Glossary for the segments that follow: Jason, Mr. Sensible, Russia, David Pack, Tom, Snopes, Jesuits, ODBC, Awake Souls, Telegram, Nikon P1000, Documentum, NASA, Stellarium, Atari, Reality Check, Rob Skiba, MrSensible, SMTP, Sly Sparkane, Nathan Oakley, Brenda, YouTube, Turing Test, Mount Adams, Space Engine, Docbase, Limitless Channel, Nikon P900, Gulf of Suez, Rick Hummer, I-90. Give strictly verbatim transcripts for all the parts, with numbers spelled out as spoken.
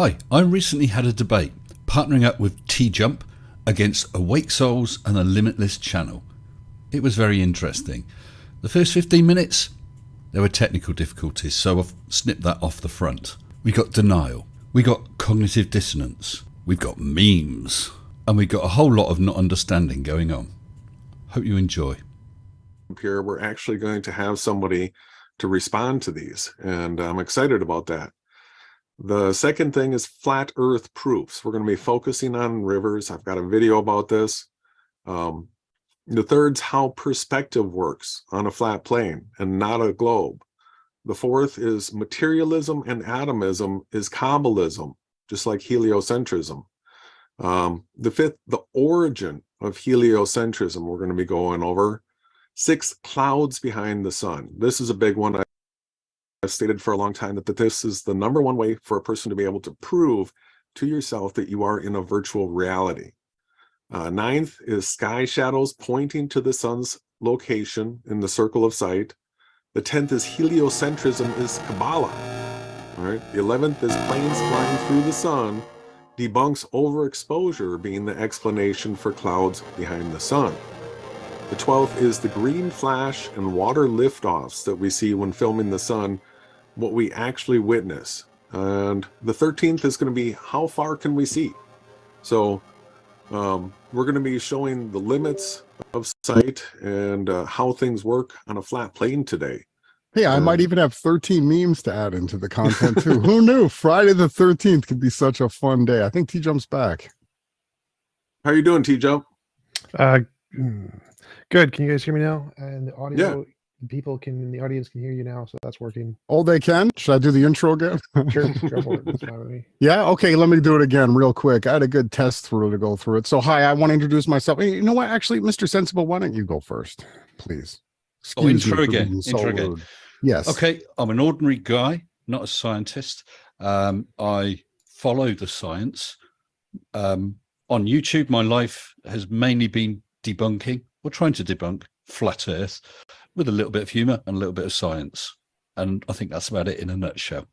Hi, I recently had a debate partnering up with T-Jump against Awake Souls and the Limitless Channel. It was very interesting. The first fifteen minutes, there were technical difficulties, so I've snipped that off the front. We got denial, we got cognitive dissonance, we've got memes, and we've got a whole lot of not understanding going on. Hope you enjoy. Here, we're actually going to have somebody to respond to these, and I'm excited about that. The second thing is flat earth proofs. We're going to be focusing on rivers. I've got a video about this. Um, the third's how perspective works on a flat plane and not a globe. The fourth is materialism and atomism is Kabbalism, just like heliocentrism. Um, the fifth, the origin of heliocentrism, we're going to be going over. Sixth, clouds behind the sun. This is a big one. I I've stated for a long time that, that this is the number one way for a person to be able to prove to yourself that you are in a virtual reality. Uh, ninth is sky shadows pointing to the sun's location in the circle of sight. The tenth is heliocentrism is Kabbalah. All right. The eleventh is planes flying through the sun debunks overexposure being the explanation for clouds behind the sun. The twelfth is the green flash and water liftoffs that we see when filming the sun, what we actually witness. And the thirteenth is going to be how far can we see? So um, we're going to be showing the limits of sight and uh, how things work on a flat plane today. Hey, I um, might even have thirteen memes to add into the content too. Who knew Friday the thirteenth could be such a fun day? I think T-Jump's back. How are you doing, T-Jump? Uh, Good. Can you guys hear me now? And the audio, yeah. People can, the audience can hear you now, so that's working. Oh, they can? Should I do the intro again? Sure. Go for it. That's fine with me. Yeah? Okay, let me do it again real quick. I had a good test through to go through it. So, hi, I want to introduce myself. Hey, you know what? Actually, Mister Sensible, why don't you go first, please? Excuse oh, intro again. So intro again. Yes. Okay, I'm an ordinary guy, not a scientist. Um, I follow the science. Um, on YouTube, my life has mainly been debunking. We're trying to debunk flat earth with a little bit of humor and a little bit of science, and I think that's about it in a nutshell.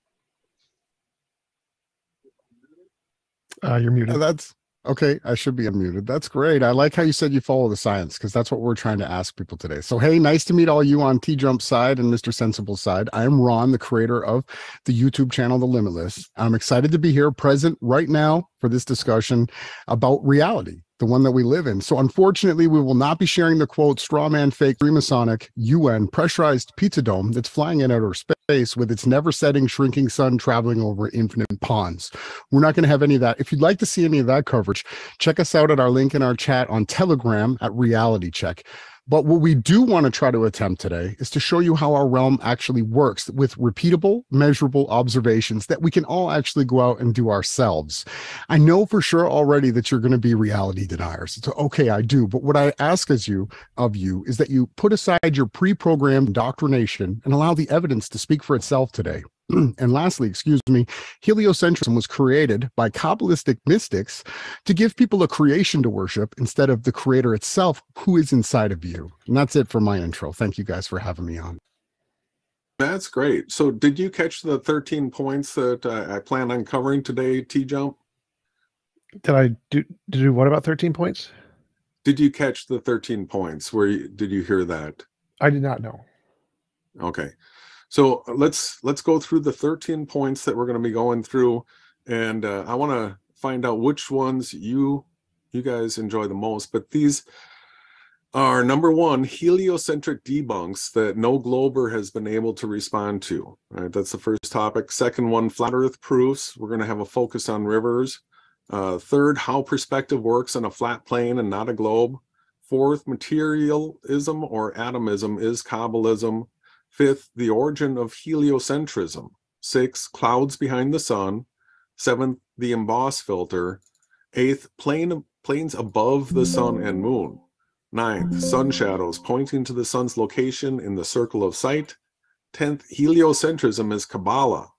Uh you're muted. Oh, that's okay. I should be unmuted. That's great. I like how you said you follow the science, because that's what we're trying to ask people today. So hey, nice to meet all you on T-Jump's side and Mister Sensible's side. I'm Ron, the creator of the YouTube channel The Limitless. I'm excited to be here present right now for this discussion about reality, the one that we live in. So unfortunately, we will not be sharing the quote, straw man, fake, Freemasonic, U N pressurized pizza dome that's flying in outer space with its never setting, shrinking sun traveling over infinite ponds. We're not going to have any of that. If you'd like to see any of that coverage, check us out at our link in our chat on Telegram at Reality Check. But what we do want to try to attempt today is to show you how our realm actually works with repeatable, measurable observations that we can all actually go out and do ourselves. I know for sure already that you're going to be reality deniers. So, okay, I do. But what I ask as you, of you is that you put aside your pre-programmed indoctrination and allow the evidence to speak for itself today. And lastly, excuse me, heliocentrism was created by Kabbalistic mystics to give people a creation to worship instead of the creator itself who is inside of you. And that's it for my intro. Thank you guys for having me on. That's great. So did you catch the thirteen points that uh, I plan on covering today, T-Jump? Did I do, do what about thirteen points? Did you catch the thirteen points? Where you, did you hear that? I did not know. Okay. So let's let's go through the thirteen points that we're going to be going through, and uh, I want to find out which ones you you guys enjoy the most. But these are number one, heliocentric debunks that no glober has been able to respond to. All right, that's the first topic. Second one, flat earth proofs. We're going to have a focus on rivers. Uh, third, how perspective works on a flat plane and not a globe. Fourth, materialism or atomism is Kabbalism. Fifth, the origin of heliocentrism. Sixth, clouds behind the sun. Seventh, the emboss filter. Eighth, plane, planes above the sun and moon. Ninth, sun shadows pointing to the sun's location in the circle of sight. Tenth, heliocentrism is Kabbalah.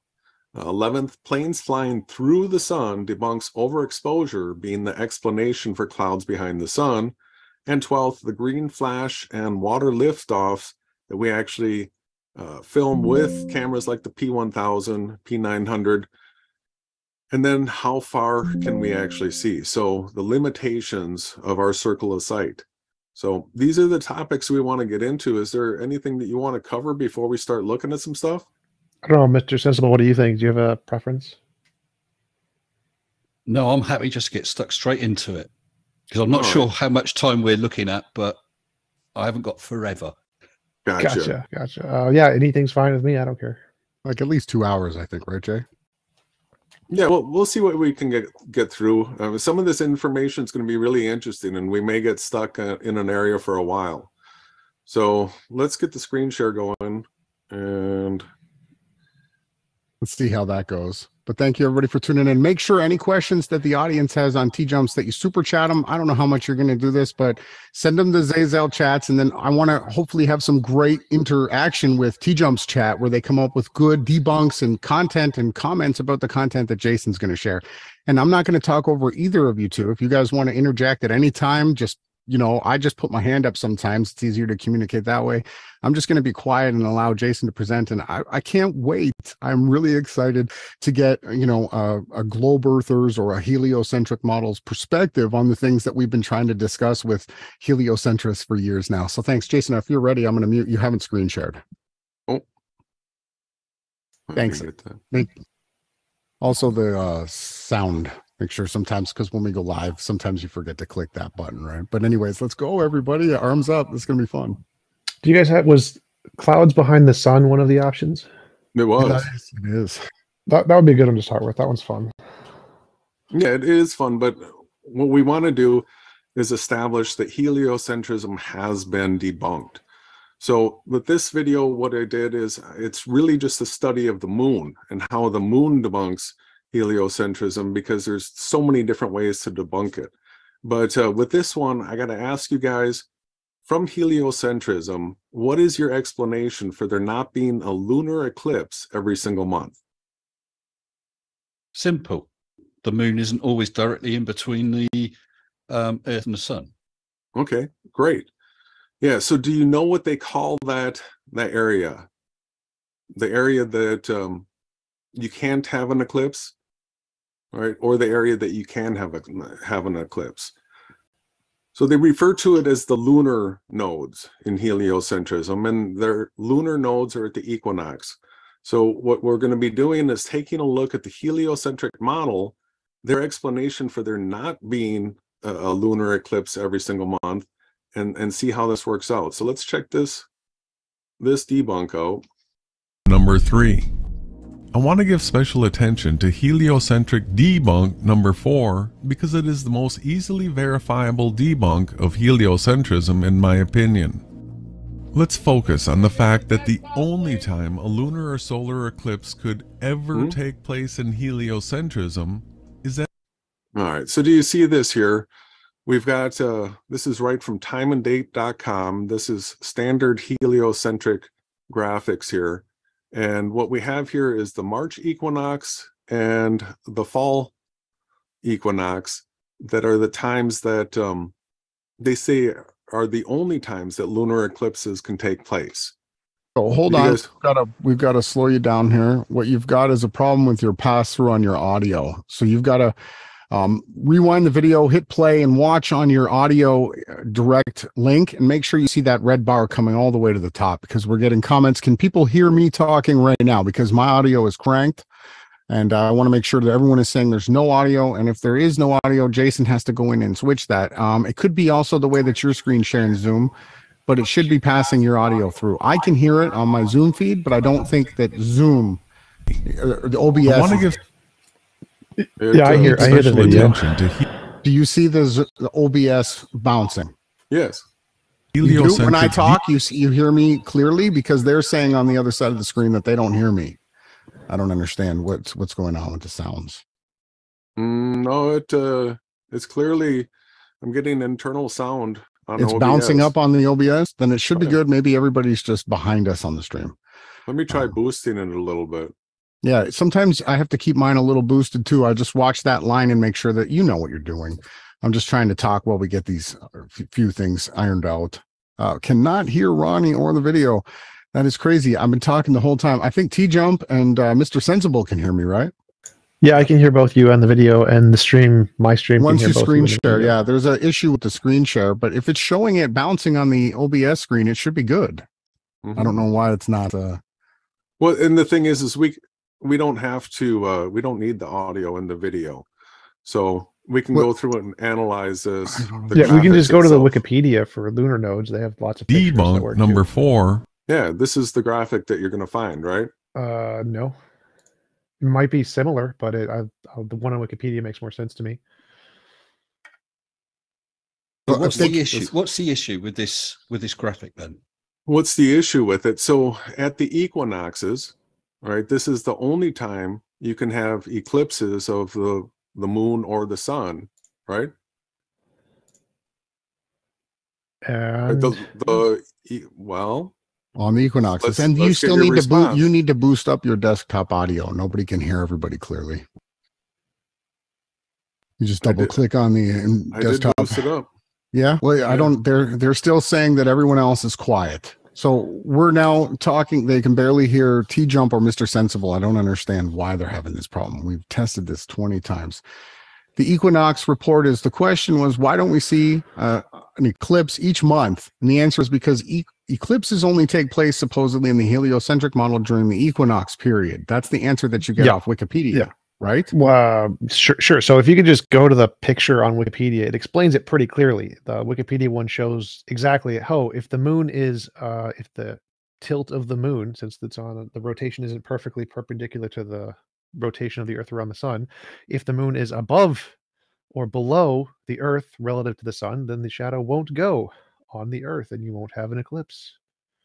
Eleventh, planes flying through the sun debunks overexposure being the explanation for clouds behind the sun. And twelfth, the green flash and water liftoffs that we actually Uh, film with cameras like the P one thousand, P nine hundred, And then how far can we actually see? So the limitations of our circle of sight. So these are the topics we want to get into. Is there anything that you want to cover before we start looking at some stuff? I don't know, Mister Sensible, what do you think? Do you have a preference? No, I'm happy just to get stuck straight into it, because I'm not right. sure how much time we're looking at, but I haven't got forever. Gotcha. Gotcha. Gotcha. Uh, yeah, anything's fine with me. I don't care. Like at least two hours, I think, right, Jay? Yeah, well, we'll see what we can get, get through. Uh, some of this information is going to be really interesting, and we may get stuck uh, in an area for a while. So let's get the screen share going, and let's see how that goes. But thank you, everybody, for tuning in. Make sure any questions that the audience has on T-Jumps that you super chat them. I don't know how much you're going to do this, but send them to Zazel chats. And then I want to hopefully have some great interaction with T-Jumps chat where they come up with good debunks and content and comments about the content that Jason's going to share. And I'm not going to talk over either of you two. If you guys want to interject at any time, just, you know, I just put my hand up sometimes. It's easier to communicate that way. I'm just going to be quiet and allow Jason to present. And I, I can't wait. I'm really excited to get, you know, a, a globe earthers or a heliocentric model's perspective on the things that we've been trying to discuss with heliocentrists for years now. So thanks, Jason. If you're ready, I'm going to mute. You haven't screen shared. Oh, thanks. Thank you. Also the uh, sound. Make sure sometimes, because when we go live, sometimes you forget to click that button, right? But anyways, let's go, everybody. Arms up. It's going to be fun. Do you guys have, was clouds behind the sun one of the options? It was. Yes, it is. That, that would be a good one to start with. That one's fun. Yeah, it is fun. But what we want to do is establish that heliocentrism has been debunked. So with this video, what I did is it's really just a study of the moon and how the moon debunks heliocentrism, because there's so many different ways to debunk it. But uh, with this one, I got to ask you guys, from heliocentrism, what is your explanation for there not being a lunar eclipse every single month? Simple. The moon isn't always directly in between the um, Earth and the sun. Okay, great. Yeah, so do you know what they call that, that area? The area that um, you can't have an eclipse? Right, or the area that you can have a, have an eclipse. So they refer to it as the lunar nodes in heliocentrism, and their lunar nodes are at the equinox. So what we're going to be doing is taking a look at the heliocentric model, their explanation for there not being a, a lunar eclipse every single month, and, and see how this works out. So let's check this, this debunk out. Number three. I want to give special attention to heliocentric debunk number four because it is the most easily verifiable debunk of heliocentrism in my opinion. Let's focus on the fact that the only time a lunar or solar eclipse could ever hmm? take place in heliocentrism is that... Alright, so do you see this here? We've got, uh, this is right from time and date dot com. This is standard heliocentric graphics here. And what we have here is the March equinox and the fall equinox that are the times that um, they say are the only times that lunar eclipses can take place. So hold on, we've got to, we've got to slow you down here. What you've got is a problem with your pass through on your audio. So you've got to um, rewind the video, hit play, and watch on your audio direct link, and make sure you see that red bar coming all the way to the top, because we're getting comments. Can people hear me talking right now? Because my audio is cranked, and uh, I want to make sure that everyone is saying there's no audio. And if there is no audio, Jason has to go in and switch that. Um, it could be also the way that your screen sharing Zoom, but it should be passing your audio through. I can hear it on my Zoom feed, but I don't think that Zoom, uh, the O B S. I want to give It yeah, I hear. I hear the video. To do you see the, the O B S bouncing? Yes. You do, when I talk, you see, you hear me clearly, because they're saying on the other side of the screen that they don't hear me. I don't understand what's what's going on with the sounds. Mm, no, it uh, it's clearly I'm getting internal sound. On it's O B S. Bouncing up on the O B S. Then it should be okay. Good. Maybe everybody's just behind us on the stream. Let me try um, boosting it a little bit. Yeah, sometimes I have to keep mine a little boosted too. I just watch that line and make sure that you know what you're doing. I'm just trying to talk while we get these few things ironed out. Uh, cannot hear Ronnie or the video. That is crazy. I've been talking the whole time. I think T-Jump and uh, Mister Sensible can hear me, right? Yeah, I can hear both you on the video and the stream, my stream. Once you screen share, yeah, there's an issue with the screen share, but if it's showing it bouncing on the O B S screen, it should be good. Mm-hmm. I don't know why it's not. Uh... Well, and the thing is, is we we don't have to, uh, we don't need the audio and the video. So we can well, go through it and analyze this. Yeah, we can just go itself. to the Wikipedia for lunar nodes. They have lots of pictures. Debunk number too. four. Yeah, this is the graphic that you're going to find, right? Uh, no. It might be similar, but it, I, I, the one on Wikipedia makes more sense to me. But what's the issue? What's the issue with this with this graphic then? What's the issue with it? So at the equinoxes, right? This is the only time you can have eclipses of the the moon or the sun, right? And the, the well. On the equinoxes, let's, and you still need to boot, you need to boost up your desktop audio. Nobody can hear everybody clearly. You just double click on the I desktop. Did boost it up. Yeah, well, yeah. I don't. They're they're still saying that everyone else is quiet. So we're now talking. They can barely hear T-Jump or Mister Sensible. I don't understand why they're having this problem. We've tested this twenty times. The equinox report is the question was, why don't we see uh, an eclipse each month? And the answer is because e eclipses only take place supposedly in the heliocentric model during the equinox period. That's the answer that you get yeah. off Wikipedia, yeah. right? Well, uh, sure, sure. So if you could just go to the picture on Wikipedia, it explains it pretty clearly. The Wikipedia one shows exactly how if the moon is, uh, if the tilt of the moon, since it's on the rotation isn't perfectly perpendicular to the rotation of the Earth around the sun, if the moon is above or below the Earth relative to the sun, then the shadow won't go on the Earth and you won't have an eclipse.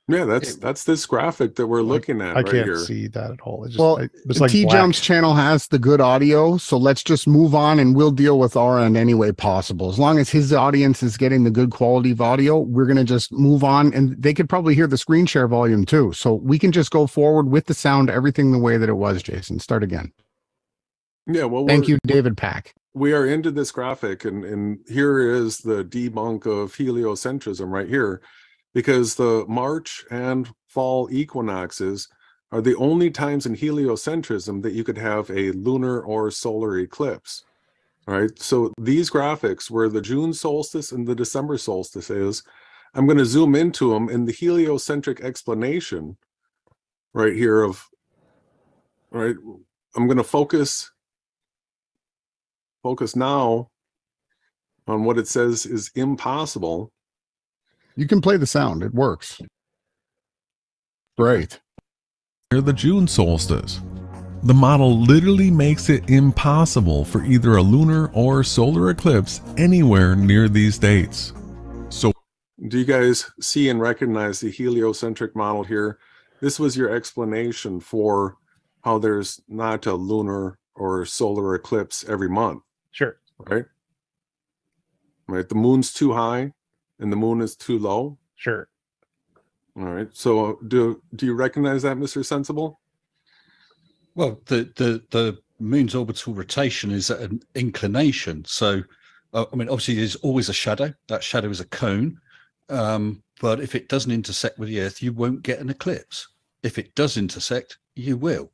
Yeah, that's it, that's this graphic that we're looking at. I right can't here. see that at all. It's just, well, it's like T-Jump's channel has the good audio, so let's just move on and we'll deal with our end any way possible. As long as his audience is getting the good quality of audio, we're going to just move on, and they could probably hear the screen share volume too. So we can just go forward with the sound, everything the way that it was, Jason. Start again. Yeah, well, thank you, David Pack. We are into this graphic, and, and here is the debunk of heliocentrism right here. Because the March and fall equinoxes are the only times in heliocentrism that you could have a lunar or solar eclipse. All right, so these graphics where the June solstice and the December solstice is, I'm going to zoom into them in the heliocentric explanation right here of, all right, I'm going to focus, focus now on what it says is impossible. You can play the sound. It works. Great. Near the June solstice, the model literally makes it impossible for either a lunar or solar eclipse anywhere near these dates. So do you guys see and recognize the heliocentric model here? This was your explanation for how there's not a lunar or solar eclipse every month. Sure. Right? Right. The moon's too high. And the moon is too low? Sure. All right. So do do you recognize that, Mister Sensible? Well, the the, the moon's orbital rotation is at an inclination. So, uh, I mean, obviously, there's always a shadow. That shadow is a cone. Um, but if it doesn't intersect with the Earth, you won't get an eclipse. If it does intersect, you will.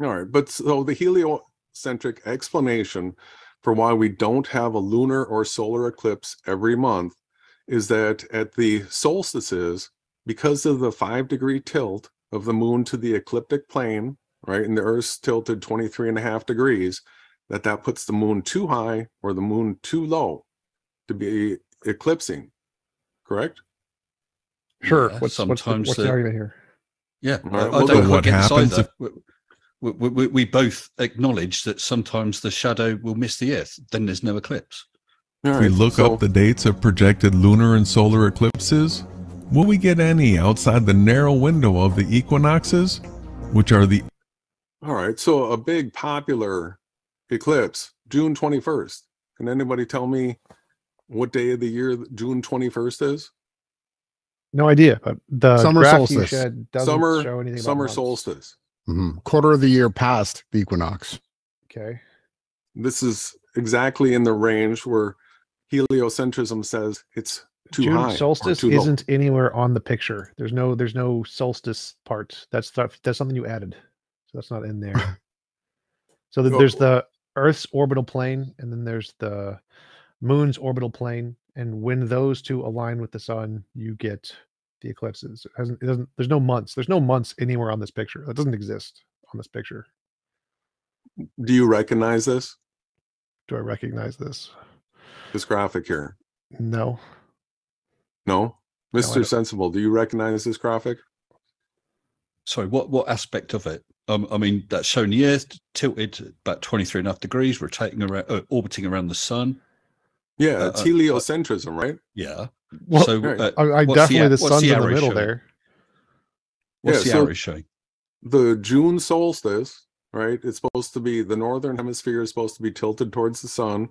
All right. But so the heliocentric explanation for why we don't have a lunar or solar eclipse every month is that at the solstices, because of the five degree tilt of the moon to the ecliptic plane, right, and the Earth's tilted twenty-three and a half degrees, that that puts the moon too high or the moon too low to be eclipsing, correct? Sure. Yeah, what's sometimes what's the, what's the, the argument here? Yeah, right, well, I don't what happens if we, we, we both acknowledge that sometimes the shadow will miss the Earth, then there's no eclipse. If we look up the dates of projected lunar and solar eclipses, will we get any outside the narrow window of the equinoxes, which are the... All right, so a big popular eclipse, June twenty-first. Can anybody tell me what day of the year June twenty-first is? No idea, but the summer solstice doesn't summer, show anything about Summer months. solstice. Mm-hmm. Quarter of the year past the equinox. Okay. This is exactly in the range where heliocentrism says it's too June high. June solstice too isn't low. Anywhere on the picture. There's no, there's no solstice part. That's that's something you added, so that's not in there. So that there's the Earth's orbital plane, and then there's the moon's orbital plane. And when those two align with the sun, you get the eclipses. It hasn't, it doesn't, there's no months. There's no months anywhere on this picture. That doesn't exist on this picture. Do you recognize this? Do I recognize this? This graphic here? No. No? Mister No, Sensible, do you recognize this graphic? Sorry, what, what aspect of it? Um, I mean, that's showing the Earth tilted about twenty-three and a half degrees, rotating around, uh, orbiting around the sun. Yeah, uh, it's heliocentrism, uh, right? Yeah. Well, so uh, I, I definitely the, the sun's the in the middle showing? there. What's yeah, the so arrow showing? The June solstice, right? It's supposed to be the northern hemisphere is supposed to be tilted towards the sun.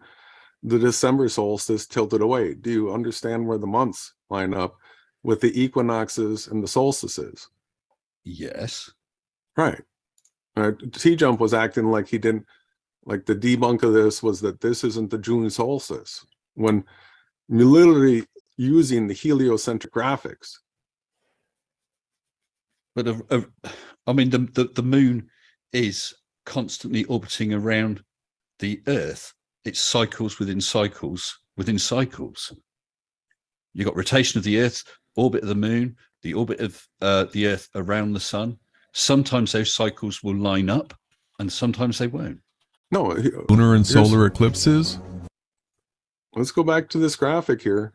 The December solstice tilted away. Do you understand where the months line up with the equinoxes and the solstices? Yes. Right. Uh, T-Jump was acting like he didn't, like the debunk of this was that this isn't the June solstice, when you're literally using the heliocentric graphics. But uh, uh, I mean, the, the the moon is constantly orbiting around the Earth. It's cycles within cycles within cycles. You've got rotation of the Earth, orbit of the moon, the orbit of uh, the Earth around the sun. Sometimes those cycles will line up, and sometimes they won't. No, lunar and solar eclipses. Let's go back to this graphic here.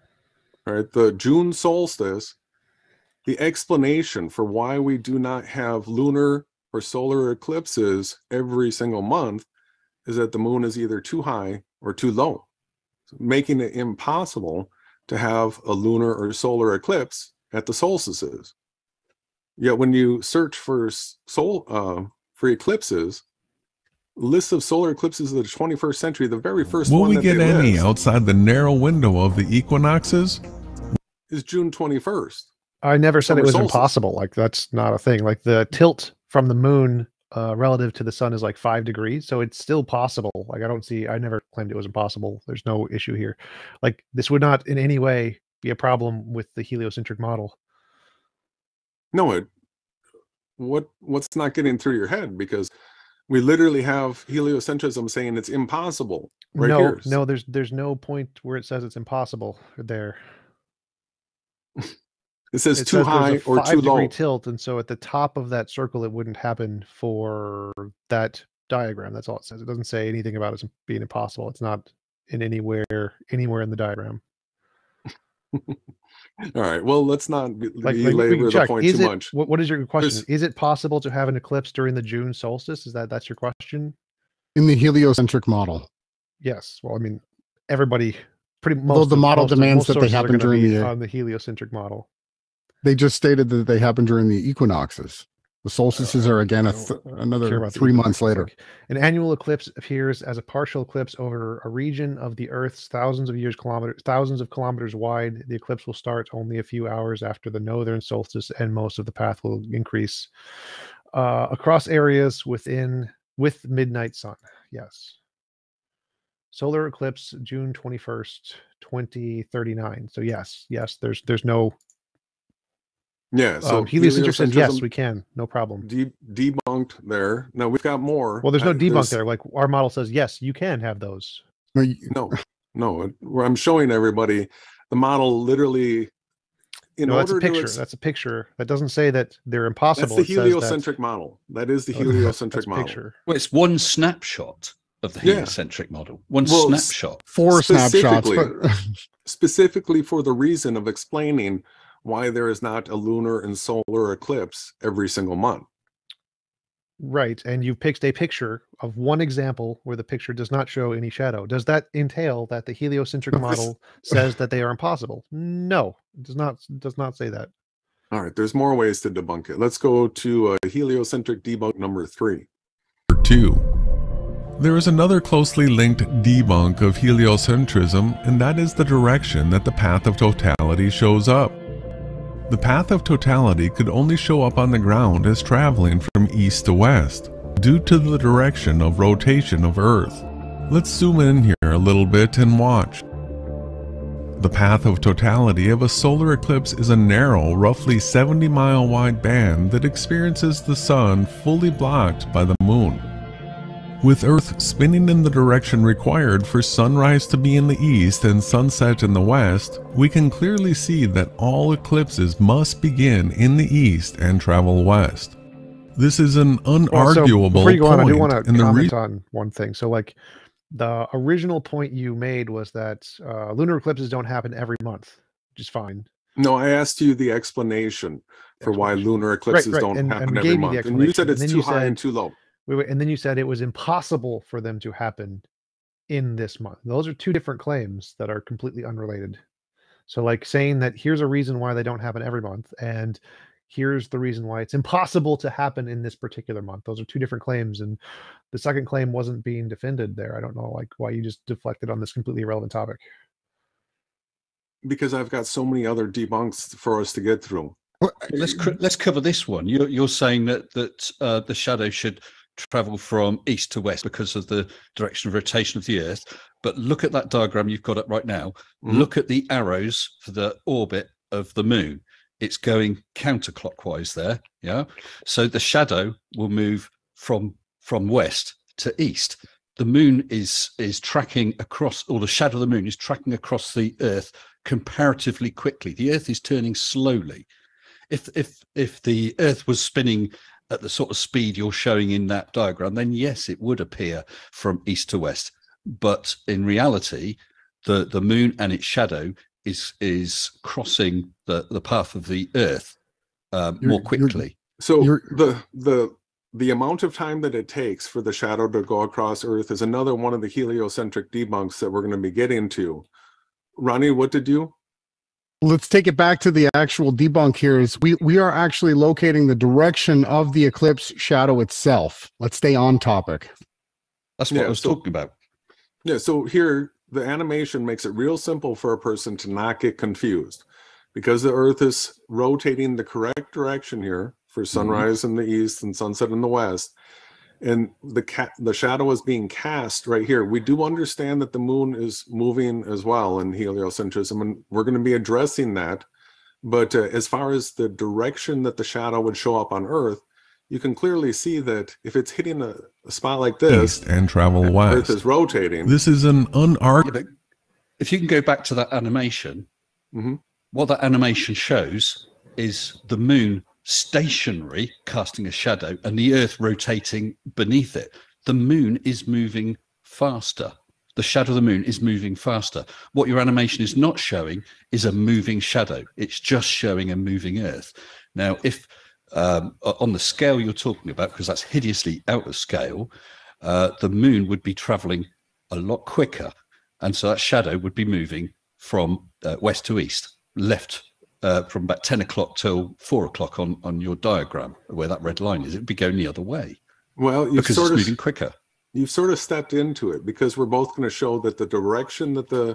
All right, the June solstice. The explanation for why we do not have lunar or solar eclipses every single month is that the moon is either too high or too low, making it impossible to have a lunar or solar eclipse at the solstices. Yet when you search for sol uh, for eclipses, list of solar eclipses of the twenty-first century, the very first will one we that get any list, outside the narrow window of the equinoxes is June twenty-first. I never said it was solstice. Impossible. Like, that's not a thing. Like, the tilt from the moon uh, relative to the sun is like five degrees, so it's still possible. Like, I don't see. I never claimed it was impossible. There's no issue here. Like, this would not in any way be a problem with the heliocentric model. No, it, what what's not getting through your head, because we literally have heliocentrism saying it's impossible. Right no, here. no, there's there's no point where it says it's impossible there. It says it too says high or too low tilt, and so at the top of that circle it wouldn't happen for that diagram. That's all it says. It doesn't say anything about it being impossible. It's not in anywhere anywhere in the diagram. All right, well, let's not like, belabor the point too much. What, what is your question? There's, is it possible to have an eclipse during the June solstice? Is that that's your question? In the heliocentric model. Yes. Well, I mean, everybody pretty much. Well, the model demands that they happen during the on the heliocentric model. They just stated that they happen during the equinoxes. The solstices uh, are again a th another three months later. An annual eclipse appears as a partial eclipse over a region of the Earth's thousands of years kilometers, thousands of kilometers wide. The eclipse will start only a few hours after the northern solstice, and most of the path will increase uh, across areas within with midnight sun. Yes. Solar eclipse, June twenty-first, twenty thirty-nine. So yes, yes, there's there's no. Yeah, so um, heliocentrism, yes, we can, no problem. De debunked there. Now we've got more. Well, there's no debunk there's, there. Like, our model says, yes, you can have those. No, no. Where I'm showing everybody, the model literally. In no, order that's a picture. To that's a picture. That doesn't say that they're impossible. That's the heliocentric that. model. That is the heliocentric that's model. Picture. Well, it's one snapshot of the heliocentric yeah. model. One well, snapshot. Four snapshots. But... specifically for the reason of explaining why there is not a lunar and solar eclipse every single month. Right, and you picked a picture of one example where the picture does not show any shadow. Does that entail that the heliocentric model says that they are impossible? No, it does not, does not say that. All right, there's more ways to debunk it. Let's go to uh, heliocentric debunk number three. Two. There is another closely linked debunk of heliocentrism, and that is the direction that the path of totality shows up. The path of totality could only show up on the ground as traveling from east to west, due to the direction of rotation of Earth. Let's zoom in here a little bit and watch. The path of totality of a solar eclipse is a narrow, roughly seventy mile wide band that experiences the sun fully blocked by the moon. With Earth spinning in the direction required for sunrise to be in the east and sunset in the west, we can clearly see that all eclipses must begin in the east and travel west. This is an unarguable well, so point. On, I do want to comment the on one thing. So, like, the original point you made was that uh, lunar eclipses don't happen every month, which is fine. No, I asked you the explanation for why lunar eclipses right, right. don't and, happen and every month, and you said it's too high said, and too low. And then you said it was impossible for them to happen in this month. Those are two different claims that are completely unrelated. So, like, saying that here's a reason why they don't happen every month, and here's the reason why it's impossible to happen in this particular month. Those are two different claims, and the second claim wasn't being defended there. I don't know, like, why you just deflected on this completely irrelevant topic. Because I've got so many other debunks for us to get through. Well, let's let's cover this one. You're you're saying that that uh, the shadow should travel from east to west because of the direction of rotation of the Earth. But look at that diagram you've got up right now. Mm-hmm. Look at the arrows for the orbit of the moon. It's going counterclockwise there, yeah. So the shadow will move from from west to east. The moon is is tracking across, or the shadow of the moon is tracking across the Earth comparatively quickly. The Earth is turning slowly. If if if the Earth was spinning at the sort of speed you're showing in that diagram, then yes, it would appear from east to west. But in reality, the the moon and its shadow is is crossing the the path of the Earth um, more quickly. So the the the amount of time that it takes for the shadow to go across Earth is another one of the heliocentric debunks that we're going to be getting to. Ronnie, what did you? Let's take it back to the actual debunk here. Is we we are actually locating the direction of the eclipse shadow itself. Let's stay on topic. That's what yeah, I was so, talking about. Yeah. So here, the animation makes it real simple for a person to not get confused, because the Earth is rotating the correct direction here for sunrise mm-hmm. in the east and sunset in the west, and the ca the shadow is being cast right here. We do understand that the moon is moving as well in heliocentrism, and we're going to be addressing that. But uh, as far as the direction that the shadow would show up on Earth, you can clearly see that if it's hitting a, a spot like this, east and travel and west, Earth is rotating. This is an unarguable. Yeah, if you can go back to that animation, mm-hmm. what that animation shows is the moon stationary, casting a shadow, and the Earth rotating beneath it. The moon is moving faster. The shadow of the moon is moving faster. What your animation is not showing is a moving shadow. It's just showing a moving Earth. Now, if um, on the scale you're talking about, because that's hideously out of scale, uh, the moon would be traveling a lot quicker. And so that shadow would be moving from uh, west to east, left Uh, from about ten o'clock till four o'clock on, on your diagram, where that red line is, it'd be going the other way. Well, you've because sort it's of, moving quicker. You've sort of stepped into it, because we're both going to show that the direction that the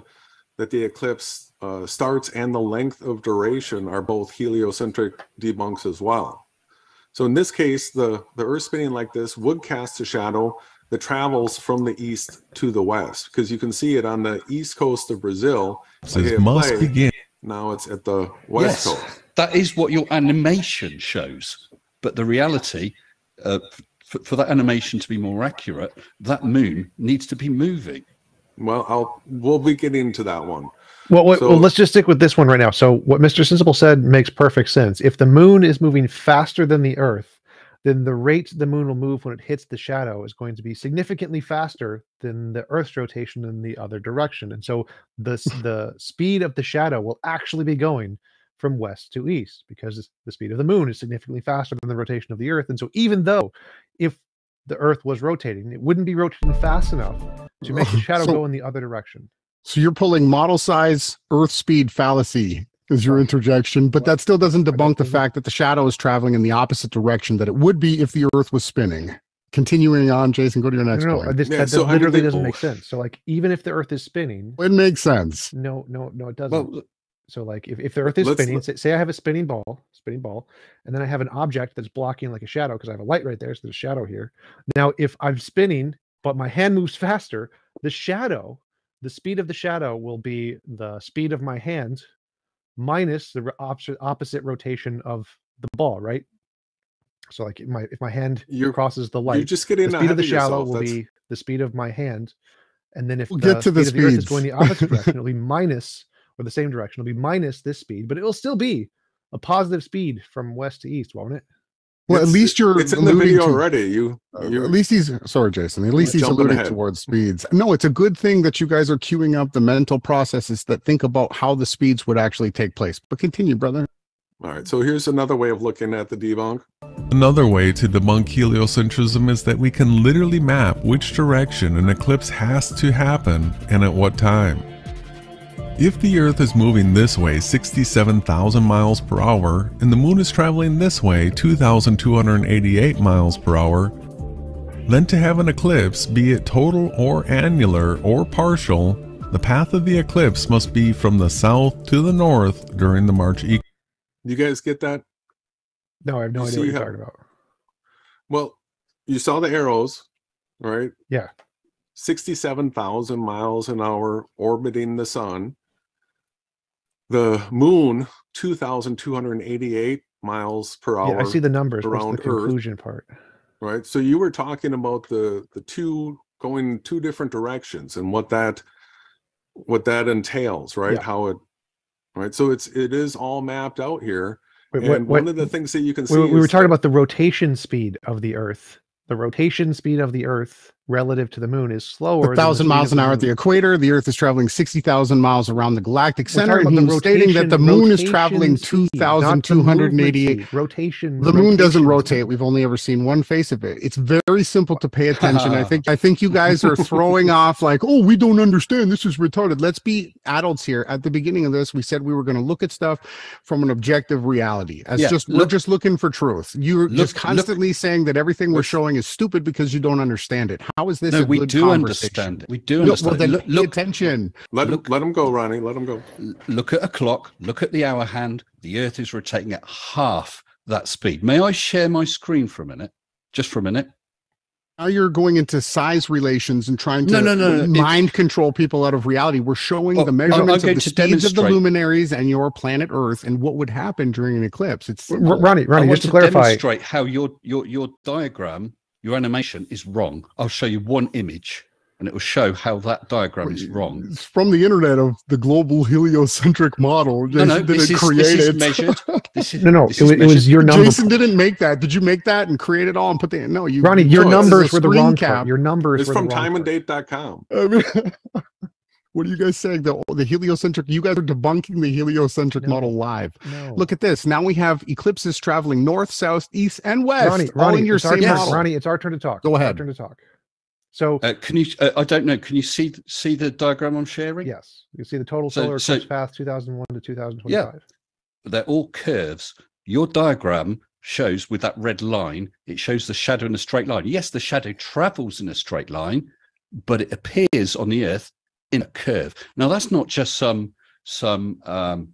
that the eclipse uh, starts and the length of duration are both heliocentric debunks as well. So in this case, the, the Earth spinning like this would cast a shadow that travels from the east to the west, because you can see it on the east coast of Brazil. So it must play, begin. Now it's at the west yes, coast. That is what your animation shows. But the reality, uh, for that animation to be more accurate, that moon needs to be moving. Well, I'll, we'll be getting to that one. Well, wait, so, well, let's just stick with this one right now. So what Mister Sensible said makes perfect sense. If the moon is moving faster than the Earth, then the rate the moon will move when it hits the shadow is going to be significantly faster than the Earth's rotation in the other direction. And so the, the speed of the shadow will actually be going from west to east, because the speed of the moon is significantly faster than the rotation of the Earth. And so even though if the Earth was rotating, it wouldn't be rotating fast enough to make the shadow so, go in the other direction. So you're pulling model size Earth speed fallacy is your interjection, but that still doesn't debunk the fact that the shadow is traveling in the opposite direction that it would be if the Earth was spinning. Continuing on, Jason, go to your next no, no, point. This, yeah, that so literally they, doesn't oh. make sense. So, like, even if the Earth is spinning, it makes sense. No, no, no, it doesn't. Well, so, like, if, if the Earth is spinning, say, say I have a spinning ball, spinning ball, and then I have an object that's blocking like a shadow because I have a light right there, so there's a shadow here. Now, if I'm spinning, but my hand moves faster, the shadow, the speed of the shadow will be the speed of my hand minus the opposite rotation of the ball, right? So like if my if my hand You're, crosses the light, you just get in the speed of the shallow yourself. will That's... be the speed of my hand. And then if we'll the, get to the, speed of the Earth is going the opposite direction, it'll be minus, or the same direction, it'll be minus this speed, but it'll still be a positive speed from west to east, won't it? Well, it's, at least you're it's in the video to, already. You, you're, uh, at least he's sorry, Jason. At least he's alluding ahead. towards speeds. No, it's a good thing that you guys are queuing up the mental processes that think about how the speeds would actually take place. But continue, brother. All right, so here's another way of looking at the debunk. Another way to debunk heliocentrism is that we can literally map which direction an eclipse has to happen and at what time. If the Earth is moving this way sixty-seven thousand miles per hour and the Moon is traveling this way two thousand two hundred eighty-eight miles per hour, then to have an eclipse, be it total or annular or partial, the path of the eclipse must be from the south to the north during the March equinox. You guys get that? No, I have no idea what you're talking about. Well, you saw the arrows, right? Yeah. sixty-seven thousand miles an hour orbiting the sun. The moon, two thousand two hundred eighty-eight miles per hour. Yeah, I see the numbers around the conclusion part. Right. So you were talking about the the two going two different directions and what that what that entails, right? Yeah. How it Right, so it's it is all mapped out here. Wait, what, and one what, of the things that you can see, we, we were talking about the rotation speed of the Earth. The rotation speed of the Earth relative to the Moon is slower. A thousand miles an hour at the equator. The Earth is traveling sixty thousand miles around the galactic center. And he's stating that the Moon is traveling two thousand two hundred eighty-eight. Rotation. The Moon doesn't rotate. We've only ever seen one face of it. It's very simple to pay attention. I think. I think you guys are throwing off like, oh, we don't understand. This is retarded. Let's be adults here. At the beginning of this, we said we were going to look at stuff from an objective reality. As yeah, just look, we're just looking for truth. You're look, just constantly look, saying that everything we're showing is stupid because you don't understand it. How is this? No, a we, good do understand. we do understand. We do understand. Look, attention. Let look, him, let him go, Ronnie. Let him go. Look at a clock. Look at the hour hand. The Earth is rotating at half that speed. May I share my screen for a minute? Just for a minute. Now you're going into size relations and trying to no, no, no, no, mind it, control people out of reality. We're showing oh, the measurements of the speeds of the luminaries and your planet Earth and what would happen during an eclipse. It's Ronnie. Ronnie, I just to, to clarify, demonstrate how your your your diagram. Your animation is wrong. I'll show you one image and it will show how that diagram is wrong. It's from the internet of the global heliocentric model. Jason no, no, didn't is, create this it. Is measured. This is, no, no, this it, is it was your number. Jason didn't make that. Did you make that and create it all and put the no? You, Ronnie, your no, numbers were the wrong cap. Part. Your numbers. It's were from time and date dot com. I mean, what are you guys saying? The, the heliocentric, you guys are debunking the heliocentric no, model live. No. Look at this. Now we have eclipses traveling north, south, east, and west. Ronnie, all Ronnie, in your same model. Ronnie, it's our turn to talk. Go ahead. It's our turn to talk. So, uh, can you, uh, I don't know, can you see see the diagram I'm sharing? Yes. You can see the total solar so, eclipse so, path two thousand one to two thousand twenty-five. Yeah, they're all curves. Your diagram shows with that red line, it shows the shadow in a straight line. Yes, the shadow travels in a straight line, but it appears on the Earth in a curve. Now that's not just some some um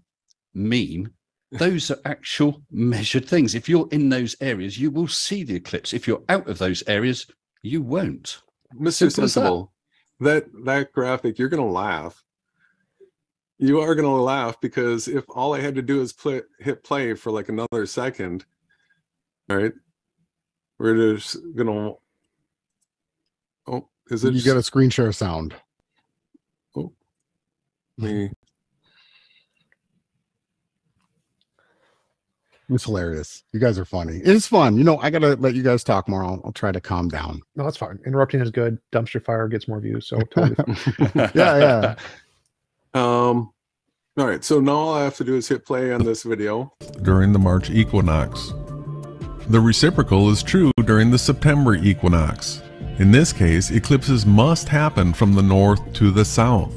meme. Those are actual measured things. If you're in those areas, you will see the eclipse. If you're out of those areas, you won't. Mister Sensible, that that graphic, you're gonna laugh. You are gonna laugh because if all I had to do is play, hit play for like another second, right? We're just gonna oh, is it you just... got a screen share sound? Me. It's hilarious. You guys are funny. It's fun. You know, I gotta let you guys talk more. I'll, I'll try to calm down. No, that's fine. Interrupting is good. Dumpster fire gets more views, so totally fine. yeah, yeah. Um, all right. So now all I have to do is hit play on this video. During the March equinox, the reciprocal is true during the September equinox. In this case, eclipses must happen from the north to the south.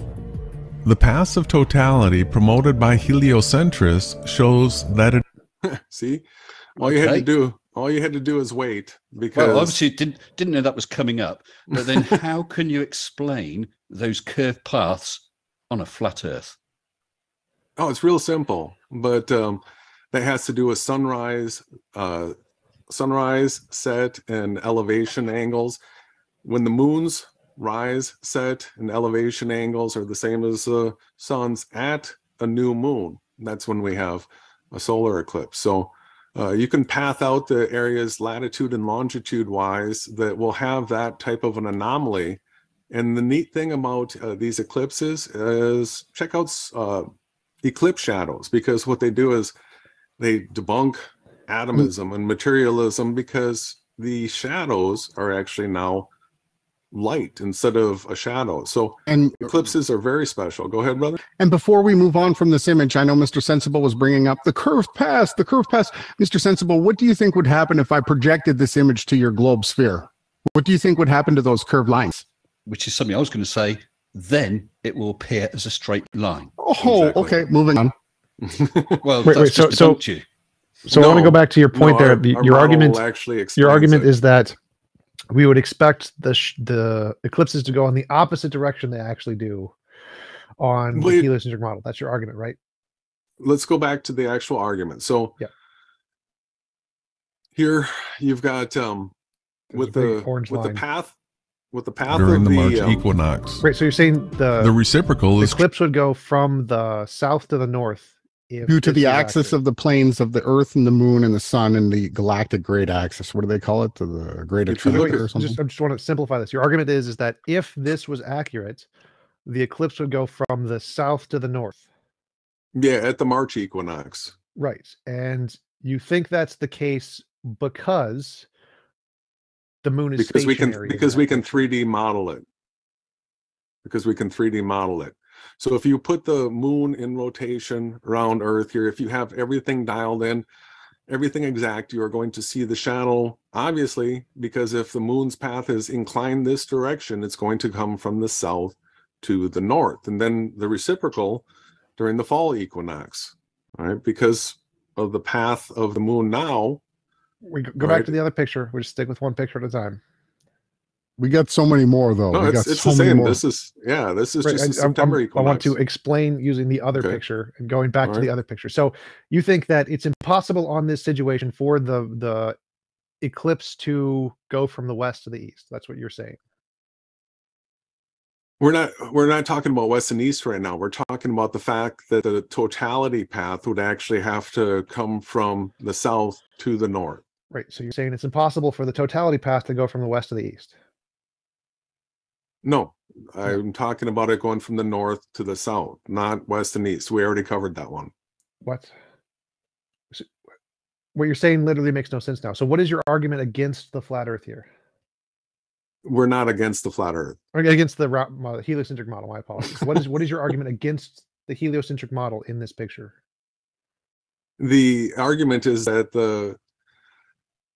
The pass of totality promoted by heliocentrists shows that it see all you okay. had to do all you had to do is wait because well, obviously didn't didn't know that was coming up, but then how can you explain those curved paths on a flat Earth? Oh, it's real simple, but um that has to do with sunrise uh sunrise set and elevation angles. When the moon's rise, set, and elevation angles are the same as the uh, sun's at a new moon. That's when we have a solar eclipse. So Uh, you can path out the areas latitude and longitude wise that will have that type of an anomaly. And the neat thing about uh, these eclipses is check out uh, eclipse shadows, because what they do is they debunk atomism and materialism, because the shadows are actually now light instead of a shadow. So and eclipses are very special. Go ahead, brother. And before we move on from this image, I know Mister Sensible was bringing up the curved pass, the curved pass. Mister Sensible, what do you think would happen if I projected this image to your globe sphere? What do you think would happen to those curved lines? Which is something I was going to say, then it will appear as a straight line. Oh, exactly. Okay, moving on. Well, wait, that's wait, so, just so, you. So no, I want to go back to your point no, there. Our, your, our argument, your argument it. is that we would expect the sh the eclipses to go in the opposite direction they actually do on Wait, the heliocentric model. That's your argument, right? Let's go back to the actual argument. So yeah. Here you've got um, with the orange with line. the path with the path during of the, the March um, equinox. Right. So you're saying the the reciprocal the is eclipse would go from the south to the north if due to the axis accurate. of the planes of the Earth and the Moon and the Sun and the galactic great axis. What do they call it? The, the great attractor or something. Just, I just want to simplify this. Your argument is is that if this was accurate, the eclipse would go from the south to the north. Yeah, at the March equinox. Right, and you think that's the case because the Moon is because stationary. We can because we can three D model it. Because we can three D model it. So if you put the moon in rotation around Earth here, if you have everything dialed in, everything exact, you are going to see the shadow, obviously, because if the moon's path is inclined this direction, it's going to come from the south to the north. And then the reciprocal during the fall equinox, all right, because of the path of the moon now. We go back right? to the other picture. We just stick with one picture at a time. We got so many more though. No, we it's, got it's so the same. Many more. This is yeah. This is right. just I, September I'm, equinox. I want to explain using the other okay. picture and going back All to right. the other picture. So you think that it's impossible on this situation for the the eclipse to go from the west to the east? That's what you're saying. We're not we're not talking about west and east right now. We're talking about the fact that the totality path would actually have to come from the south to the north. Right. So you're saying it's impossible for the totality path to go from the west to the east. No, I'm talking about it going from the north to the south, not west and east. We already covered that one. What? What you're saying literally makes no sense now. So what is your argument against the flat Earth here? We're not against the flat Earth. Against the heliocentric model, my apologies. What is what is your argument against the heliocentric model in this picture? The argument is that the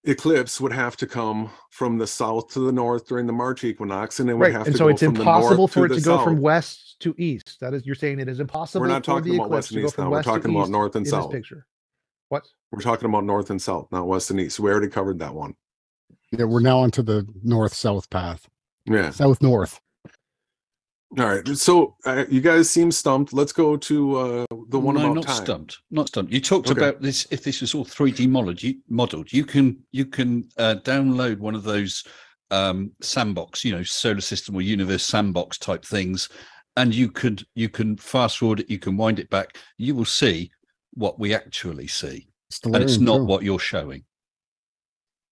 eclipse would have to come from the south to the north during the March equinox, and it would right. have and to so go it's from impossible the north for it to go south. From west to east. That is, you're saying it is impossible. We're not talking about west and east now. We're talking about north and south. Picture. What? We're talking about north and south, not west and east. We already covered that one. Yeah, we're now onto the north-south path. Yeah, south-north. All right, so uh, you guys seem stumped. Let's go to uh, the one no, about not time. Stumped. Not stumped. You talked okay. about this. If this was all three D modeled, you, modeled, you can you can uh, download one of those um, sandbox, you know, solar system or universe sandbox type things, and you could you can fast forward it. You can wind it back. You will see what we actually see, Stellarium, and it's not too. What you're showing.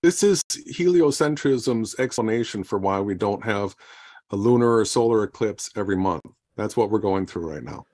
This is heliocentrism's explanation for why we don't have a lunar or solar eclipse every month. That's what we're going through right now.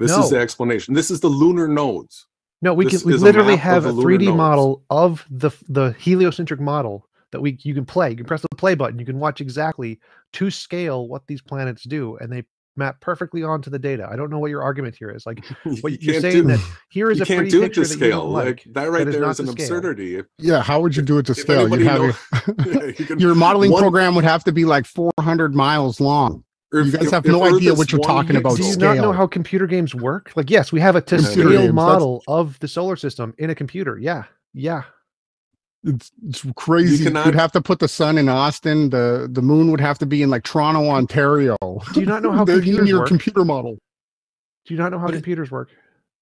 This no. is the explanation. This is the lunar nodes. No, we this can we literally a have a three D nodes. model of the the heliocentric model that we you can play. You can press the play button. You can watch exactly to scale what these planets do, and they map perfectly onto the data. I don't know what your argument here is. Like what you you're saying do, that here is you a pretty do picture it to that you don't like. Like that right that there is, is an the absurdity. If, yeah, how would you do it to scale? You'd have knows, you can, your modeling one, program would have to be like four hundred miles long. If, you guys if, have no idea what you're talking about. Do you scale. Not know how computer games work? Like yes, we have a to computer scale games, model of the solar system in a computer. Yeah, yeah. It's, it's crazy. You cannot, You'd have to put the sun in Austin. The the moon would have to be in like Toronto, Ontario. Do you not know how the, computers your work? Computer model. Do you not know how but computers it, work?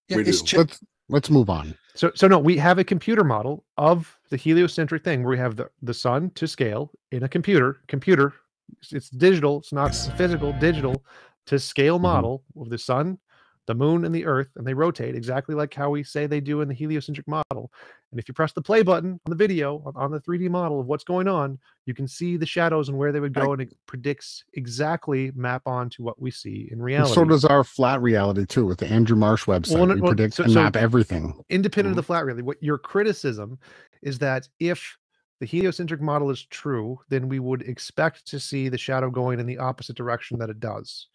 Yeah, we do. Let's let's move on. So so no, we have a computer model of the heliocentric thing where we have the the sun to scale in a computer. Computer, it's, it's digital. It's not yes. physical. Digital to scale model mm-hmm. of the sun the moon and the earth, and they rotate exactly like how we say they do in the heliocentric model. And if you press the play button on the video, on the three D model of what's going on, you can see the shadows and where they would go, and it predicts exactly, map on to what we see in reality. And so does our flat reality too, with the Andrew Marsh website. Well, we well, predict so, and so map everything. Independent mm-hmm. of the flat reality, what your criticism is that if the heliocentric model is true, then we would expect to see the shadow going in the opposite direction that it does.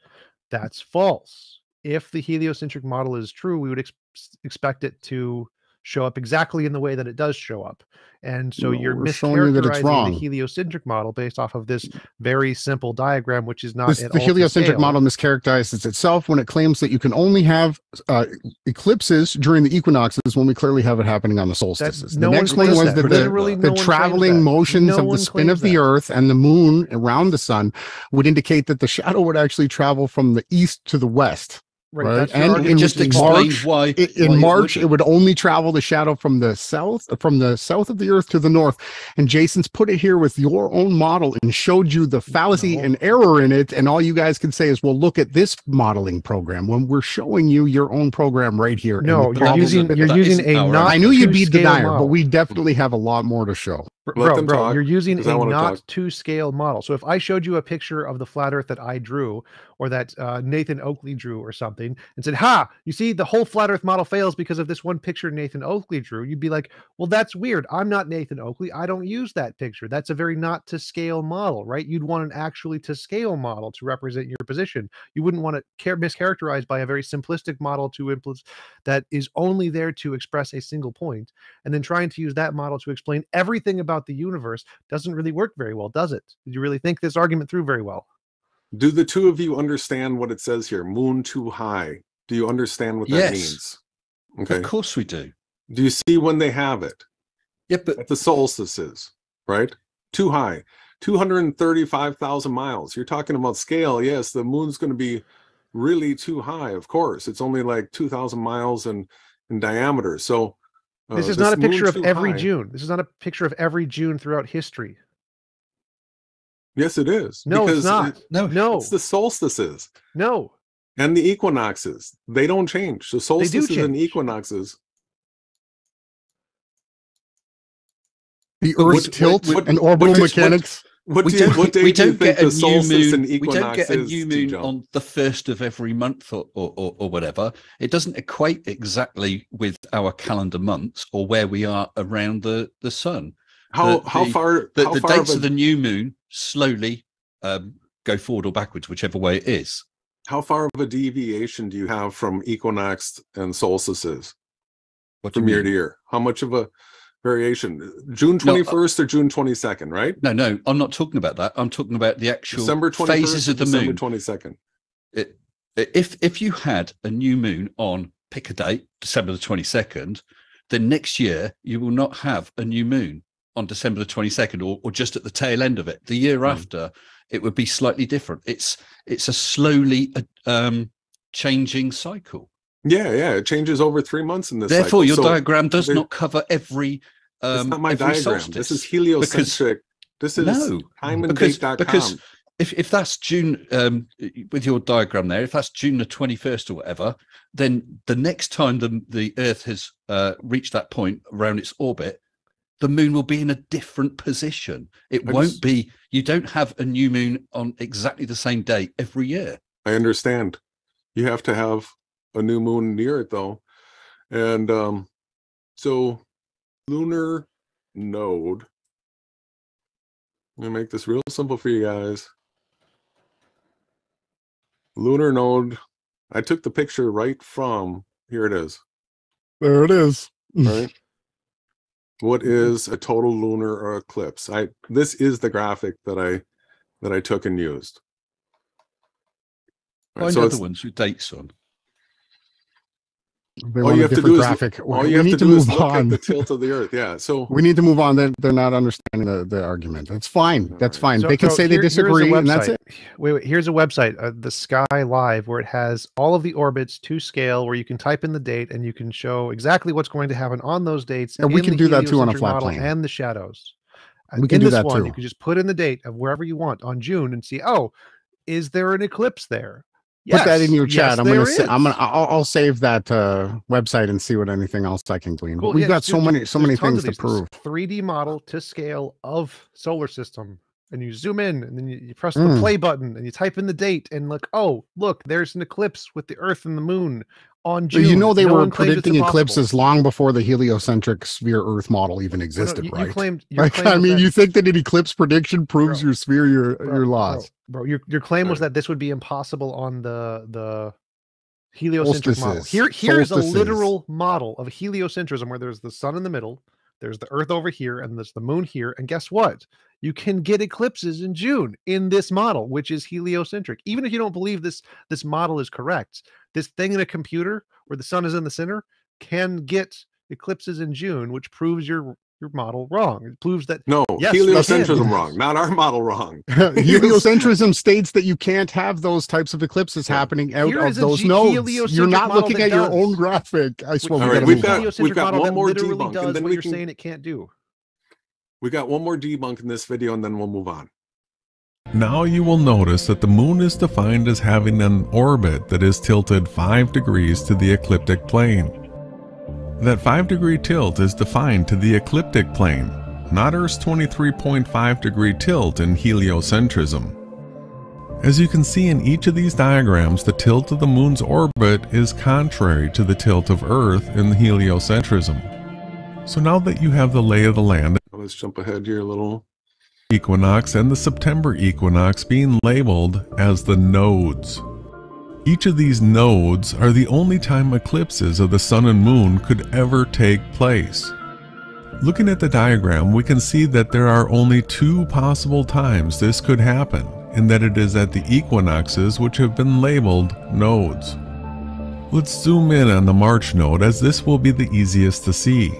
That's false. If the heliocentric model is true, we would ex expect it to show up exactly in the way that it does show up. And so no, you're mischaracterizing you the heliocentric model based off of this very simple diagram, which is not this, at the all heliocentric model mischaracterizes itself when it claims that you can only have uh, eclipses during the equinoxes when we clearly have it happening on the solstices. No the next one was that, that the, no the traveling motions no of the spin of the that. earth and the moon around the sun would indicate that the shadow would actually travel from the east to the west. Right, right. And it just explains why in March it would only travel the shadow from the south, from the south of the earth to the north. And Jason's put it here with your own model and showed you the fallacy no. and error in it. And all you guys can say is, well, look at this modeling program when we're showing you your own program right here. No, you're using you're using a not. I knew you'd be a denier, but we definitely have a lot more to show. Bro, bro, talk, you're using a not-to-scale model. So if I showed you a picture of the flat Earth that I drew, or that uh, Nathan Oakley drew, or something, and said, "Ha! You see, the whole flat Earth model fails because of this one picture Nathan Oakley drew," you'd be like, "Well, that's weird. I'm not Nathan Oakley. I don't use that picture. That's a very not-to-scale model, right? You'd want an actually to-scale model to represent your position. You wouldn't want to mischaracterize by a very simplistic model to impl- that is only there to express a single point, and then trying to use that model to explain everything about." the universe doesn't really work very well, does it? Did you really think this argument through very well? Do the two of you understand what it says here? Moon too high. Do you understand what yes. that means? Okay. Of course we do. Do you see when they have it? Yep. But at the solstices, right? Too high. two hundred thirty-five thousand miles. You're talking about scale. Yes, the moon's going to be really too high, of course. It's only like two thousand miles in, in diameter. So Uh, this is this not a picture of every high. June. This is not a picture of every June throughout history. Yes, it is. No, it's not. It, no, no. It's the solstices. No. And the equinoxes. They don't change. The solstices change. And equinoxes. The Earth's tilt what, what, and orbital what, mechanics. What, what do you, what day we do you think the solstices moon, and equinoxes? We don't get a new moon T-Jump. on the first of every month or, or, or, or whatever. It doesn't equate exactly with our calendar months or where we are around the, the sun. How, the, how far? The, how the, far the dates of, a, of the new moon slowly um, go forward or backwards, whichever way it is. How far of a deviation do you have from equinox and solstices what from year mean? to year? How much of a... variation? June twenty-first no, uh, or June twenty-second, right? No, no, I'm not talking about that. I'm talking about the actual December twenty-first, phases of the moon. December twenty-second. It, if, if you had a new moon on, pick a date, December the twenty-second, then next year you will not have a new moon on December the twenty-second or, or just at the tail end of it. The year mm. after, it would be slightly different. It's, it's a slowly um, changing cycle. Yeah, yeah, it changes over three months in this. Therefore, cycle. your so diagram does not cover every. Um, it's not my diagram. Solstice. This is heliocentric. Because, this is no, time and date dot com. Because if if that's June um, with your diagram there, if that's June the twenty-first or whatever, then the next time the the Earth has uh, reached that point around its orbit, the moon will be in a different position. It I won't just, be. You don't have a new moon on exactly the same date every year. I understand. You have to have a new moon near it though, and um so lunar node, I'm gonna make this real simple for you guys. Lunar node, I took the picture right from here. It is there. It is right. What is a total lunar eclipse? I this is the graphic that I that I took and used. Right, find so other ones with dates on. They all you have to do graphic. is all you we have need to, to move is look on. At the tilt of the Earth. Yeah, so we need to move on. They're, they're not understanding the, the argument. That's fine. That's fine. So, they can so say here, they disagree, and that's it. Wait, wait. Here's a website, uh, the Sky Live, where it has all of the orbits to scale, where you can type in the date and you can show exactly what's going to happen on those dates. And we can do that too on a flat plane and the shadows. And we can do that one, too. You can just put in the date of wherever you want on June and see. Oh, is there an eclipse there? Yes, put that in your chat. Yes, I'm gonna. Sa I'm gonna. I'll, I'll save that uh, website and see what anything else I can glean. Cool, but we've yeah, got so many, so many things to prove. three D model to scale of solar system, and you zoom in, and then you, you press mm. the play button, and you type in the date, and look. Oh, look! There's an eclipse with the Earth and the Moon on June. You know they no were predicting eclipses long before the heliocentric sphere Earth model even existed, no, no, you, right? You claimed, you like, claimed I mean, that, you think that an eclipse prediction proves bro, your sphere, your bro, your lost. Bro, your your claim was that this would be impossible on the the heliocentric model. Here, here is a literal model of heliocentrism where there's the sun in the middle, there's the Earth over here, and there's the Moon here. And guess what? You can get eclipses in June in this model, which is heliocentric. Even if you don't believe this this model is correct, this thing in a computer where the sun is in the center can get eclipses in June, which proves your your model wrong. It proves that no yes, heliocentrism wrong, not our model wrong. Heliocentrism states that you can't have those types of eclipses yeah. happening out Here of those nodes. You're not looking at does. your own graphic. I swear. All right, we've got we've got one more debunk, and then we can... saying it can't do. We got one more debunk in this video, and then we'll move on. Now you will notice that the moon is defined as having an orbit that is tilted five degrees to the ecliptic plane. That five degree tilt is defined to the ecliptic plane, not Earth's twenty-three point five degree tilt in heliocentrism. As you can see in each of these diagrams, the tilt of the moon's orbit is contrary to the tilt of Earth in the heliocentrism. So now that you have the lay of the land, let's jump ahead here a little. Equinox and the September equinox being labeled as the nodes. Each of these nodes are the only time eclipses of the sun and moon could ever take place. Looking at the diagram, we can see that there are only two possible times this could happen, and that it is at the equinoxes, which have been labeled nodes. Let's zoom in on the March node, as this will be the easiest to see.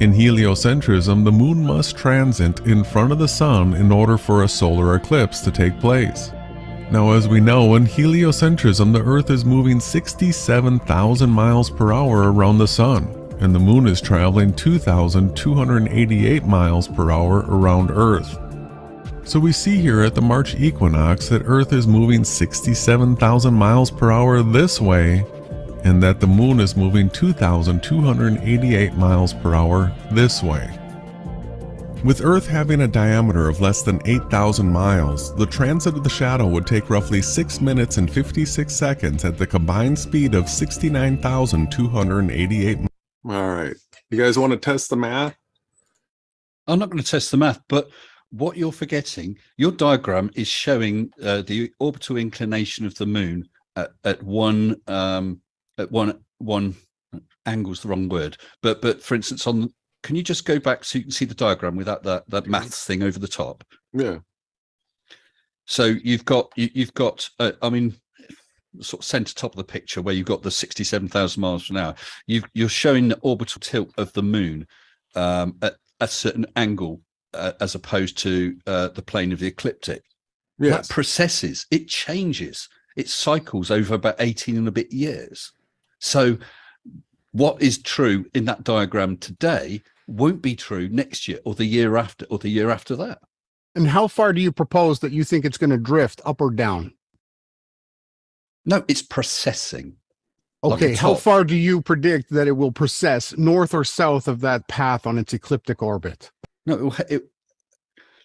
In heliocentrism, the moon must transit in front of the sun in order for a solar eclipse to take place. Now, as we know, in heliocentrism, the Earth is moving sixty-seven thousand miles per hour around the sun, and the moon is traveling two thousand two hundred eighty-eight miles per hour around Earth. So we see here at the March equinox that Earth is moving sixty-seven thousand miles per hour this way, and that the moon is moving two thousand two hundred eighty-eight miles per hour this way. With Earth having a diameter of less than eight thousand miles, the transit of the shadow would take roughly six minutes and fifty-six seconds at the combined speed of sixty-nine thousand two hundred eighty-eight miles. All right. You guys want to test the math? I'm not going to test the math, but what you're forgetting, your diagram is showing uh, the orbital inclination of the moon at, at one um, at one one angle's the wrong word, but but for instance on. Can you just go back so you can see the diagram without that that maths thing over the top? Yeah. So you've got you, you've got uh, I mean, sort of center top of the picture where you've got the sixty-seven thousand miles an hour. You you're showing the orbital tilt of the moon um, at a certain angle uh, as opposed to uh, the plane of the ecliptic. Yes. That processes. It changes. It cycles over about eighteen and a bit years. So what is true in that diagram today won't be true next year or the year after or the year after that. And how far do you propose that you think it's going to drift, up or down? No, it's processing. Okay, like how far do you predict that it will process, north or south of that path on its ecliptic orbit? No, it, it,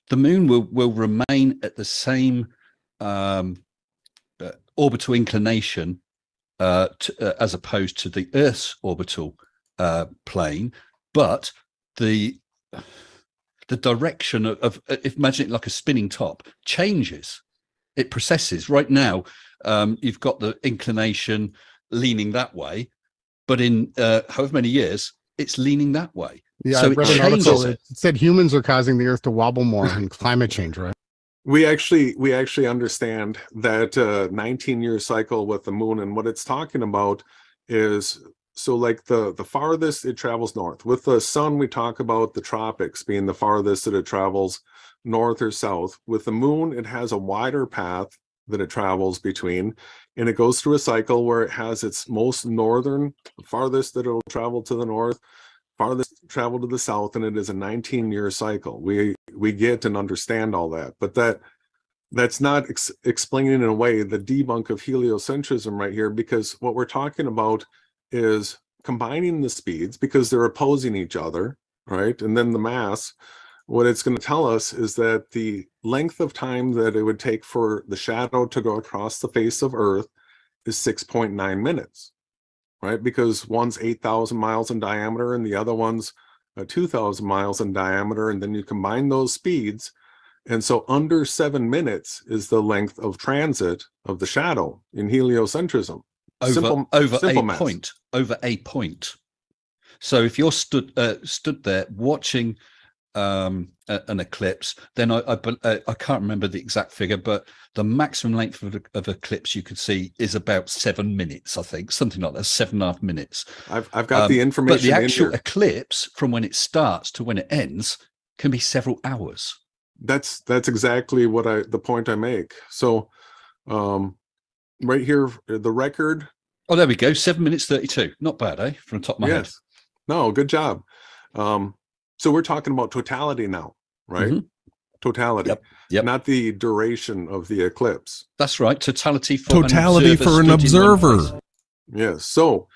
the moon will will remain at the same um uh, orbital inclination Uh, to, uh, as opposed to the Earth's orbital uh, plane, but the the direction of, of if imagine it like a spinning top changes, it processes. Right now, um, you've got the inclination leaning that way, but in uh, however many years, it's leaning that way. Yeah, so I read an article that said humans are causing the Earth to wobble more and climate change, right? We actually we actually understand that uh, nineteen year cycle with the moon, and what it's talking about is so like the the farthest it travels north. With the sun, we talk about the tropics being the farthest that it travels north or south. With the moon, it has a wider path that it travels between, and it goes through a cycle where it has its most northern, farthest that it'll travel to the north, farthest travel to the south, and it is a nineteen year cycle. We we get and understand all that, but that that's not ex explaining in a way the debunk of heliocentrism right here, because what we're talking about is combining the speeds because they're opposing each other, right? And then the mass, what it's going to tell us is that the length of time that it would take for the shadow to go across the face of Earth is six point nine minutes, right? Because one's eight thousand miles in diameter and the other one's uh, two thousand miles in diameter, and then you combine those speeds. And so under seven minutes is the length of transit of the shadow in heliocentrism. Over, simple, over simple a mass. point, over a point. So if you're stood uh, stood there watching um, a, an eclipse, then I, I I can't remember the exact figure, but the maximum length of, of eclipse you could see is about seven minutes, I think, something like that, seven and a half minutes. I've I've got um, the information. But the actual in eclipse from when it starts to when it ends can be several hours. That's that's exactly what I the point I make. So. Um, Right here, the record. Oh, there we go. seven minutes thirty-two. Not bad, eh? From the top of my yes. head. No, good job. Um, so we're talking about totality now, right? Mm-hmm. Totality. Yep. Yep. Not the duration of the eclipse. That's right. Totality for totality an observer. For an observer. Yes. So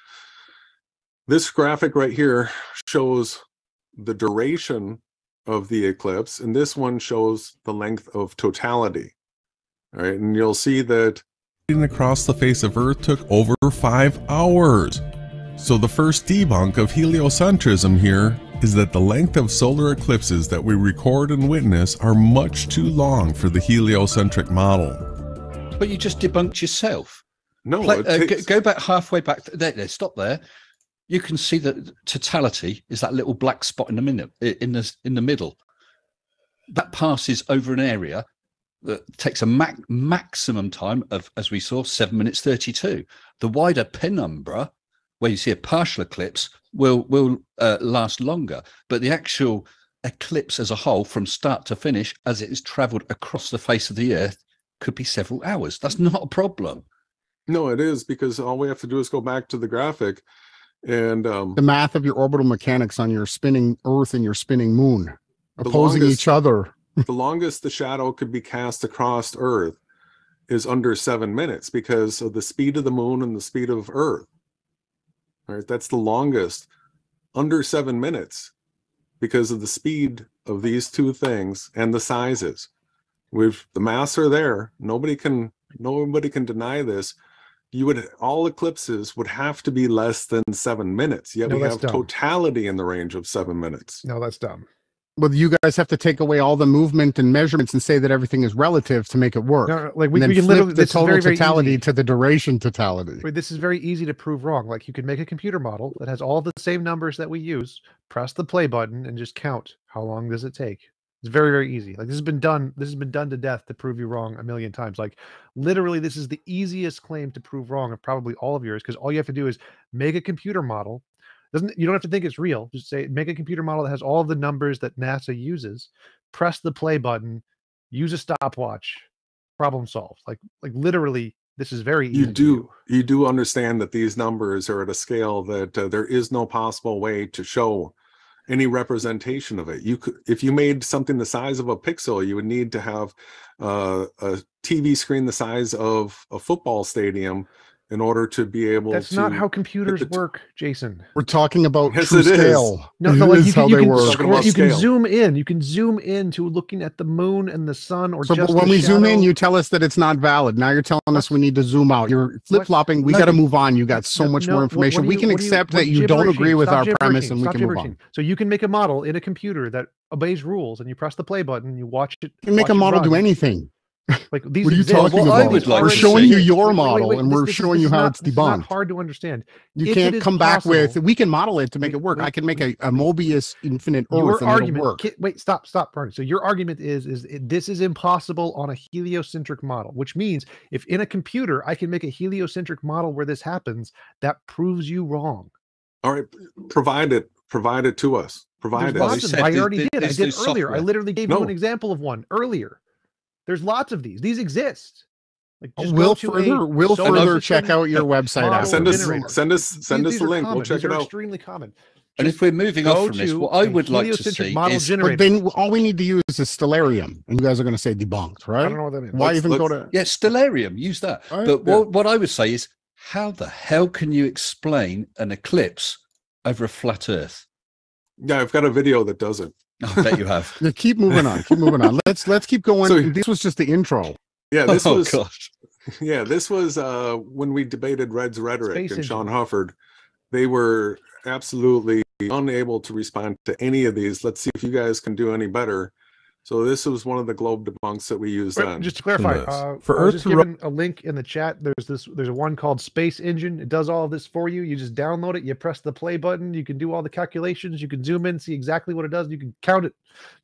this graphic right here shows the duration of the eclipse, and this one shows the length of totality. All right. And you'll see that across the face of Earth took over five hours. So the first debunk of heliocentrism here is that the length of solar eclipses that we record and witness are much too long for the heliocentric model. But you just debunked yourself. No, Play, uh, takes... go back halfway back. There, there, stop there. You can see that totality is that little black spot in the minute, in the in the middle. That passes over an area that takes a mac maximum time of, as we saw, seven minutes thirty-two. The wider penumbra, where you see a partial eclipse, will will uh, last longer. But the actual eclipse as a whole, from start to finish, as it is traveled across the face of the Earth, could be several hours. That's not a problem. No, it is, because all we have to do is go back to the graphic and... Um, the math of your orbital mechanics on your spinning Earth and your spinning moon, opposing longest, each other. The longest the shadow could be cast across Earth is under seven minutes because of the speed of the moon and the speed of Earth. All right, that's the longest, under seven minutes, because of the speed of these two things and the sizes. With the mass are there, nobody can nobody can deny this. You would all eclipses would have to be less than seven minutes. Yet no, we have dumb. totality in the range of seven minutes. No, that's dumb. Well, you guys have to take away all the movement and measurements and say that everything is relative to make it work. No, like we, and then we can flip literally the total very, very totality easy. to the duration totality. Wait, this is very easy to prove wrong. Like you could make a computer model that has all the same numbers that we use, press the play button, and just count how long does it take. It's very, very easy. Like this has been done. This has been done to death to prove you wrong a million times. Like literally, this is the easiest claim to prove wrong of probably all of yours, because all you have to do is make a computer model. Doesn't, you don't have to think it's real. Just say, make a computer model that has all of the numbers that NASA uses, press the play button, use a stopwatch, problem solved. Like, like literally, this is very easy. You do, you do understand that these numbers are at a scale that uh, there is no possible way to show any representation of it. You could, if you made something the size of a pixel, you would need to have uh, a T V screen the size of a football stadium in order to be able that's to... That's not how computers work, Jason. We're talking about yes, true scale. No, no, like you can, you can, scroll, you can zoom in. You can zoom in to looking at the moon and the sun or so, just but when we shadow. zoom in, you tell us that it's not valid. Now you're telling what? us we need to zoom out. You're flip-flopping. We no, got to move on. You got so no, much no, more information. You, we can accept you, that you don't agree with our premise and we can move on. So you can make a model in a computer that obeys rules and you press the play button and you watch it. You can make a model do anything. Like these what are you exist. talking well, about? Like we're showing you your model, wait, wait, wait, and this, we're this, showing this you how not, it's debunked. It's hard to understand. You if can't come back possible, with. We can model it to make wait, it work. Wait, I can make wait, a, a Mobius infinite Earth and argument, it'll work. Wait, stop, stop, pardon. So your argument is is it, this is impossible on a heliocentric model, which means if in a computer I can make a heliocentric model where this happens, that proves you wrong. All right, provide it. Provide it to us. Provide There's it. I this, already this, did. This I did earlier. Software. I literally gave no. you an example of one earlier. There's lots of these. These exist. Like just we'll further, we'll further check out your website. Send us, send us, send us a link. We'll check it out. Extremely common. And if we're moving off from this, what I would like to see is, but then all we need to use is Stellarium, and you guys are going to say debunked, right? I don't know what that means. Why even go to? Yeah, Stellarium, use that. But what, what I would say is, how the hell can you explain an eclipse over a flat Earth? Yeah, I've got a video that does it. I bet you have. Yeah, keep moving on. Keep moving on. Let's let's keep going. So, this was just the intro. Yeah, this oh, was. Gosh. Yeah, this was uh, when we debated Red's rhetoric Space and engine. Sean Hufford. They were absolutely unable to respond to any of these. Let's see if you guys can do any better. So this was one of the globe debunks that we used. Right, just to clarify, uh, for I was Earth, just given a link in the chat. There's this. There's one called Space Engine. It does all of this for you. You just download it. You press the play button. You can do all the calculations. You can zoom in, see exactly what it does. You can count it.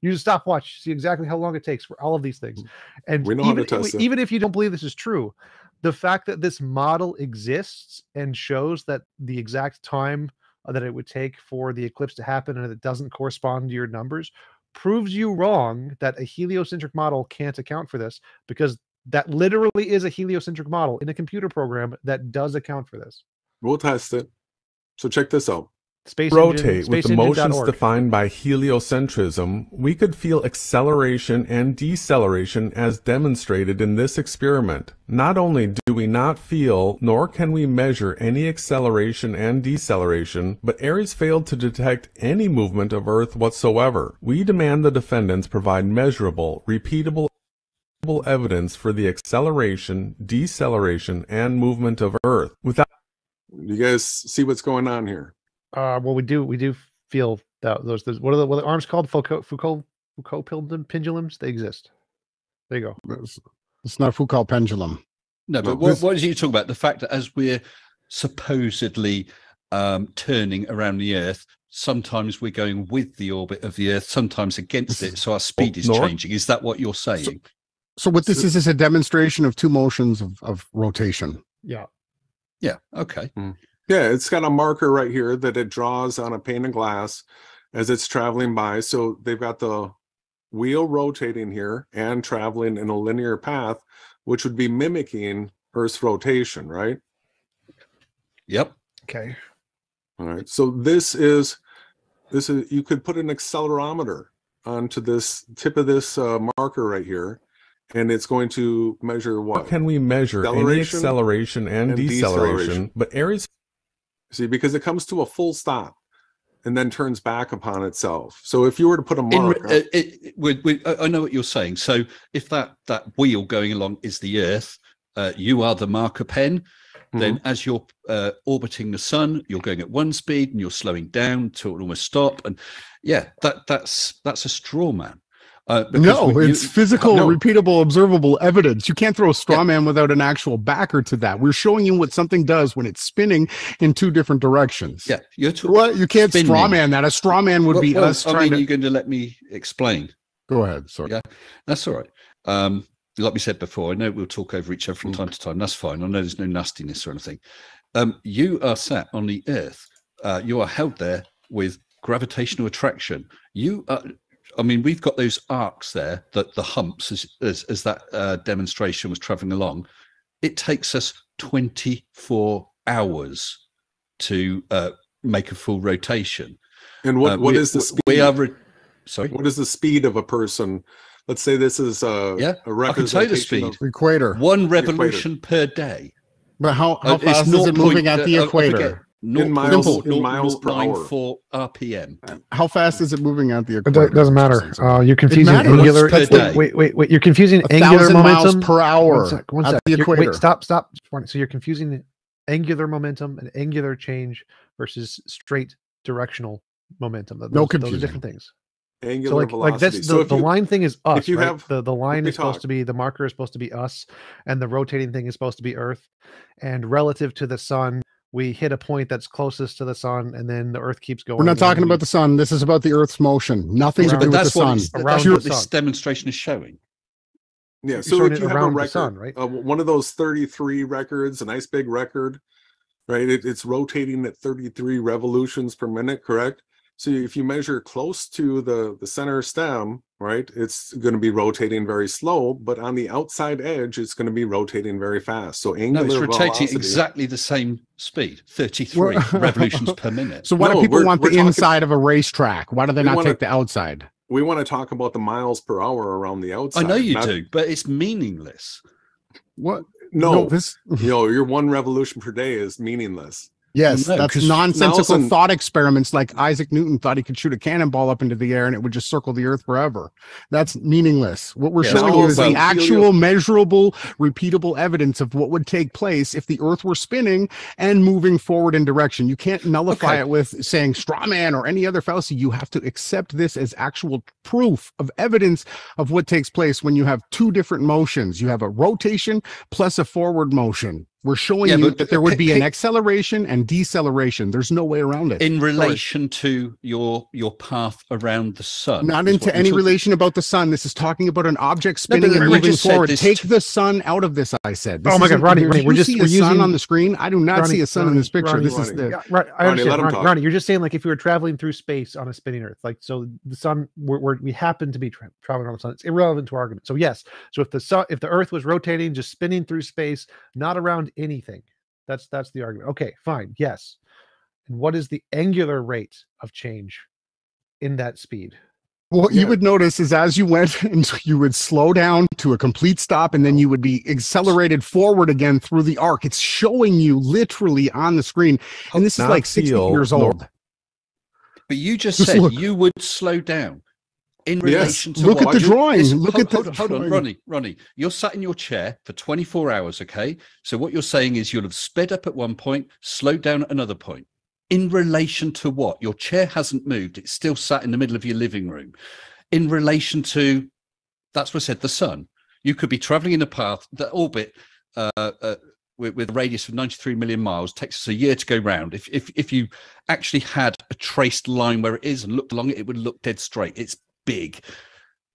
You just stopwatch, see exactly how long it takes for all of these things. And we know even, how to test it. Even if you don't believe this is true, the fact that this model exists and shows that the exact time that it would take for the eclipse to happen and it doesn't correspond to your numbers proves you wrong that a heliocentric model can't account for this, because that literally is a heliocentric model in a computer program that does account for this. We'll test it. So check this out. Space rotate engine, space with the motions defined by heliocentrism, we could feel acceleration and deceleration as demonstrated in this experiment. Not only do we not feel, nor can we measure any acceleration and deceleration, but Aries failed to detect any movement of Earth whatsoever. We demand the defendants provide measurable, repeatable evidence for the acceleration, deceleration, and movement of Earth. Without you guys see what's going on here. Uh, well, we do we do feel that those, those what are the what are the arms called? Foucault Foucault Foucault pendulums. They exist. There you go. It's not Foucault pendulum. No, but what, what did you talk about? The fact that as we're supposedly um, turning around the Earth, sometimes we're going with the orbit of the Earth, sometimes against it. So our speed is changing. Is that what you're saying? So, so what this so, is is a demonstration of two motions of, of rotation. Yeah. Yeah. Okay. Mm. Yeah, it's got a marker right here that it draws on a pane of glass as it's traveling by. So they've got the wheel rotating here and traveling in a linear path, which would be mimicking Earth's rotation, right? Yep. Okay. All right. So this is, this is, you could put an accelerometer onto this tip of this uh, marker right here. And it's going to measure what? How can we measure any acceleration and, and deceleration, deceleration? But Aries... See, because it comes to a full stop and then turns back upon itself. So if you were to put a mark... In, uh, it, it, we, we, I know what you're saying. So if that, that wheel going along is the Earth, uh, you are the marker pen, mm-hmm. then as you're uh, orbiting the sun, you're going at one speed and you're slowing down to almost stop. And yeah, that that's that's a straw man. Uh, no, we, it's you, physical, no. repeatable, observable evidence. You can't throw a straw yeah. man without an actual backer to that. We're showing you what something does when it's spinning in two different directions. Yeah, you're well, you can't spinning. straw man that. A straw man would well, be well, us I trying mean, to... You're going to let me explain. Go ahead. Sorry. Yeah, that's all right. Um, like we said before, I know we'll talk over each other from mm. time to time. That's fine. I know there's no nastiness or anything. Um, you are sat on the Earth. Uh, you are held there with gravitational attraction. You are... I mean, we've got those arcs there, that the humps, as, as, as that uh, demonstration was traveling along. It takes us twenty-four hours to uh, make a full rotation. And what, uh, what we, is the speed? We are re- Sorry? What is the speed of a person? Let's say this is a, yeah, a representation I can tell you the speed. Equator. One revolution equator. per day. But how, how uh, fast is it moving at the uh, equator? North, in miles, north, in north, miles north per hour. For R P M. How fast is it moving out the equator? It doesn't matter. Uh, you're confusing angular. Wait, wait, wait, wait. You're confusing a angular momentum per hour one sec, one at the equator. Wait, stop, stop. So you're confusing the angular momentum and angular change versus straight directional momentum. Those, no confusing. Those are different things. Angular so like, velocity. Like that's the, so the you, line thing is us. If you right? have, the the line is talk. supposed to be the marker is supposed to be us, and the rotating thing is supposed to be Earth, and relative to the sun. We hit a point that's closest to the sun, and then the Earth keeps going. We're not talking we... about the sun. This is about the Earth's motion. Nothing around, to do with the sun. That's what this sun. demonstration is showing. Yeah, You're so showing if you have a record, sun, right? uh, one of those thirty-three records, a nice big record, right? It, it's rotating at thirty-three revolutions per minute, correct? So if you measure close to the, the center stem, right, it's going to be rotating very slow, but on the outside edge, it's going to be rotating very fast. So angular velocity. No, it's rotating velocity. Exactly the same speed, thirty-three revolutions per minute. So why no, do people want the talking, inside of a racetrack? Why do they not wanna, take the outside? We want to talk about the miles per hour around the outside. I know you not, do, but it's meaningless. What? No, no this... you know, your one revolution per day is meaningless. Yes, no, that's nonsensical Nelson, thought experiments like Isaac Newton thought he could shoot a cannonball up into the air and it would just circle the earth forever. That's meaningless. What we're yeah, showing you is the actual, measurable, repeatable evidence of what would take place if the earth were spinning and moving forward in direction. You can't nullify okay. it with saying straw man or any other fallacy. You have to accept this as actual proof of evidence of what takes place when you have two different motions. You have a rotation plus a forward motion. We're showing yeah, you that there would be an acceleration and deceleration. There's no way around it. In relation to your your path around the sun. Not into any relation about the sun. This is talking about an object spinning no, and moving forward. Take the sun out of this, I said. This oh, my God, Ronnie. Ronnie we're just, see we're a using... sun on the screen? I do not Ronnie, see a sun Ronnie, in this picture. Ronnie, this Ronnie. is the... Yeah, right, I Ronnie, understand. Ronnie, Ronnie, you're just saying like if you were traveling through space on a spinning Earth. like So the sun, we're, we're, we happen to be tra traveling on the sun. It's irrelevant to our argument. So yes, so if the, sun, if the Earth was rotating, just spinning through space, not around anything, that's that's the argument. Okay, fine. Yes. And what is the angular rate of change in that speed? Well, what yeah. you would notice is as you went, and you would slow down to a complete stop, and then you would be accelerated forward again through the arc. It's showing you literally on the screen, and this is like sixty years old. But you just, just said look. you would slow down in relation yes. to look what? at the drawings. Look hold, at the hold, hold on, Ronnie. Ronnie, you're sat in your chair for twenty-four hours, okay? So what you're saying is you'll have sped up at one point, slowed down at another point. In relation to what? Your chair hasn't moved. It's still sat in the middle of your living room. In relation to, that's what I said, the sun. You could be traveling in a path that orbit uh, uh, with, with a radius of ninety-three million miles. Takes us a year to go round. If, if, if you actually had a traced line where it is and looked along it, it would look dead straight. It's big.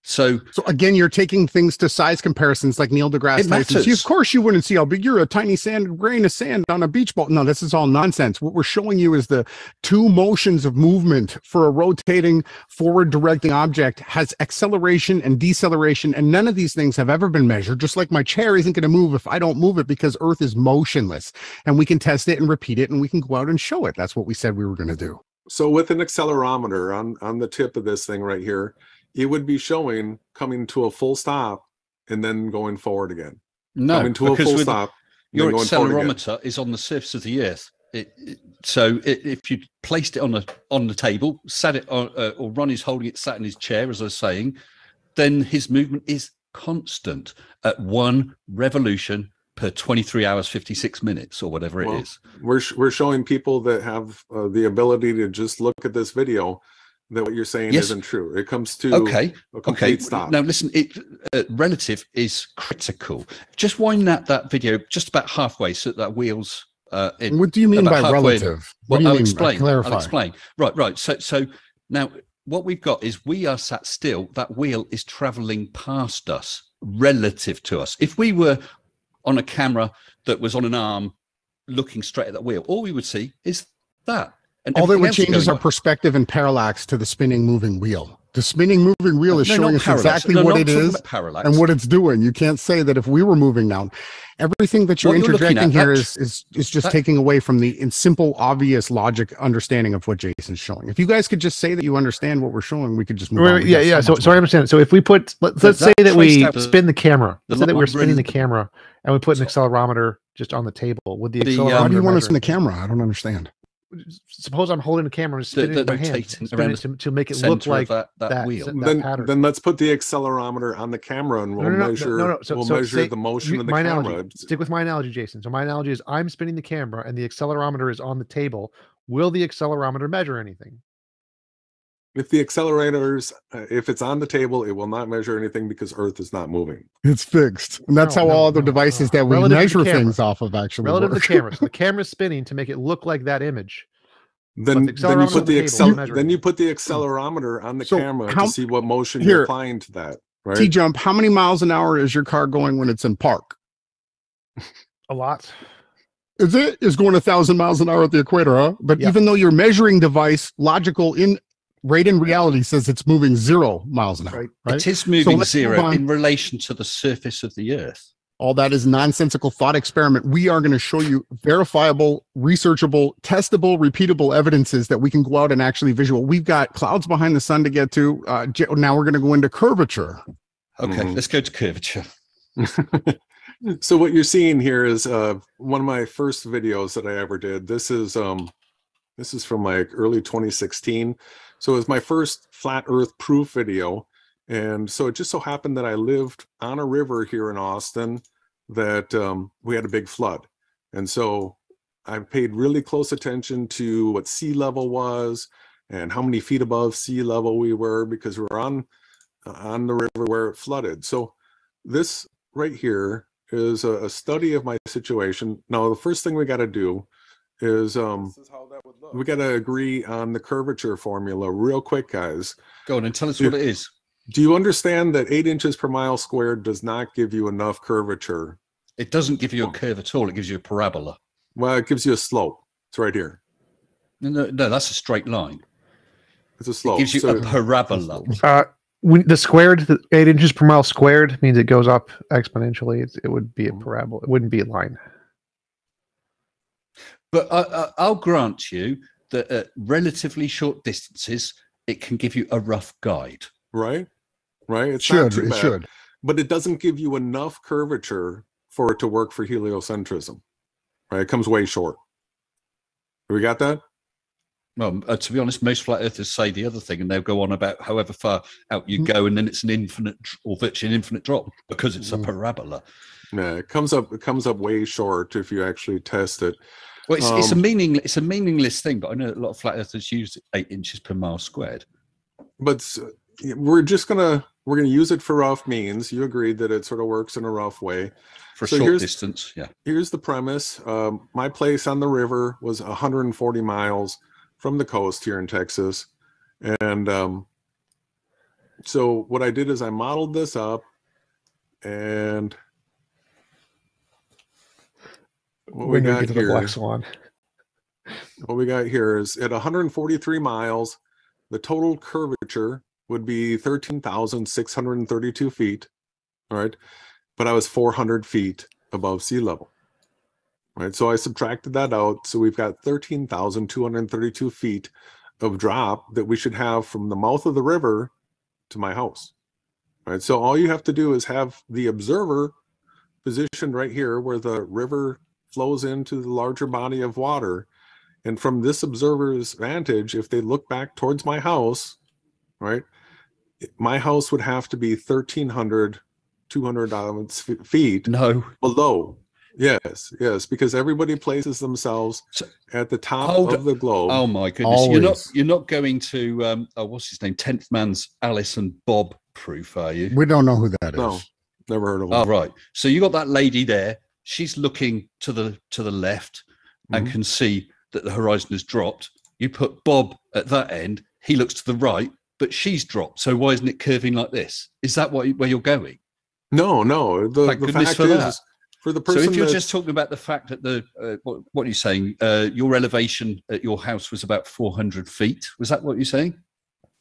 So, so again, you're taking things to size comparisons like Neil deGrasse Tyson. Of course you wouldn't see how big you're a tiny sand grain of sand on a beach ball. No, this is all nonsense. What we're showing you is the two motions of movement for a rotating forward directing object has acceleration and deceleration. And none of these things have ever been measured. Just like my chair isn't going to move if I don't move it, because Earth is motionless, and we can test it and repeat it and we can go out and show it. That's what we said we were going to do. So with an accelerometer on, on the tip of this thing right here, it would be showing coming to a full stop and then going forward again. No, coming to a full stop. Your accelerometer is on the surface of the earth. It, it, so it, if you placed it on the on the table, sat it on, uh, or Ronnie's holding it, sat in his chair, as I was saying, then his movement is constant at one revolution per twenty-three hours, fifty-six minutes, or whatever it well, is. We're sh we're showing people that have uh, the ability to just look at this video that what you're saying yes. isn't true. It comes to okay. a complete okay. stop. Now, listen, it, uh, relative is critical. Just wind that, that video just about halfway so that, that wheels... Uh, in, what do you mean by relative? In. What well, do you I'll mean explain. Clarify. I'll explain. Right, right. So, so now what we've got is we are sat still. That wheel is traveling past us, relative to us. If we were on a camera that was on an arm looking straight at that wheel, all we would see is that. And all that would change is our on. perspective and parallax to the spinning moving wheel. The spinning moving wheel is no, showing us parallax. exactly no, what it is and what it's doing. You can't say that if we were moving down. Everything that you're what interjecting you're at, here that, is, is, is just that, taking away from the in simple, obvious logic understanding of what Jason's showing. If you guys could just say that you understand what we're showing, we could just move right, on. We yeah, yeah. So, so, so I understand. So if we put, let, let's that say that we spin the camera, let's say that we're spinning the camera and we put an accelerometer just on the table with the accelerometer. How do you want to spin the camera? I don't understand. Suppose I'm holding the camera and spinning the, the, my hand, it to, to make it look like that, that, that wheel. That then, pattern. then let's put the accelerometer on the camera and we'll no, no, no, measure, no, no, no. So, we'll so measure say, the motion you, of the camera. Analogy, stick with my analogy, Jason. So my analogy is I'm spinning the camera and the accelerometer is on the table. Will the accelerometer measure anything? If the accelerators, uh, if it's on the table, it will not measure anything because Earth is not moving. It's fixed. And that's no, how no, all no, the devices no. that we Relative measure things off of actually Relative work. to the camera. So the camera's spinning to make it look like that image. Then, the then, you put the the accel then you put the accelerometer on the so camera how, to see what motion here, you're applying to that. Right? T-Jump, how many miles an hour is your car going when it's in park? A lot. Is it? It's going a thousand miles an hour at the equator, huh? But yeah. even though your measuring device, logical in rate in reality says it's moving zero miles an hour. Right. Right? It is moving so zero in relation to the surface of the Earth. All that is nonsensical thought experiment. We are going to show you verifiable, researchable, testable, repeatable evidences that we can go out and actually visual. We've got clouds behind the sun to get to. Uh, now we're going to go into curvature. Okay, mm. Let's go to curvature. So what you're seeing here is uh, one of my first videos that I ever did. This is um, this is from like early twenty sixteen. So it was my first flat Earth proof video. And so it just so happened that I lived on a river here in Austin that um, we had a big flood. And so I paid really close attention to what sea level was and how many feet above sea level we were, because we were on, uh, on the river where it flooded. So this right here is a, a study of my situation. Now, the first thing we got to do is um this is how that would look. We got to agree on the curvature formula real quick, guys. Go on and tell us if, what it is. Do you understand that eight inches per mile squared does not give you enough curvature? It doesn't give you a curve at all. It gives you a parabola. Well, it gives you a slope. It's right here. No, no, no, that's a straight line. It's a slope. It gives you so, a parabola. Uh, when the squared, the eight inches per mile squared means it goes up exponentially. It, it would be a parabola. It wouldn't be a line. But I, I, I'll grant you that at relatively short distances, it can give you a rough guide. Right. Right. It's should, not too bad, it should. But it doesn't give you enough curvature for it to work for heliocentrism. Right. It comes way short. We got that? Well, uh, to be honest, most flat earthers say the other thing, and they'll go on about however far out you mm. go, and then it's an infinite or virtually an infinite drop because it's mm. a parabola. Yeah, it comes up. It comes up way short if you actually test it. Well, it's, um, it's a meaning. It's a meaningless thing, but I know a lot of flat earthers use eight inches per mile squared. But we're just gonna we're gonna use it for rough means. You agreed that it sort of works in a rough way for so short distance. Yeah, here's the premise. Um my place on the river was one hundred forty miles from the coast here in Texas, and um so what I did is I modeled this up, and what we, we got here, black swan. What we got here is at one hundred forty-three miles the total curvature would be thirteen thousand six hundred thirty-two feet, all right? But I was four hundred feet above sea level, all right? So I subtracted that out, so we've got thirteen thousand two hundred thirty-two feet of drop that we should have from the mouth of the river to my house, all right? So all you have to do is have the observer positioned right here where the river flows into the larger body of water, and from this observer's vantage, if they look back towards my house, right, my house would have to be thirteen hundred, two hundred feet no. below. Yes, yes, because everybody places themselves so, at the top hold, of the globe. Oh my goodness, always. you're not you're not going to um, oh, what's his name, tenth man's Alice and Bob proof, are you? We don't know who that is. No, never heard of him. Oh, right. So you got that lady there. She's looking to the to the left mm-hmm. and can see that the horizon has dropped. You put Bob at that end. He looks to the right, but she's dropped. So why isn't it curving like this? Is that what, where you're going? No, no. The, Thank the fact for is, that. for the person. So if you're that's... just talking about the fact that the uh, what, what are you saying? Uh, your elevation at your house was about four hundred feet. Was that what you're saying?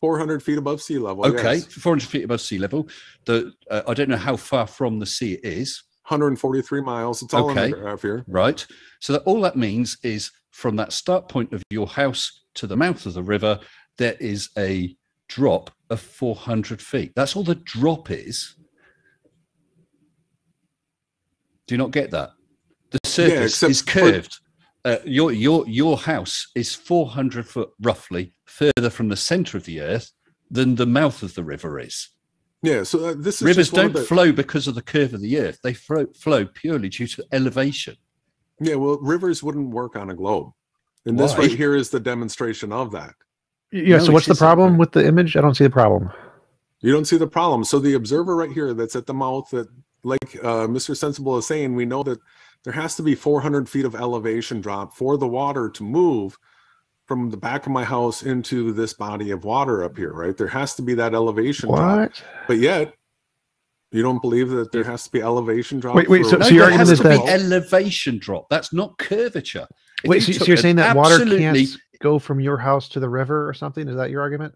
four hundred feet above sea level. Okay, yes. four hundred feet above sea level. The uh, I don't know how far from the sea it is. one hundred forty-three miles. It's all okay. Under, up here. Right. So that all that means is from that start point of your house to the mouth of the river, there is a drop of four hundred feet. That's all the drop is. Do you not get that? The surface yeah, is curved. Uh, your, your, your house is four hundred foot roughly further from the center of the earth than the mouth of the river is. Yeah, so uh, this is rivers don't the... flow because of the curve of the earth. They flow, flow purely due to elevation. Yeah, well, rivers wouldn't work on a globe. And Why? this right here is the demonstration of that. Yeah, no, so what's the problem with the image? I don't see the problem. You don't see the problem. So the observer right here that's at the mouth that, like uh, Mister Sensible is saying, we know that there has to be four hundred feet of elevation drop for the water to move from the back of my house into this body of water up here, right? There has to be that elevation what? drop. But yet, you don't believe that there has to be elevation drop? Wait, wait, so, no, so your argument is that... There has to be elevation drop. That's not curvature. Wait, so, so you're saying that water can't go from your house to the river or something? Is that your argument?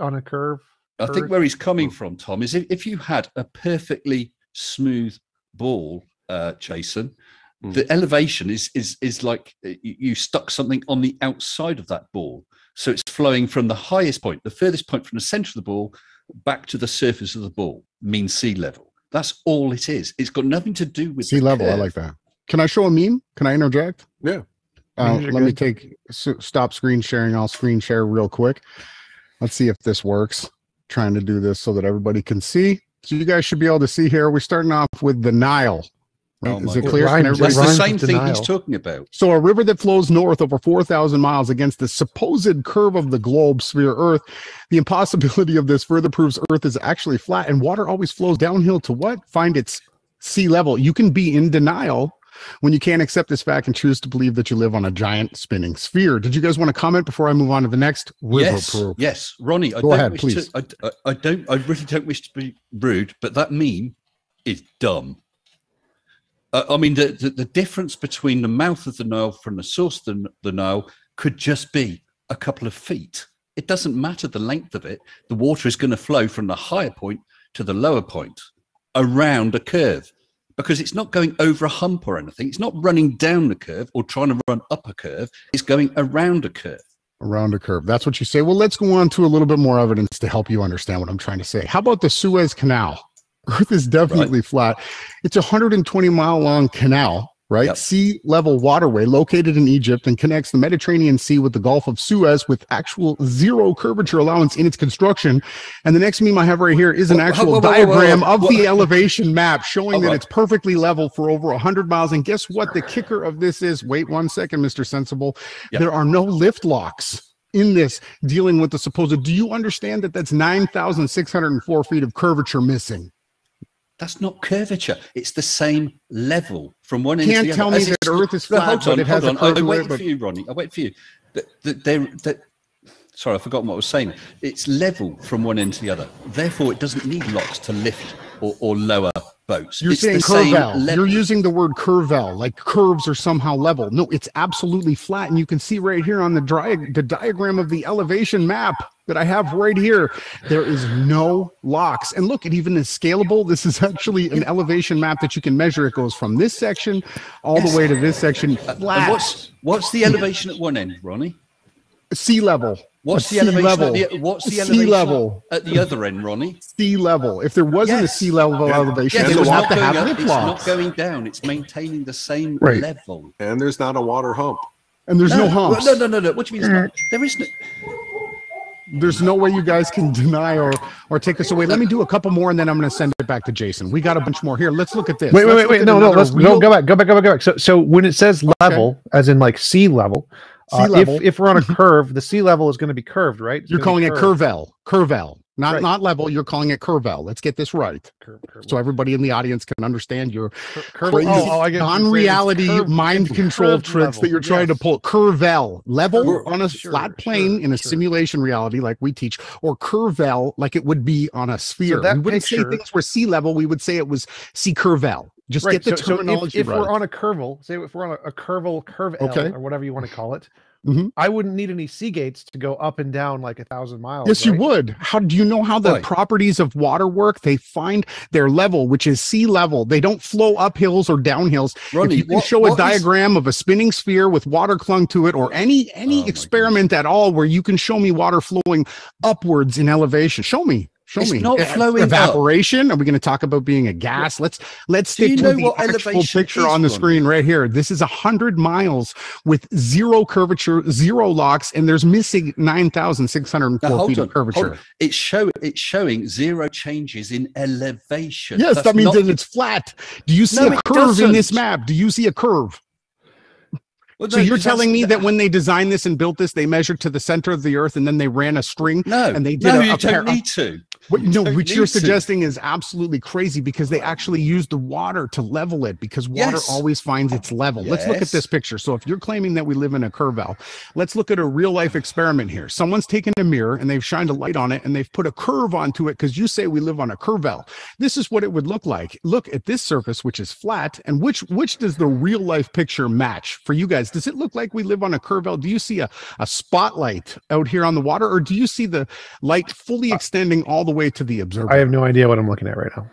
on a curve? I think where he's coming from, Tom, is if, if you had a perfectly smooth ball, uh, Jason, mm. the elevation is is is like you stuck something on the outside of that ball. So it's flowing from the highest point, the furthest point from the center of the ball, back to the surface of the ball, mean sea level. That's all it is. It's got nothing to do with sea level. Curve. I like that. Can I show a meme? Can I interject? Yeah. Uh, let good. me take so, stop screen sharing. I'll screen share real quick. Let's see if this works. Trying to do this so that everybody can see. So you guys should be able to see here. We're starting off with the Nile. Right? Oh, is it clear? Rhymes, That's the same thing Nile. He's talking about. So a river that flows north over four thousand miles against the supposed curve of the globe sphere Earth. The impossibility of this further proves Earth is actually flat, and water always flows downhill to what? Find its sea level. You can be in denial when you can't accept this fact and choose to believe that you live on a giant spinning sphere. Did you guys want to comment before I move on to the next river? Yes, proof? yes, Ronnie. Go I don't ahead, wish please. To, I, I don't. I really don't wish to be rude, but that meme is dumb. Uh, I mean, the, the the difference between the mouth of the Nile from the source of the, the Nile could just be a couple of feet. It doesn't matter the length of it. The water is going to flow from the higher point to the lower point around a curve, because it's not going over a hump or anything. It's not running down the curve or trying to run up a curve. It's going around a curve. Around a curve. That's what you say. Well, let's go on to a little bit more evidence to help you understand what I'm trying to say. How about the Suez Canal? Earth is definitely right. flat. It's a one hundred twenty mile long canal, right? Yep. Sea level waterway located in Egypt and connects the Mediterranean Sea with the Gulf of Suez with actual zero curvature allowance in its construction. And the next meme I have right here is an actual whoa, whoa, whoa, diagram whoa, whoa, whoa, whoa. of the elevation map showing oh, that right. it's perfectly level for over one hundred miles. And guess what? The kicker of this is, wait one second, Mister Sensible. Yep. There are no lift locks in this dealing with the supposed. Do you understand that that's nine thousand six hundred four feet of curvature missing? That's not curvature. It's the same level from one end to the other. You can't tell me that Earth is flat. Hold on, hold on. I, I wait for you, Ronnie. I wait for you. The, the, they're, they're, sorry, I've forgotten what I was saying. It's level from one end to the other. Therefore, it doesn't need locks to lift or, or lower boats. You're it's saying curvel. You're using the word curvel, like curves are somehow level. No, it's absolutely flat. And you can see right here on the, dry, the diagram of the elevation map that I have right here, there is no locks. And look, it even is scalable. This is actually an elevation map that you can measure. It goes from this section all yes. the way to this section. Flat. Uh, what's, what's the elevation at one end, Ronnie? Sea level. What's the elevation, level. At the, what's the elevation level. at the other end, Ronnie? Sea level. If there wasn't yes. a sea level yeah. elevation, yes. it would have to have up, It's not going down. It's maintaining the same right. level. And there's not a water hump. And there's no, no humps. No, no, no, no. What do you mean? Not, there is no... There's no way you guys can deny or or take this away. Let me do a couple more, and then I'm going to send it back to Jason. We got a bunch more here. Let's look at this. Wait, let's wait, wait, wait. No, no. Let's real... no, go back. Go back. Go back. Go back. So, so when it says level, okay. as in like sea level, sea uh, level. If, if we're on a curve, the sea level is going to be curved, right? It's You're calling it curvel. Curvel. Not right. not level. You're calling it curvel. Let's get this right, Cur curvel. so everybody in the audience can understand your Cur crazy oh, oh, non-reality mind-control tricks level. that you're yes. trying to pull. Curvel, level Cur on a sure, flat plane sure, in a sure. simulation reality, like we teach, or curvel, like it would be on a sphere. So that we wouldn't picture, say things were sea level. We would say it was sea curvel. Just right. get the so, terminology so if, if right. If we're on a curvel, say if we're on a, a curvel, curve okay. L, or whatever you want to call it. Mm-hmm. I wouldn't need any sea gates to go up and down like a thousand miles. Yes, right? you would. How do you know how the right. properties of water work? They find their level, which is sea level. They don't flow up hills or down hills. Ronnie, if you can what, show what a diagram is... of a spinning sphere with water clung to it, or any any oh, experiment at all where you can show me water flowing upwards in elevation. Show me. Show it's me. Not it, flowing evaporation. Up. Are we going to talk about being a gas? Let's let's stick you know to the actual picture on the from? screen right here. This is a hundred miles with zero curvature, zero locks, and there's missing nine thousand six hundred four feet on, of curvature. It's show it's showing zero changes in elevation. Yes, That's that means that it's flat. Do you see no, a curve doesn't. in this map? Do you see a curve? Well, no, so you're telling me that when they designed this and built this, they measured to the center of the earth and then they ran a string? No, and they did no, a, you a don't need to. What, no, what you're suggesting is absolutely crazy, because they actually use the water to level it, because water yes. always finds its level. Yes. Let's look at this picture. So if you're claiming that we live in a curve, let's look at a real life experiment here. Someone's taken a mirror and they've shined a light on it and they've put a curve onto it, because you say we live on a curve. This is what it would look like. Look at this surface, which is flat, and which which does the real life picture match for you guys? Does it look like we live on a curve? Do you see a, a spotlight out here on the water, or do you see the light fully extending all the way to the observer? I have no idea what I'm looking at right now.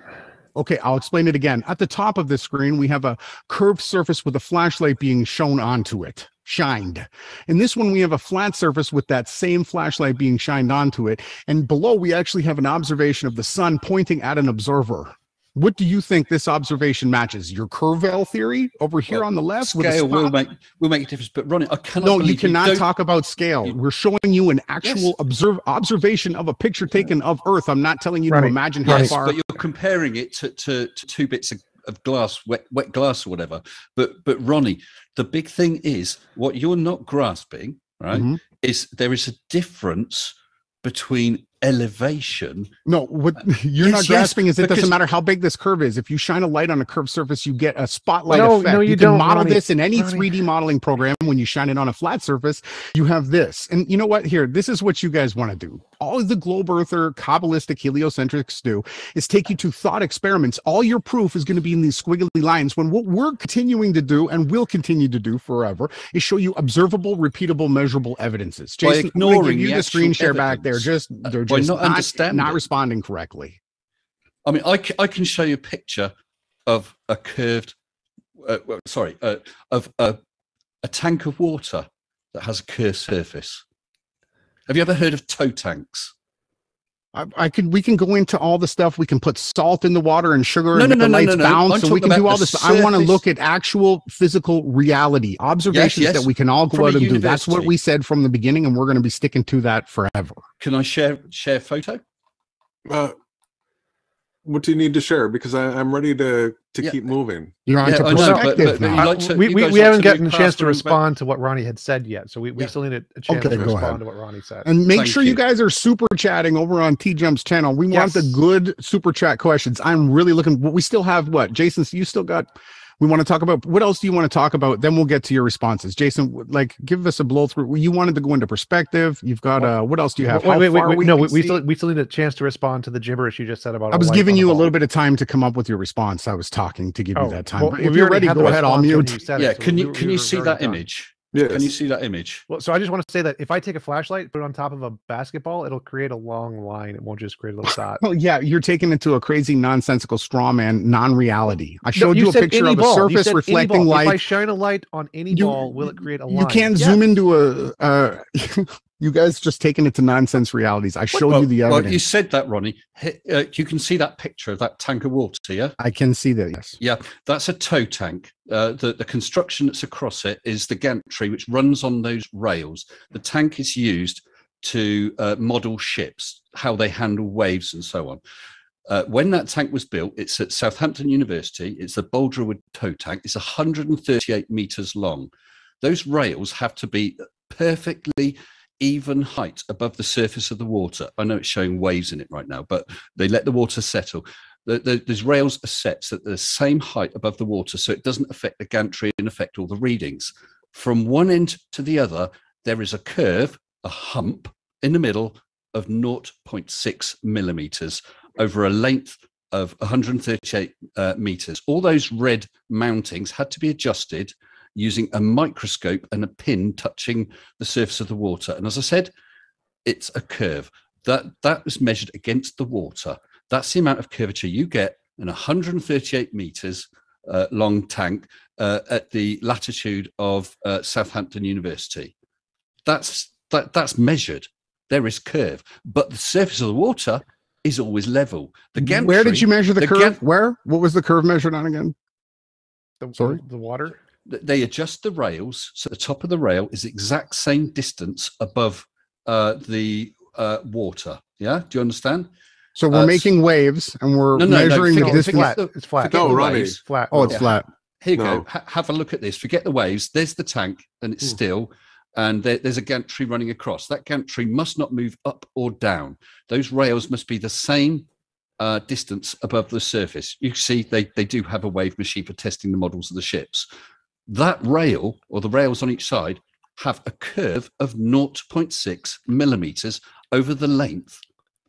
Okay, I'll explain it again. At the top of this screen, we have a curved surface with a flashlight being shown onto it, shined. In this one, we have a flat surface with that same flashlight being shined onto it. And below, we actually have an observation of the sun pointing at an observer. What do you think this observation matches? Your curveil theory over here well, on the left? Scale with will make will make a difference, but Ron, I cannot. No, you cannot you talk about scale. We're showing you an actual yes. observe observation of a picture taken of Earth. I'm not telling you right. to imagine yes, how far. But you're comparing it to, to, to two bits of, of glass, wet wet glass or whatever. But but Ronnie, the big thing is what you're not grasping, right? Mm-hmm. Is there is a difference between elevation. No, what you're yes, not grasping yes, is it doesn't matter how big this curve is. If you shine a light on a curved surface, you get a spotlight no, effect. No, you, you can don't, model Ronnie, this in any Ronnie. three D modeling program. When you shine it on a flat surface, you have this. And you know what? Here, this is what you guys want to do. All of the globe earther, Kabbalistic heliocentrics do is take you to thought experiments. All your proof is going to be in these squiggly lines, when what we're continuing to do and will continue to do forever is show you observable, repeatable, measurable evidences. Jason, ignoring you the, the screen share evidence. back there, just they're just not, not, not responding correctly. I mean, I, I can show you a picture of a curved, uh, well, sorry, uh, of a, a tank of water that has a curved surface. Have you ever heard of tow tanks? I, I could. We can go into all the stuff. We can put salt in the water and sugar, no, and no, the no, lights no, no, bounce. I'm so we can do all this. Surface. I want to look at actual physical reality, observations yes, yes. that we can all go from out and university. do. That's what we said from the beginning, and we're going to be sticking to that forever. Can I share share photo? Uh, what do you need to share? Because I, I'm ready to to yeah. keep moving. You're yeah, on to perspective now. We we haven't gotten a chance to respond back. to what Ronnie had said yet, so we, we yeah. still need a chance okay, to respond ahead. to what Ronnie said. And make Thank sure you. you guys are super chatting over on T-Jump's channel. We yes. want the good super chat questions. I'm really looking. We still have what, Jason? So you still got. We want to talk about what else do you want to talk about? Then we'll get to your responses. Jason, like, give us a blow through. You wanted to go into perspective. You've got uh, what else do you have? Wait, wait, wait, wait, we no, we, we still we still need a chance to respond to the gibberish you just said about. I was giving you a little bit of time to come up with your response. I was talking to give oh, you that time. Well, if you're ready, go ahead. I'll mute. You yeah, it, so can you we, can we you see that image? Yeah. Can you see that image? Well, so I just want to say that if I take a flashlight, put it on top of a basketball, it'll create a long line. It won't just create a little dot. Well, yeah, you're taking it to a crazy, nonsensical straw man, non-reality. I showed no, you, you a picture of ball. a surface reflecting light. If I shine a light on any you, ball, will it create a line? You can't yes. zoom into a... Uh, you guys just taking it to nonsense realities. I showed well, you the evidence. Well, you said that, Ronnie. Uh, you can see that picture of that tank of water, yeah? I can see that, yes. Yeah, that's a tow tank. Uh, the, the construction that's across it is the gantry, which runs on those rails. The tank is used to uh, model ships, how they handle waves and so on. Uh, when that tank was built, it's at Southampton University. It's the Boulderwood tow tank. It's one hundred thirty-eight meters long. Those rails have to be perfectly even height above the surface of the water. I know it's showing waves in it right now, but they let the water settle. The, the, these rails are set so that they're the same height above the water, so it doesn't affect the gantry and affect all the readings. From one end to the other, there is a curve, a hump in the middle of zero point six millimeters over a length of one hundred thirty-eight uh, meters. All those red mountings had to be adjusted using a microscope and a pin touching the surface of the water. And as I said, it's a curve. That that was measured against the water. That's the amount of curvature you get in a one hundred thirty-eight meters uh, long tank uh, at the latitude of uh, Southampton University. That's that that's measured. There is curve, but the surface of the water is always level. The gantry, where did you measure the, the curve? Where? What was the curve measured on again? The, Sorry, the water. They adjust the rails so the top of the rail is the exact same distance above uh, the uh, water. Yeah, do you understand? So we're uh, making waves and we're no, no, measuring no, forget, the distance. Flat. The, it's flat. No, Ronnie, it's flat. Oh, it's yeah. flat. Here you no. go. Ha have a look at this. Forget the waves. There's the tank, and it's mm. still. and there, there's a gantry running across. That gantry must not move up or down. Those rails must be the same uh, distance above the surface. You see, they, they do have a wave machine for testing the models of the ships. That rail, or the rails on each side, have a curve of zero point six millimeters over the length,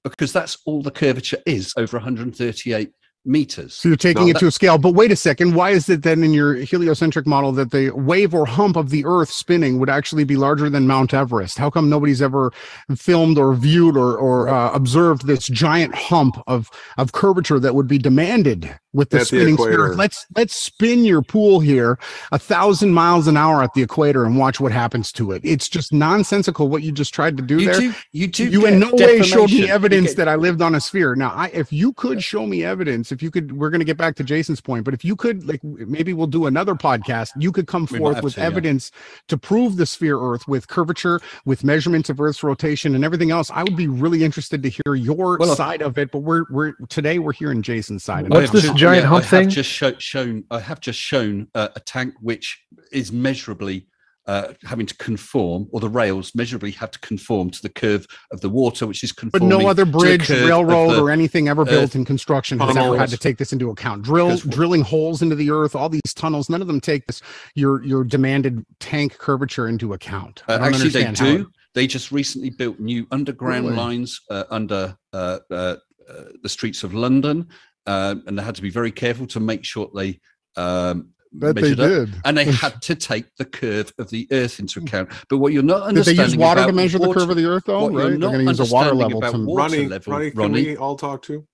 because that's all the curvature is over one hundred thirty-eight meters. So you're taking now it that, to a scale. But wait a second, why is it then in your heliocentric model that the wave or hump of the Earth spinning would actually be larger than Mount Everest? How come nobody's ever filmed or viewed or, or uh, observed this giant hump of, of curvature that would be demanded with the spinning sphere? Let's, let's spin your pool here a thousand miles an hour at the equator and watch what happens to it. It's just nonsensical what you just tried to do you there. Do, you do you in no defamation. way showed me evidence okay. that I lived on a sphere. Now, I, if you could yeah. show me evidence, if you could, we're going to get back to Jason's point, but if you could, like, maybe we'll do another podcast. You could come forth with to, evidence yeah. to prove the sphere Earth with curvature, with measurements of Earth's rotation and everything else. I would be really interested to hear your well, side of it, but we're, we're today we're hearing Jason's side. What's this giant yeah, hump I thing? Have just show, shown, I have just shown uh, a tank which is measurably uh, having to conform, or the rails measurably have to conform to the curve of the water, which is conforming. But no other bridge, railroad, or anything ever built in construction has ever had to take this into account. Drill, drilling holes into the earth, all these tunnels, none of them take this your your demanded tank curvature into account. Uh, actually, they do. It, they just recently built new underground really? lines uh, under uh, uh, uh, the streets of London, uh, and they had to be very careful to make sure they. Um, But they did, and they had to take the curve of the Earth into account. But what you're not understanding, did they use water to measure water, the curve of the Earth, though? What right? You're not use water level about to water Ronnie, level, Ronnie. Can Ronnie, we all talk to?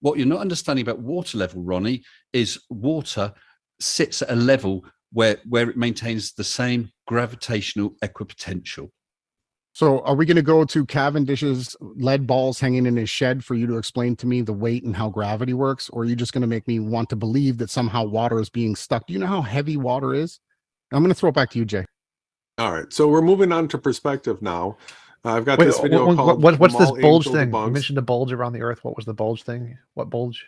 What you're not understanding about water level, Ronnie, is water sits at a level where where it maintains the same gravitational equipotential. So are we going to go to Cavendish's lead balls hanging in his shed for you to explain to me the weight and how gravity works? Or are you just going to make me want to believe that somehow water is being stuck? Do you know how heavy water is? I'm going to throw it back to you, Jay. All right. So we're moving on to perspective now. Uh, I've got Wait, this video what, called... What, what's this bulge thing? Bunks. You mentioned a bulge around the Earth. What was the bulge thing? What bulge?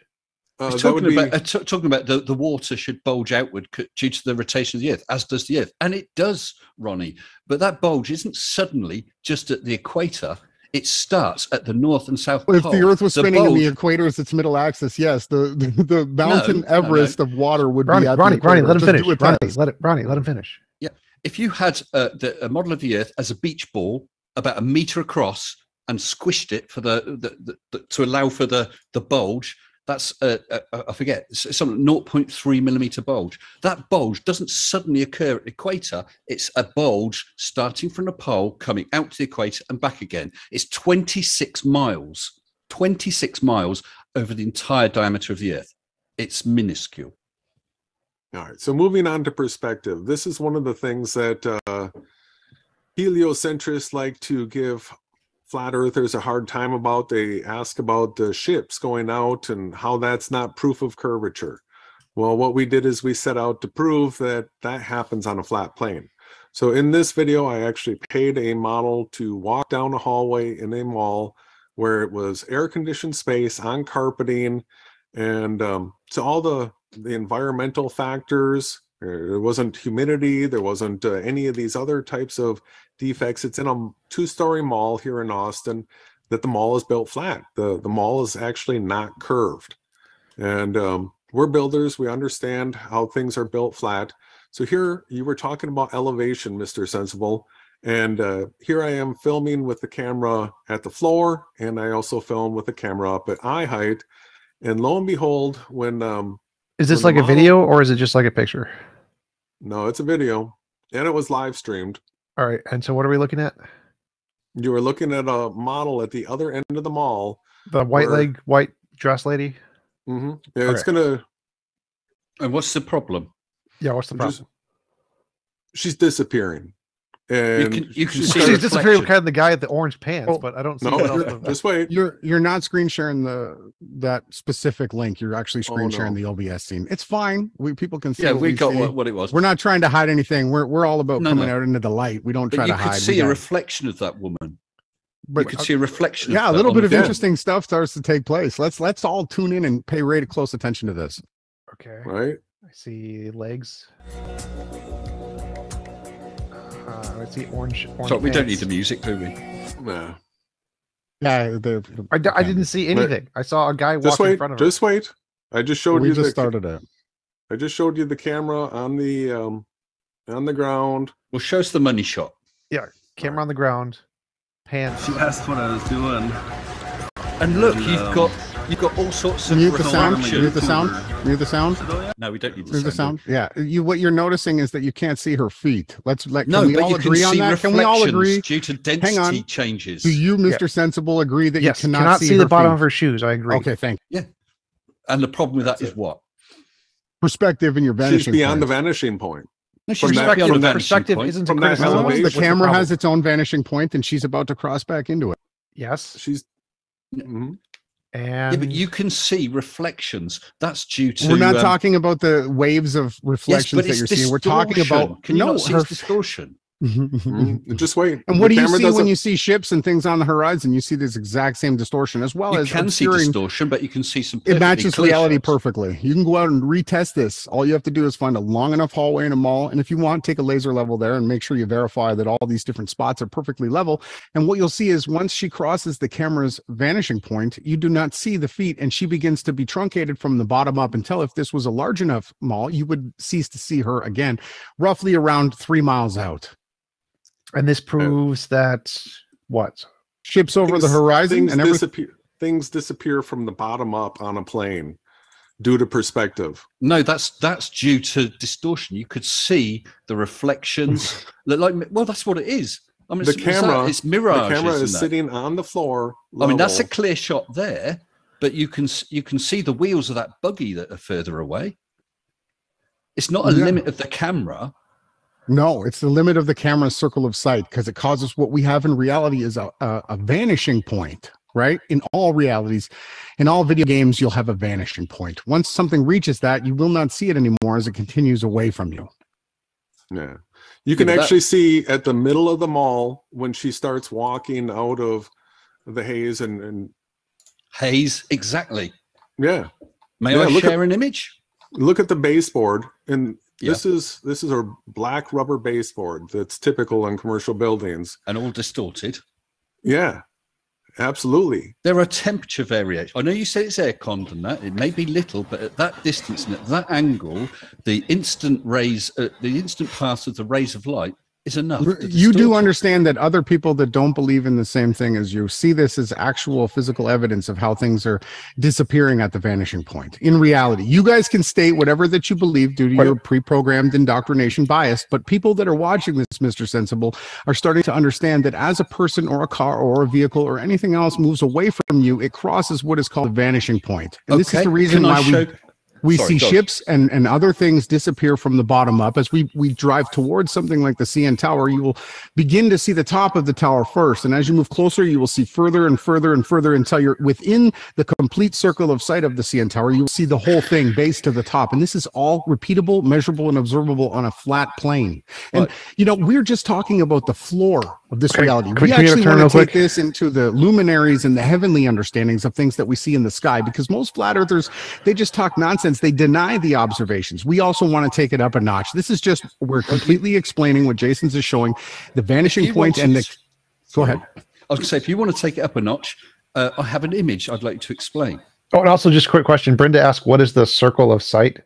Uh, He's talking, be... about, uh, t talking about the, the water should bulge outward due to the rotation of the Earth, as does the Earth. And it does, Ronnie. But that bulge isn't suddenly just at the equator. It starts at the north and south pole. If the Earth was the spinning bulge... and the equator is its middle axis, yes, the, the, the mountain no, Everest no, no. of water would Ronnie, be at Ronnie, the Ronnie, let him finish. It Ronnie, let it, Ronnie, let him finish. Yeah. If you had uh, the, a model of the Earth as a beach ball about a meter across and squished it for the, the, the, the to allow for the, the bulge, that's, uh, uh, I forget, some zero point three millimeter bulge. That bulge doesn't suddenly occur at the equator. It's a bulge starting from the pole, coming out to the equator and back again. It's twenty-six miles, twenty-six miles over the entire diameter of the Earth. It's minuscule. All right, so moving on to perspective. This is one of the things that uh, heliocentrists like to give flat earthers a hard time about. They ask about the ships going out and how that's not proof of curvature. Well, what we did is we set out to prove that that happens on a flat plane. So in this video, I actually paid a model to walk down a hallway in a mall where it was air-conditioned space on carpeting, and um, so all the, the environmental factors. There wasn't humidity, there wasn't uh, any of these other types of defects. It's in a two-story mall here in Austin that the mall is built flat. The, the mall is actually not curved. And um, we're builders, we understand how things are built flat. So here you were talking about elevation, Mister Sensible. And uh, here I am filming with the camera at the floor, and I also film with the camera up at eye height. And lo and behold, when... Um, is this like a video or is it just like a picture? No, it's a video, and it was live streamed. All right, and so what are we looking at? You were looking at a model at the other end of the mall. The white where... leg, white dress lady? Mm-hmm. Yeah, All it's right. going to... And what's the problem? Yeah, what's the problem? Just... She's disappearing. And you can, you can see she's disappearing with kind of the guy at the orange pants, oh, but I don't see no, that. Just wait. You're you're not screen sharing the that specific link. You're actually screen oh, no. sharing the O B S scene. It's fine. We people can see. Yeah, what we, we got what, what it was. We're not trying to hide anything. We're we're all about no, coming no. out into the light. We don't but try to hide. You could see a reflection of that woman. But you could uh, see a reflection. Yeah, of that a little bit of interesting stuff starts to take place. Let's let's all tune in and pay really close attention to this. Okay. Right. I see legs. Uh, let's see, orange. orange so we pants. Don't need the music, do we? No. No, they're, they're, I, I didn't see anything. I saw a guy walk wait, in front of us. Just him. wait. I just showed we you. We just the, started it. I just showed you the camera on the um, on the ground. Well, show us the money shot. Yeah, camera right. on the ground. Pants. She asked what I was doing. And look, and, you've um, got you've got all sorts of. Mute the sound. Mute the sound. Mute the sound. No, we don't need the sound. The sound. Yeah, you. What you're noticing is that you can't see her feet. Let's let. Can no, we but all you agree can on see that? Can we all agree? Due to density Hang on. changes. Do you, Mister Yeah. Sensible, agree that yes, you cannot, cannot see, see the her bottom feet? of her shoes? I agree. Okay, thank you. Yeah. And the problem with that That's is it. what? Perspective in your vanishing She's beyond point. the vanishing point. No, she's that, beyond the vanishing perspective point. Isn't the camera the has its own vanishing point, and she's about to cross back into it. Yes. She's... Mm-hmm. And... Yeah, but you can see reflections. That's due to... We're not um, talking about the waves of reflections yes, that you're distortion. seeing. We're talking about... Can you no, not see her... distortion? Mm-hmm. Just wait. And what the do you see doesn't... when you see ships and things on the horizon? You see this exact same distortion, as well you as you can obscuring... see distortion, but you can see some. It matches reality shots. perfectly. You can go out and retest this. All you have to do is find a long enough hallway in a mall, and if you want, take a laser level there and make sure you verify that all these different spots are perfectly level. And what you'll see is once she crosses the camera's vanishing point, you do not see the feet, and she begins to be truncated from the bottom up until, if this was a large enough mall, you would cease to see her again, roughly around three miles out. And this proves uh, that what ships over things, the horizon things and everything disappear, things disappear from the bottom up on a plane due to perspective. No, that's that's due to distortion. You could see the reflections. like, well, that's what it is. I mean, the it's, camera, it's mirage. The camera is that? sitting on the floor. Level. I mean, that's a clear shot there, but you can you can see the wheels of that buggy that are further away. It's not a yeah. limit of the camera. No, it's the limit of the camera's circle of sight, because it causes what we have in reality is a, a, a vanishing point, right? In all realities, in all video games, you'll have a vanishing point. Once something reaches that, you will not see it anymore as it continues away from you. Yeah. You can yeah, actually that... see at the middle of the mall when she starts walking out of the haze and... and... Haze, exactly. Yeah. May yeah, I share at, an image? Look at the baseboard and... Yeah. This is this is a black rubber baseboard that's typical on commercial buildings. And all distorted. Yeah, absolutely. There are temperature variations. I know you said it's air-conned and that. It may be little, but at that distance and at that angle, the instant rays, uh, the instant pass of the rays of light is enough. You do understand that other people that don't believe in the same thing as you see this as actual physical evidence of how things are disappearing at the vanishing point. In reality, you guys can state whatever that you believe due to your pre-programmed indoctrination bias, but people that are watching this, Mister Sensible, are starting to understand that as a person or a car or a vehicle or anything else moves away from you, it crosses what is called the vanishing point. And okay. this is the reason why we... We Sorry, see don't. ships and, and other things disappear from the bottom up. As we, we drive towards something like the C N Tower, you will begin to see the top of the tower first. And as you move closer, you will see further and further and further until you're within the complete circle of sight of the C N Tower. You will see the whole thing base to the top. And this is all repeatable, measurable, and observable on a flat plane. And, but, you know, we're just talking about the floor of this reality. We actually want to take quick? this into the luminaries and the heavenly understandings of things that we see in the sky, because most flat earthers, they just talk nonsense. They deny the observations. We also want to take it up a notch. This is just, we're completely explaining what Jason's is showing, the vanishing point and the... Go ahead. I was going to say, if you want to take it up a notch, uh, I have an image I'd like to explain. Oh, and also just a quick question. Brenda asked, what is the circle of sight?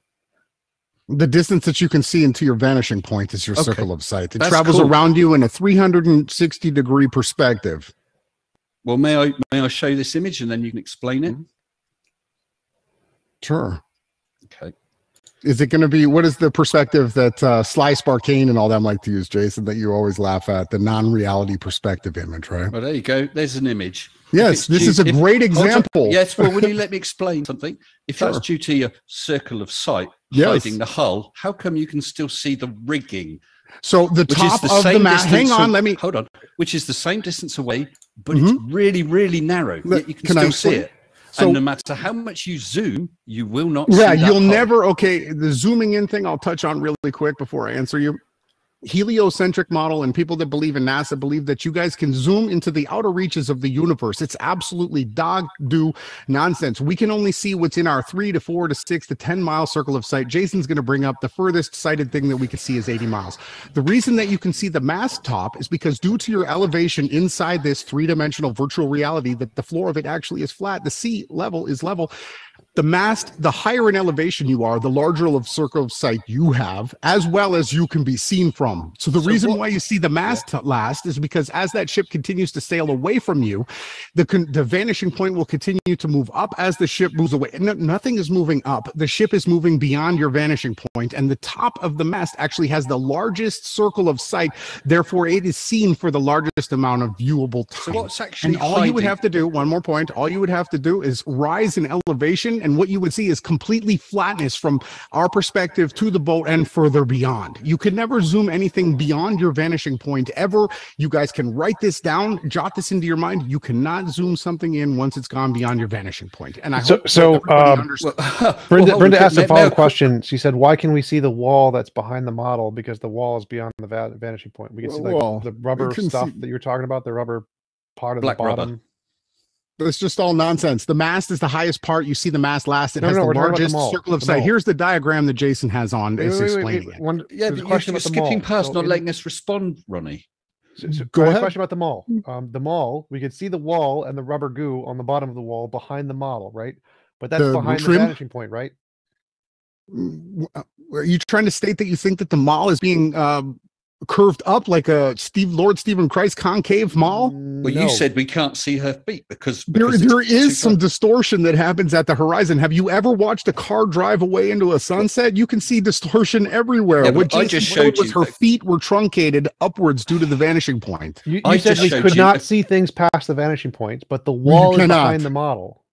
The distance that you can see into your vanishing point is your okay. circle of sight. It That's travels cool. around you in a three hundred sixty degree perspective. Well, may I, may I show this image and then you can explain it? Sure. Okay. Is it going to be, what is the perspective that uh, Sly Sparkane and all them like to use, Jason, that you always laugh at, the non-reality perspective image, right? Well, there you go. There's an image. Yes, this due, is a if, great example. Yes, well, will you let me explain something? If sure. that's due to your circle of sight yes. hiding the hull, how come you can still see the rigging? So the top the of the mast, hang on, let me... Hold on, which is the same distance away, but mm-hmm. it's really, really narrow, let, yet you can, can still see it. So, and no matter how much you zoom, you will not. Yeah, see that you'll part. never. Okay, the zooming in thing I'll touch on really quick before I answer you. heliocentric model and people that believe in NASA believe that you guys can zoom into the outer reaches of the universe. It's absolutely dog do nonsense. We can only see what's in our three to four to six to ten mile circle of sight. Jason's going to bring up the furthest sighted thing that we can see is eighty miles. The reason that you can see the mast top is because due to your elevation inside this three-dimensional virtual reality, that the floor of it actually is flat, the sea level is level. The mast, the higher in elevation you are, the larger of circle of sight you have, as well as you can be seen from. So the so reason what, why you see the mast yeah. last is because as that ship continues to sail away from you, the the vanishing point will continue to move up as the ship moves away. No, nothing is moving up. The ship is moving beyond your vanishing point, and the top of the mast actually has the largest circle of sight. Therefore, it is seen for the largest amount of viewable time. So what's actually and all hiding? you would have to do, one more point, all you would have to do is rise in elevation, and what you would see is completely flatness from our perspective to the boat and further beyond. You can never zoom anything beyond your vanishing point ever. You guys can write this down, jot this into your mind. You cannot zoom something in once it's gone beyond your vanishing point. And I so, hope so. Um, well, Brenda, well, Brenda asked a follow-up question. She said, "Why can we see the wall that's behind the model? Because the wall is beyond the va vanishing point. We can well, see like, well, the rubber stuff see. that you're talking about. The rubber part of Black the bottom." Rubber. It's just all nonsense. The mast is the highest part. You see the mast last. It no, has no, the largest circle of sight. Here's the diagram that Jason has on. Wait, it's wait, explaining wait, wait. it. One, yeah, but you're skipping past, so not letting us respond, Ronnie. So, so Go ahead. Question about the mall. Um, the mall, we could see the wall and the rubber goo on the bottom of the wall behind the model, right? But that's the behind trim? the vanishing point, right? Are you trying to state that you think that the mall is being... Um, curved up like a Steve Lord Stephen Christ concave mall? Well, no. You said we can't see her feet because, because there there is some distortion that happens at the horizon. Have you ever watched a car drive away into a sunset? You can see distortion everywhere. Yeah, what I just showed was you. Her feet were truncated upwards due to the vanishing point. You, you I said we could you. not see things past the vanishing point, but the wall is behind the model.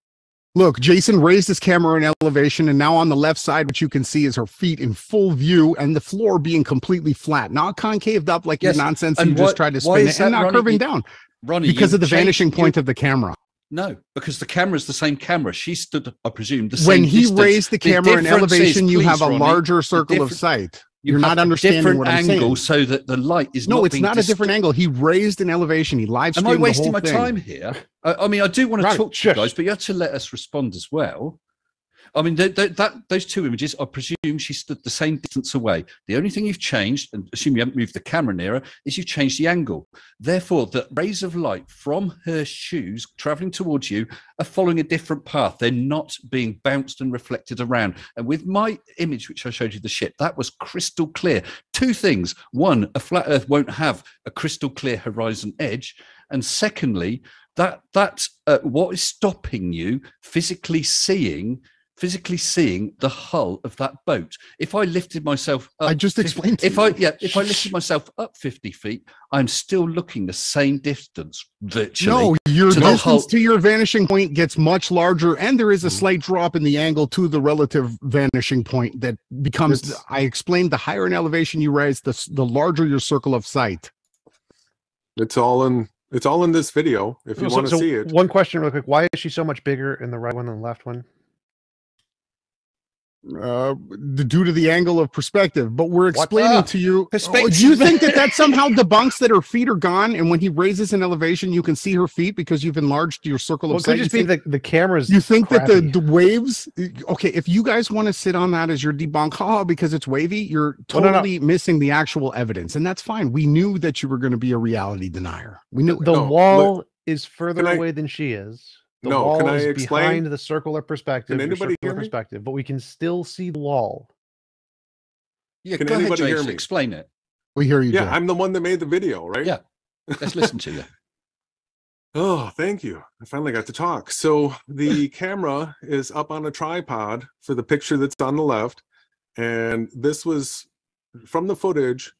Look, Jason raised his camera in elevation, and now on the left side, what you can see is her feet in full view and the floor being completely flat, not concaved up like yes. your nonsense and you what, just tried to spin it, and not Ronnie, curving you, down Ronnie, because of the changed, vanishing point you, of the camera. No, because the camera is the same camera. She stood, I presume, the same When he distance. raised the camera the in elevation, is, you please, have a Ronnie, larger circle of sight. You're not understanding what I'm saying. Different angle so that the light is not. No, it's not a different angle. He raised an elevation. He live streamed the whole thing. Am I wasting my time here? I, I mean, I do want to talk to you guys, but you have to let us respond as well. I mean, th th that those two images, I presume she stood the same distance away. The only thing you've changed, and assume you haven't moved the camera nearer, is you've changed the angle. Therefore, the rays of light from her shoes traveling towards you are following a different path. They're not being bounced and reflected around. And with my image, which I showed you the ship, that was crystal clear. Two things. One, a flat Earth won't have a crystal clear horizon edge. And secondly, that that's uh, what is stopping you physically seeing physically seeing the hull of that boat. If I lifted myself up, I just explained to you. If I yeah, if I lifted myself up fifty feet, I'm still looking the same distance virtually. No, your distance to your vanishing point gets much larger, and there is a slight drop in the angle to the relative vanishing point that becomes, it's, I explained, the higher in elevation you rise, the, the larger your circle of sight. It's all in it's all in this video if you so, want to so see it. One question real quick. Why is she so much bigger in the right one than the left one? Uh, due to the angle of perspective, but we're explaining to you. Oh, do you think that that somehow debunks that her feet are gone? And when he raises an elevation, you can see her feet because you've enlarged your circle well, of sight. Could just be the, the cameras. You think crappy. that the, the waves? Okay, if you guys want to sit on that as your debunk, haha, because it's wavy, you're totally well, no, no. missing the actual evidence, and that's fine. We knew that you were going to be a reality denier. We knew the no, wall look, is further away I... than she is. The no, wall can I is explain? Behind the circular perspective. Can anybody hear me? Perspective, but we can still see the wall. Yeah, can anybody ahead, hear me? Explain it. We hear you. Yeah, Jay. I'm the one that made the video, right? Yeah. Let's listen to you. Oh, thank you. I finally got to talk. So the camera is up on a tripod for the picture that's on the left, and this was from the footage,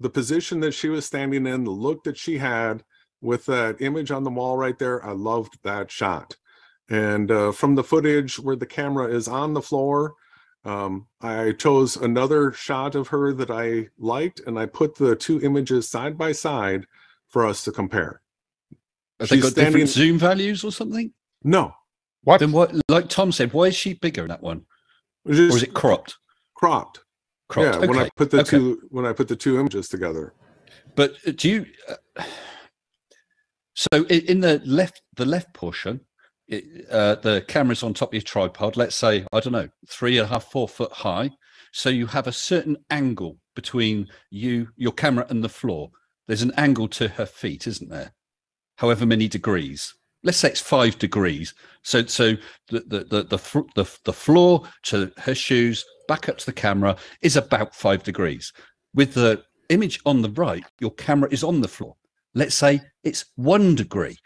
the position that she was standing in, the look that she had. With that image on the wall right there, I loved that shot. And uh, from the footage where the camera is on the floor, um, I chose another shot of her that I liked, and I put the two images side by side for us to compare. Have She's they got standing... different zoom values or something? No. What? Then what? Like Tom said, why is she bigger in that one? Just or is it cropped? Cropped. cropped. Yeah, okay. when I put the okay. two when I put the two images together. But do you? Uh, so in the left the left portion, it, uh, the camera's on top of your tripod. Let's say, I don't know, three and a half, four foot high. So you have a certain angle between you, your camera, and the floor. There's an angle to her feet, isn't there? However many degrees. Let's say it's five degrees. So, so the the the the, the, the floor to her shoes, back up to the camera, is about five degrees. With the image on the right, your camera is on the floor. Let's say it's one degree.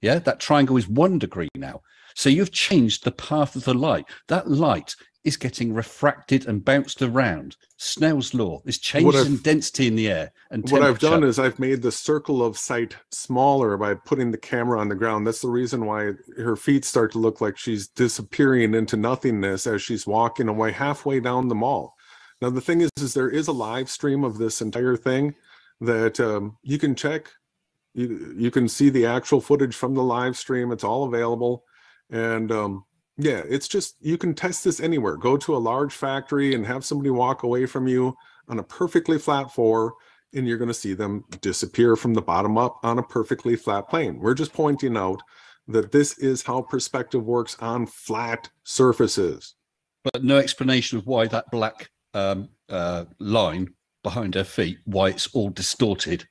Yeah, that triangle is one degree now. So you've changed the path of the light. That light is getting refracted and bounced around. Snell's law is changes in density in the air. And what I've done is I've made the circle of sight smaller by putting the camera on the ground. That's the reason why her feet start to look like she's disappearing into nothingness as she's walking away halfway down the mall. Now, the thing is, is there is a live stream of this entire thing that um, you can check. You, you can see the actual footage from the live stream. It's all available. And um, yeah, it's just, you can test this anywhere. Go to a large factory and have somebody walk away from you on a perfectly flat floor, and you're going to see them disappear from the bottom up on a perfectly flat plane. We're just pointing out that this is how perspective works on flat surfaces. But no explanation of why that black um, uh, line behind her feet, why it's all distorted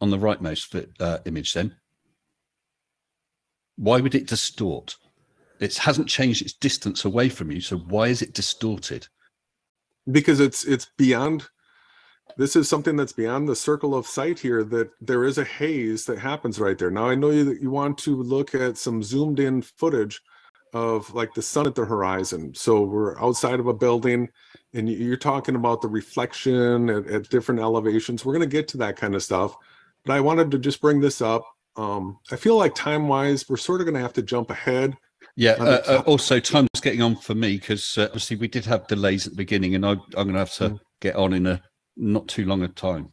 on the rightmost uh, image then. Why would it distort? It hasn't changed its distance away from you, so why is it distorted? Because it's it's beyond, this is something that's beyond the circle of sight here, that there is a haze that happens right there. Now, I know you, that you want to look at some zoomed in footage of like the sun at the horizon. So we're outside of a building and you're talking about the reflection at, at different elevations. We're going to get to that kind of stuff, but I wanted to just bring this up. Um, I feel like time-wise, we're sort of going to have to jump ahead. Yeah. Uh, uh, also, time's getting on for me because uh, obviously we did have delays at the beginning, and I, I'm going to have to mm. get on in a not too long a time.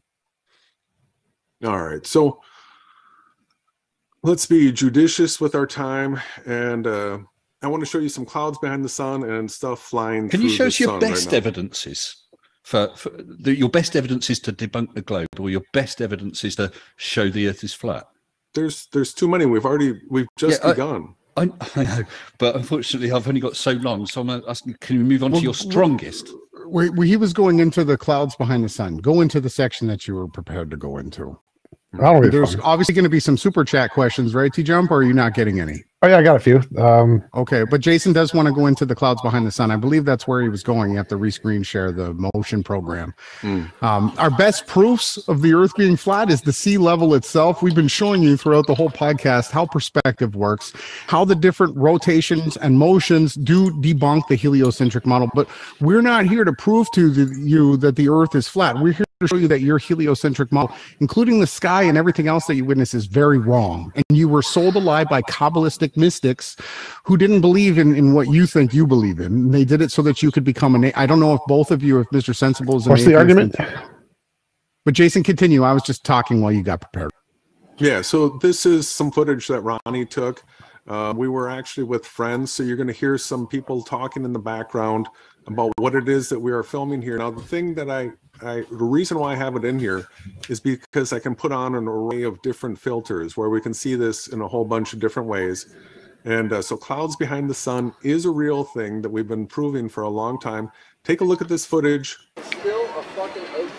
All right. So let's be judicious with our time, and uh, I want to show you some clouds behind the sun and stuff flying. Can you show us your best right evidences for, for the, your best evidences to debunk the globe, or your best evidences to show the Earth is flat? There's there's too many. We've already we've just yeah, begun. I, I know, but unfortunately, I've only got so long. So I'm asking, can we move on well, to your strongest? We, we, he was going into the clouds behind the sun. Go into the section that you were prepared to go into. That'll be There's fun. Obviously going to be some super chat questions, right, T-Jump? Or are you not getting any? Oh, yeah, I got a few. Um, okay, but Jason does want to go into the clouds behind the sun. I believe that's where he was going. You have to re-screen share the motion program. Mm. Um, our best proofs of the Earth being flat is the sea level itself. We've been showing you throughout the whole podcast how perspective works, how the different rotations and motions do debunk the heliocentric model. But we're not here to prove to the, you that the Earth is flat. We're here to show you that your heliocentric model, including the sky and everything else that you witness, is very wrong. And you were sold a lie by Kabbalistic mystics who didn't believe in, in what you think you believe in. And they did it so that you could become an... I don't know if both of you, if Mister Sensible is... What's the argument? But Jason, continue. I was just talking while you got prepared. Yeah, so this is some footage that Ronnie took. Uh, we were actually with friends, so you're going to hear some people talking in the background about what it is that we are filming here. Now, the thing that I... I, the reason why I have it in here is because I can put on an array of different filters where we can see this in a whole bunch of different ways. And uh, so clouds behind the sun is a real thing that we've been proving for a long time. Take a look at this footage. Still a fucking ocean.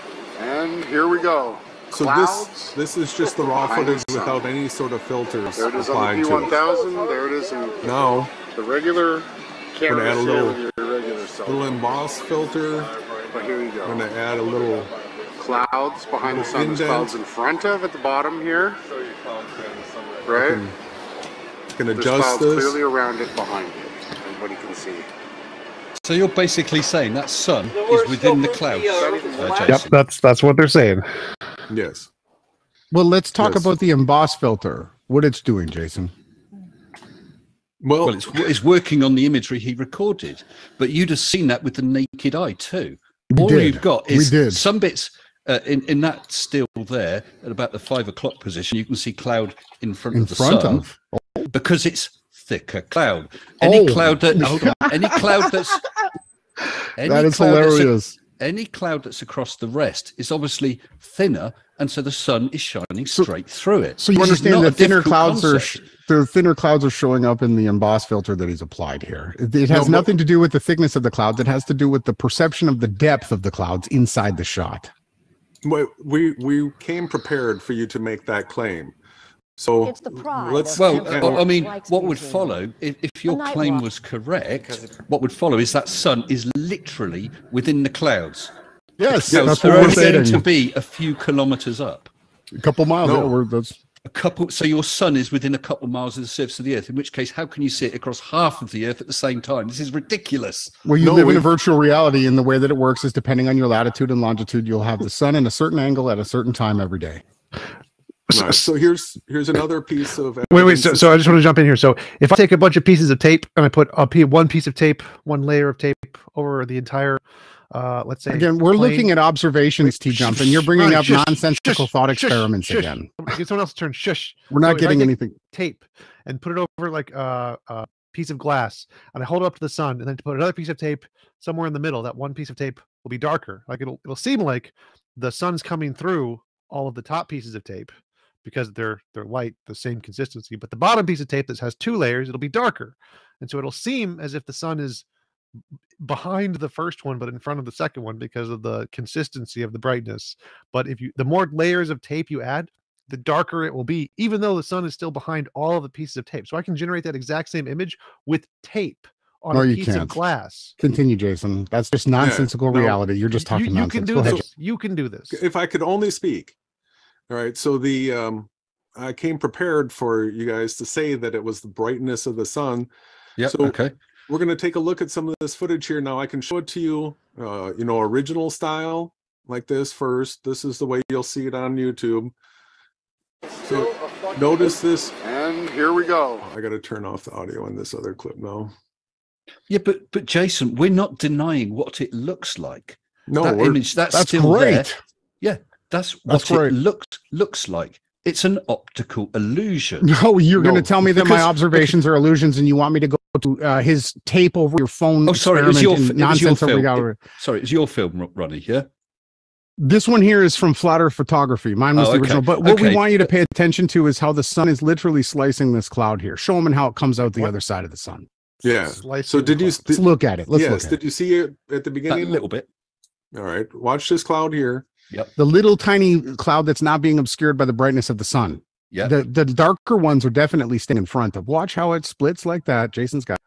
And here we go. So clouds this this is just the raw footage the without any sort of filters. There it is on the P one thousand. There it is in now, the regular camera. Add a little, your regular little emboss filter. But here you go. I'm going to add a little clouds behind little the sun. There's clouds in front of at the bottom here. Right? You can, can adjust There's clouds this. Clearly around it behind it. Everybody can see. So you're basically saying that sun is within the clouds. Uh, yep, that's that's what they're saying. Yes. Well, let's talk yes. about the emboss filter. What it's doing, Jason. Well, well it's, it's working on the imagery he recorded, but you'd have seen that with the naked eye too. We All did. you've got is some bits uh, in, in that still there at about the five o'clock position. You can see cloud in front in of the front sun of. Oh. because it's thicker cloud. Any oh. cloud that hold on, any cloud that's any that is cloud hilarious. That's a, any cloud that's across the rest is obviously thinner, and so the sun is shining straight so, through it. So you understand that thinner clouds concept. are the thinner clouds are showing up in the emboss filter that he's applied here. It, it has no, nothing to do with the thickness of the clouds. It has to do with the perception of the depth of the clouds inside the shot. We we came prepared for you to make that claim. So it's the pride let's well and, I mean what would follow if, if your claim was correct, what would follow is that sun is literally within the clouds. Yes, the clouds that's are only going to be a few kilometers up. A couple miles no. over, that's a couple so your sun is within a couple miles of the surface of the earth, in which case how can you see it across half of the earth at the same time? This is ridiculous. Well you no, live we... in a virtual reality, and the way that it works is depending on your latitude and longitude, you'll have the sun in a certain angle at a certain time every day. Nice. So here's here's another piece of evidence. Wait, wait. So, so I just want to jump in here. So if I take a bunch of pieces of tape and I put a, one piece of tape, one layer of tape over the entire, uh, let's say again, we're plane. looking at observations, T-Jump, and you're bringing up shush, nonsensical shush, thought experiments shush, again. Get someone else's turn. Shush. We're not so getting anything. Tape and put it over like a, a piece of glass, and I hold it up to the sun, and then to put another piece of tape somewhere in the middle. That one piece of tape will be darker. Like it'll it'll seem like the sun's coming through all of the top pieces of tape, because they're they're light, the same consistency, but the bottom piece of tape that has two layers, it'll be darker, and so it'll seem as if the sun is behind the first one but in front of the second one because of the consistency of the brightness. But if you the more layers of tape you add, the darker it will be, even though the sun is still behind all of the pieces of tape. So I can generate that exact same image with tape on no, a piece can't. of glass. Continue, Jason. That's just nonsensical yeah, reality. No, You're just talking you, you nonsense. You can do Go this. Ahead. You can do this. If I could only speak. All right, so the um, I came prepared for you guys to say that it was the brightness of the sun. Yeah. So okay. We're going to take a look at some of this footage here now. I can show it to you, uh, you know, original style like this first. This is the way you'll see it on YouTube. So notice this. And here we go. I got to turn off the audio on this other clip now. Yeah, but but Jason, we're not denying what it looks like. No, that image that's, that's still great. There. Yeah. That's what That's it looks looks like. It's an optical illusion. No, you're no, going to tell me that because, my observations because, are illusions, and you want me to go to uh, his tape over your phone? Oh, sorry, it was your, it was your film. It, sorry, it's your film, Ronnie. Yeah. This one here is from Flat Earth Photography. Mine was oh, the original. Okay. But what okay. we want you to pay attention to is how the sun is literally slicing this cloud here. Show them how it comes out the what? other side of the sun. Yeah. Slicing so did you? Did, Let's look at it. Let's yes. Look at did it. you see it at the beginning? A little bit. All right. Watch this cloud here. Yep. The little tiny cloud that's not being obscured by the brightness of the sun. Yeah. The the darker ones are definitely staying in front of. Watch how it splits like that. Jason's got.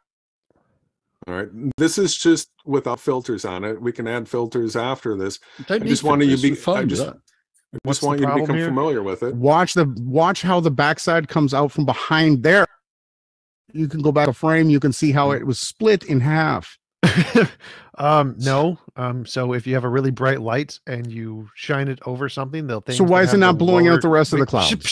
All right. This is just without filters on it. We can add filters after this. I just want you to be fun. I just, I just want you to become here? familiar with it. Watch the watch how the backside comes out from behind there. You can go back a frame. You can see how it was split in half. um no um so if you have a really bright light and you shine it over something, they'll think so why is it not blowing lower... out the rest Wait, of the clouds? Shush,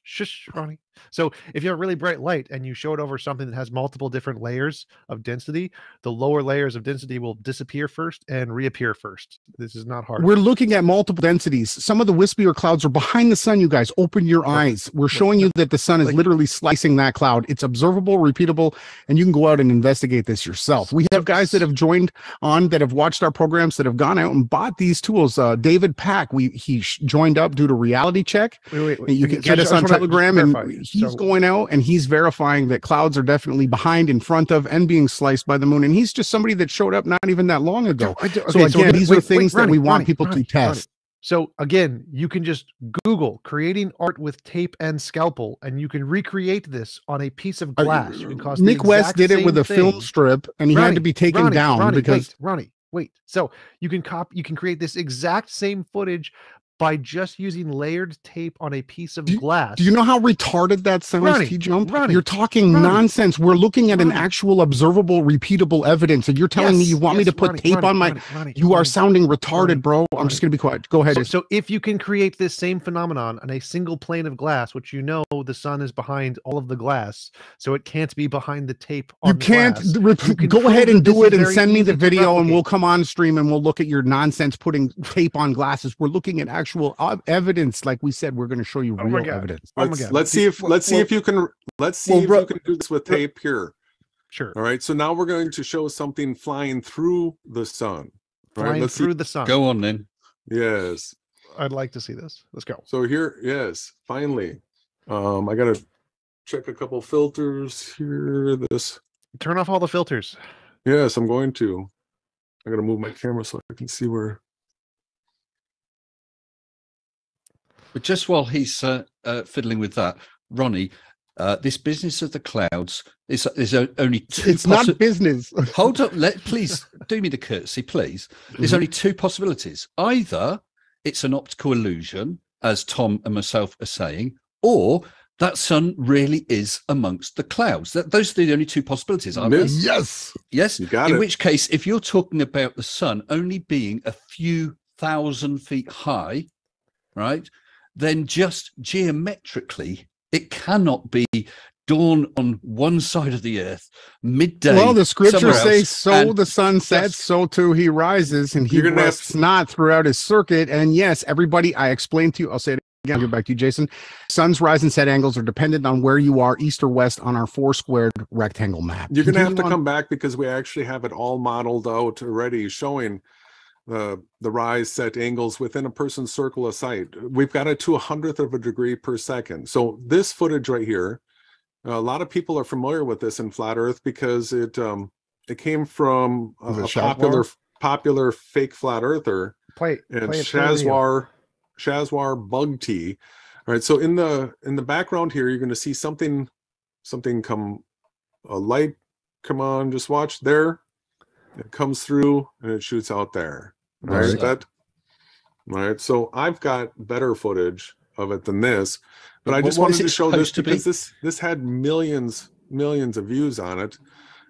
shush, shush, Ronnie. So if you have a really bright light and you show it over something that has multiple different layers of density, the lower layers of density will disappear first and reappear first. This is not hard. We're looking at multiple densities. Some of the wispier clouds are behind the sun, you guys. Open your eyes. We're showing you that the sun is like, literally slicing that cloud. It's observable, repeatable, and you can go out and investigate this yourself. We have guys that have joined on, that have watched our programs, that have gone out and bought these tools. Uh, David Pack, we he joined up due to Reality Check. Wait, wait, wait. You can catch us on Telegram and... He's so, going out and he's verifying that clouds are definitely behind, in front of, and being sliced by the moon. And he's just somebody that showed up not even that long ago. I do, I do, so okay, again, so these wait, are things wait, Ronnie, that we want Ronnie, people Ronnie, to test. Ronnie. So again, you can just Google creating art with tape and scalpel, and you can recreate this on a piece of glass. You can cost Nick West did it with a thing. film strip, and he Ronnie, had to be taken Ronnie, down Ronnie, because wait, Ronnie, wait. So you can cop, you can create this exact same footage by just using layered tape on a piece of do, glass. Do you know how retarded that sounds, T-Jump? You're talking Ronnie, nonsense. We're looking at Ronnie. an actual observable, repeatable evidence, and you're telling yes, me you want yes, me to put Ronnie, tape Ronnie, on my... Ronnie, Ronnie, you Ronnie, are sounding Ronnie, retarded, bro. Ronnie. I'm just going to be quiet. Go ahead. So, so if you can create this same phenomenon on a single plane of glass, which you know the sun is behind all of the glass, so it can't be behind the tape on you the can't, glass. You can go ahead and do it and send me the video, and we'll come on stream, and we'll look at your nonsense putting tape on glasses. We're looking at actual... actual evidence, like we said, we're going to show you oh real evidence. Oh let's, let's see if let's see well, if you can let's see well, if bro, you can do this with tape here. Sure. All right. So now we're going to show something flying through the sun. flying right, through see. the sun. Go on then. Yes. I'd like to see this. Let's go. So here, yes, finally. Um, I got to check a couple filters here. This. Turn off all the filters. Yes, I'm going to. I got to move my camera so I can see where. But just while he's uh, uh, fiddling with that, Ronnie, uh, this business of the clouds is, is only two. It's not business. Hold up. Let, please do me the courtesy, please. There's only two possibilities. Either it's an optical illusion, as Tom and myself are saying, or that sun really is amongst the clouds. That, those are the only two possibilities, aren't yes. they? Yes. Yes. You got In it. which case, if you're talking about the sun only being a few thousand feet high, right, then just geometrically, it cannot be dawn on one side of the earth, midday. Well, the scriptures say, so the sun sets, so too he rises, and he rests not throughout his circuit. And yes, everybody, I explained to you, I'll say it again, I'll get back to you, Jason. Sun's rise and set angles are dependent on where you are, east or west, on our four squared rectangle map. You're going to have to come back because we actually have it all modeled out already, showing Uh, the rise set angles within a person's circle of sight. We've got it to a hundredth of a degree per second. So this footage right here, a lot of people are familiar with this in flat earth because it um it came from uh, a popular war? popular fake flat earther play, and play Shazwar Shazwar Bugti. All right, so in the in the background here, you're going to see something something come a light come on, just watch there. It comes through and it shoots out there. All right, that, all right. So I've got better footage of it than this, but I just wanted to show this because this this had millions millions of views on it,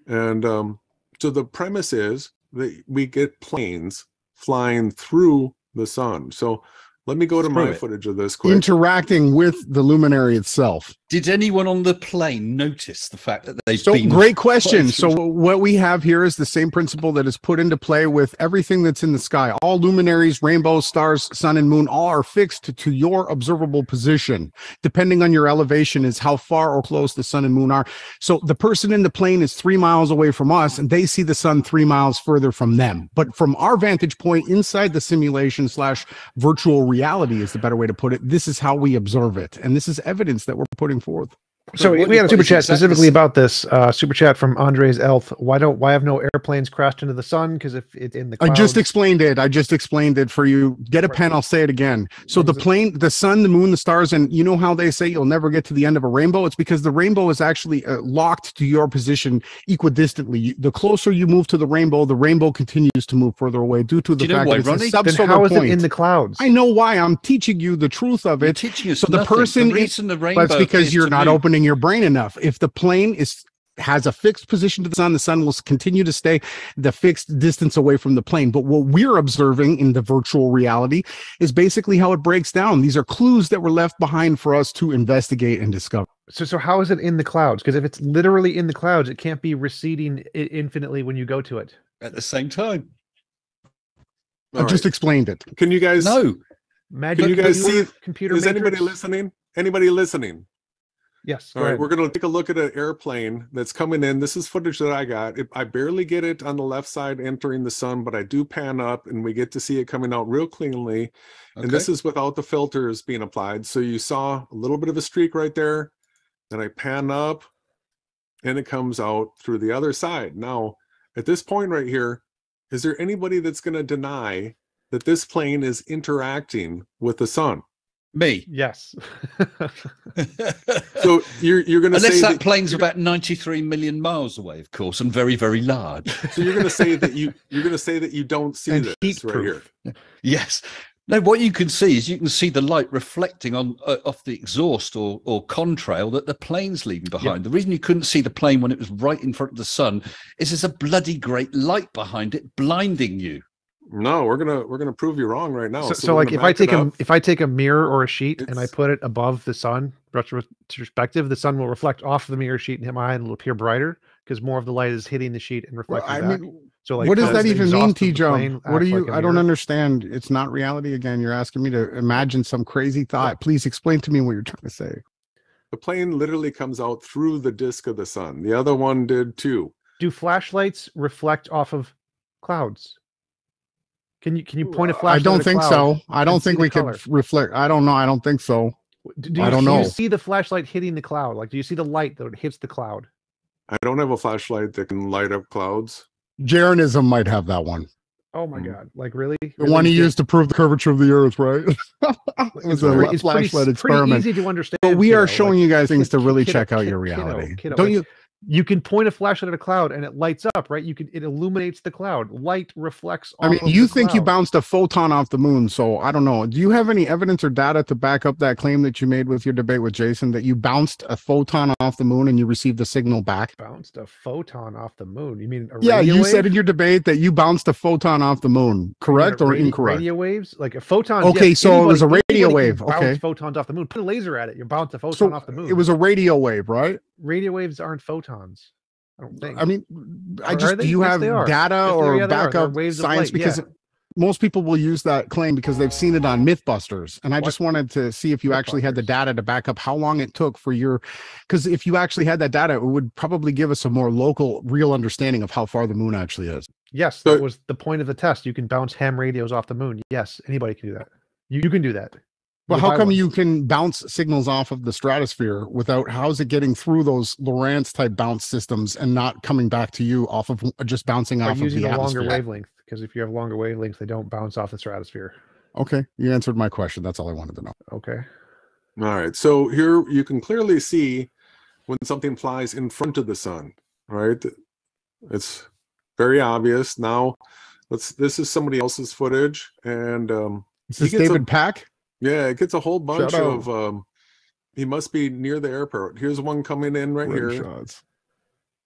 and um, so the premise is that we get planes flying through the sun. So let me go to my footage of this quick. Interacting with the luminary itself. Did anyone on the plane notice the fact that they've so, been... Great question. So what we have here is the same principle that is put into play with everything that's in the sky. All luminaries, rainbows, stars, sun, and moon, all are fixed to, to your observable position. Depending on your elevation is how far or close the sun and moon are. So the person in the plane is three miles away from us, and they see the sun three miles further from them. But from our vantage point inside the simulation slash virtual reality, reality is the better way to put it. This is how we observe it, and this is evidence that we're putting forth. So, so we had a super chat specifically about this. Uh, super chat from Andres Elf. Why don't why have no airplanes crashed into the sun? Because if it's in the clouds. I just explained it. I just explained it for you. Get a pen. I'll say it again. So the plane, the sun, the moon, the stars, and you know how they say you'll never get to the end of a rainbow. It's because the rainbow is actually uh, locked to your position equidistantly. The closer you move to the rainbow, the rainbow continues to move further away due to the fact that it's a subsolar how is it in the clouds? I know why. I'm teaching you the truth of it. Teaching you so the nothing. person the reason the rainbow that's because you're not move. opening your brain enough. If the plane is has a fixed position to the sun, the sun will continue to stay the fixed distance away from the plane. But what we're observing in the virtual reality is basically how it breaks down. These are clues that were left behind for us to investigate and discover. So, so how is it in the clouds? Because if it's literally in the clouds, it can't be receding infinitely when you go to it at the same time. All I right. just explained it. Can you guys no magic? Can you guys see computer? Is matrix? anybody listening? Anybody listening? Yes. All right. Ahead. We're going to take a look at an airplane that's coming in. This is footage that I got. It, I barely get it on the left side entering the sun, but I do pan up and we get to see it coming out real cleanly. Okay. And this is without the filters being applied. So you saw a little bit of a streak right there. Then I pan up and it comes out through the other side. Now, at this point right here, is there anybody that's going to deny that this plane is interacting with the sun? Me, yes. So you're you're going to say that, that plane's about ninety-three million miles away, of course, and very very large. So you're going to say that you you're going to say that you don't see and this right proof. here. Yes. No, what you can see is you can see the light reflecting on uh, off the exhaust or or contrail that the plane's leaving behind. Yep. The reason you couldn't see the plane when it was right in front of the sun is there's a bloody great light behind it, blinding you. No, we're gonna we're gonna prove you wrong right now. So, so, so like if I take a if I take a mirror or a sheet it's, and I put it above the sun, retrospective, the sun will reflect off the mirror sheet and hit my eye, and it'll appear brighter because more of the light is hitting the sheet and reflecting well, I back. Mean, so like, what does that even mean, T-Jump? What are you? Like I don't understand. It's not reality again. You're asking me to imagine some crazy thought. What? Please explain to me what you're trying to say. The plane literally comes out through the disk of the sun. The other one did too. Do flashlights reflect off of clouds? Can you can you point a flash? I don't think so. I don't think we could reflect. I don't know. I don't think so. Do you, I don't know. Do you see the flashlight hitting the cloud? Like, do you see the light that hits the cloud? I don't have a flashlight that can light up clouds. Jaronism might have that one. Oh my God! Like really? The really? one he used to prove the curvature of the Earth, right? It was a it's flashlight pretty, experiment. Pretty easy to understand. But we are know, showing like, you guys things to really kiddo, check out kiddo, your reality. Kiddo, kiddo, don't you? You can point a flashlight at a cloud and it lights up, right? You can it illuminates the cloud. Light reflects. I mean, you think you bounced a photon off the moon, so I don't know. Do you have any evidence or data to back up that claim that you made with your debate with Jason that you bounced a photon off the moon and you received a signal back? Bounced a photon off the moon? You mean a radio yeah? You wave? Said in your debate that you bounced a photon off the moon, correct or incorrect? Radio waves, like a photon. Okay, yes, so anybody, it was a radio wave. Okay, photons off the moon. Put a laser at it. You bounce a photon so off the moon. It was a radio wave, right? Radio waves aren't photons. I don't think. I mean, I or just do you yes, have data or yeah, backup waves science? Light, because yeah. most people will use that claim because they've seen it on MythBusters, and I what? just wanted to see if you actually had the data to back up how long it took for your. Because if you actually had that data, it would probably give us a more local, real understanding of how far the moon actually is. Yes, so, that was the point of the test. You can bounce ham radios off the moon. Yes, anybody can do that. You, you can do that. But how come you can bounce signals off of the stratosphere without, how's it getting through those Lorentz type bounce systems and not coming back to you off of just bouncing off of the atmosphere? Using a longer wavelength, because if you have longer wavelengths, they don't bounce off the stratosphere. Okay. You answered my question. That's all I wanted to know. Okay. All right. So here you can clearly see when something flies in front of the sun, right? It's very obvious. Now, let's, this is somebody else's footage. And um, is this David Pack? Yeah, it gets a whole bunch of, um, he must be near the airport. Here's one coming in right Rim here. Shots.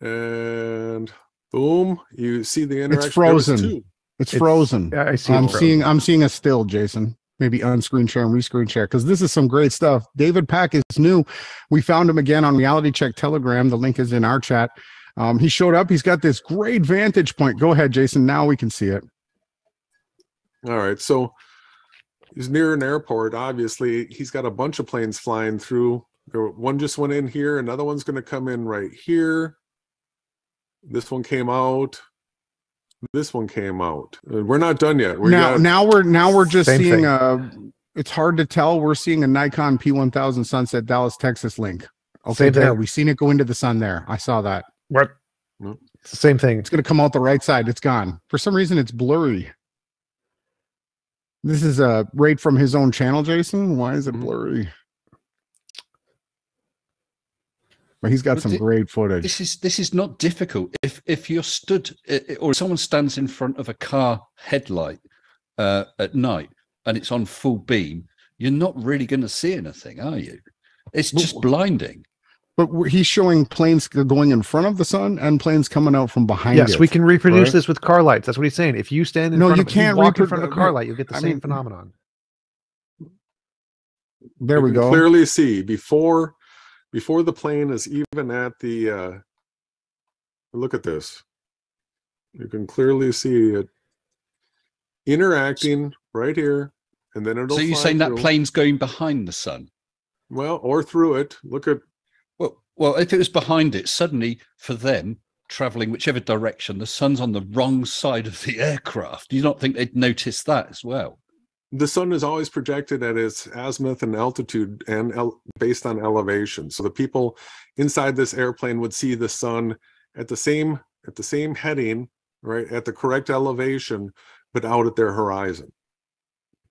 And boom, you see the interaction. It's frozen. It's, it's frozen. I see I'm frozen. seeing I'm seeing a still, Jason. Maybe unscreen share and rescreen share, because this is some great stuff. David Pack is new. We found him again on Reality Check Telegram. The link is in our chat. Um, he showed up. He's got this great vantage point. Go ahead, Jason. Now we can see it. All right, so he's near an airport. Obviously, he's got a bunch of planes flying through. One just went in here. Another one's going to come in right here. This one came out. This one came out. We're not done yet. We now, got... now we're now we're just Same seeing. A, it's hard to tell. We're seeing a Nikon P one thousand sunset, Dallas, Texas link. Okay, Same there. Thing. We've seen it go into the sun there. I saw that. What? It's the same thing. It's going to come out the right side. It's gone. For some reason, it's blurry. This is a raid from his own channel, Jason. Why is it blurry? But he's got but some th great footage. This is this is not difficult. If if you're stood or someone stands in front of a car headlight uh, at night and it's on full beam, you're not really going to see anything, are you? It's just but, blinding. But he's showing planes going in front of the sun and planes coming out from behind. Yes, it, we can reproduce right? this with car lights. That's what he's saying. If you stand in no, front you of, can't walk in front of a car light, you'll get the I same mean, phenomenon. There we you go. Clearly see before before the plane is even at the. Uh, look at this. You can clearly see it interacting right here, and then it'll. So you're saying through. that plane's going behind the sun? Well, or through it. Look at. Well, if it was behind it, suddenly for them, traveling whichever direction, the sun's on the wrong side of the aircraft. Do you not think they'd notice that as well? The sun is always projected at its azimuth and altitude and based on elevation. So the people inside this airplane would see the sun at the same at the same heading, right, at the correct elevation, but out at their horizon.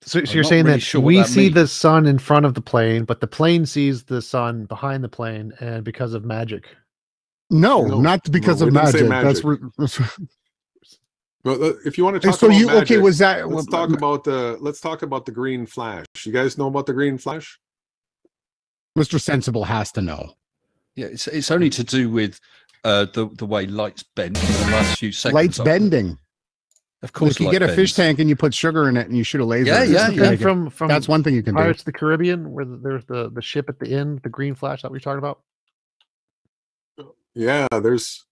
So, so you're saying really that sure we that see means. the sun in front of the plane, but the plane sees the sun behind the plane, and because of magic? No, no not because no, of magic. magic. That's well, if you want to talk so about you, magic, okay, was that, let's well, talk about the let's talk about the green flash. You guys know about the green flash? Mister Sensible has to know. Yeah, it's it's only to do with uh, the the way lights bend in the last few seconds. Lights bending. Of course, if you get a fish tank and you put sugar in it and you shoot a laser. Yeah, yeah, yeah. From, from that's one thing you can do. Pirates of the Caribbean, where there's the the ship at the end, the green flash that we were talking about. Yeah, there's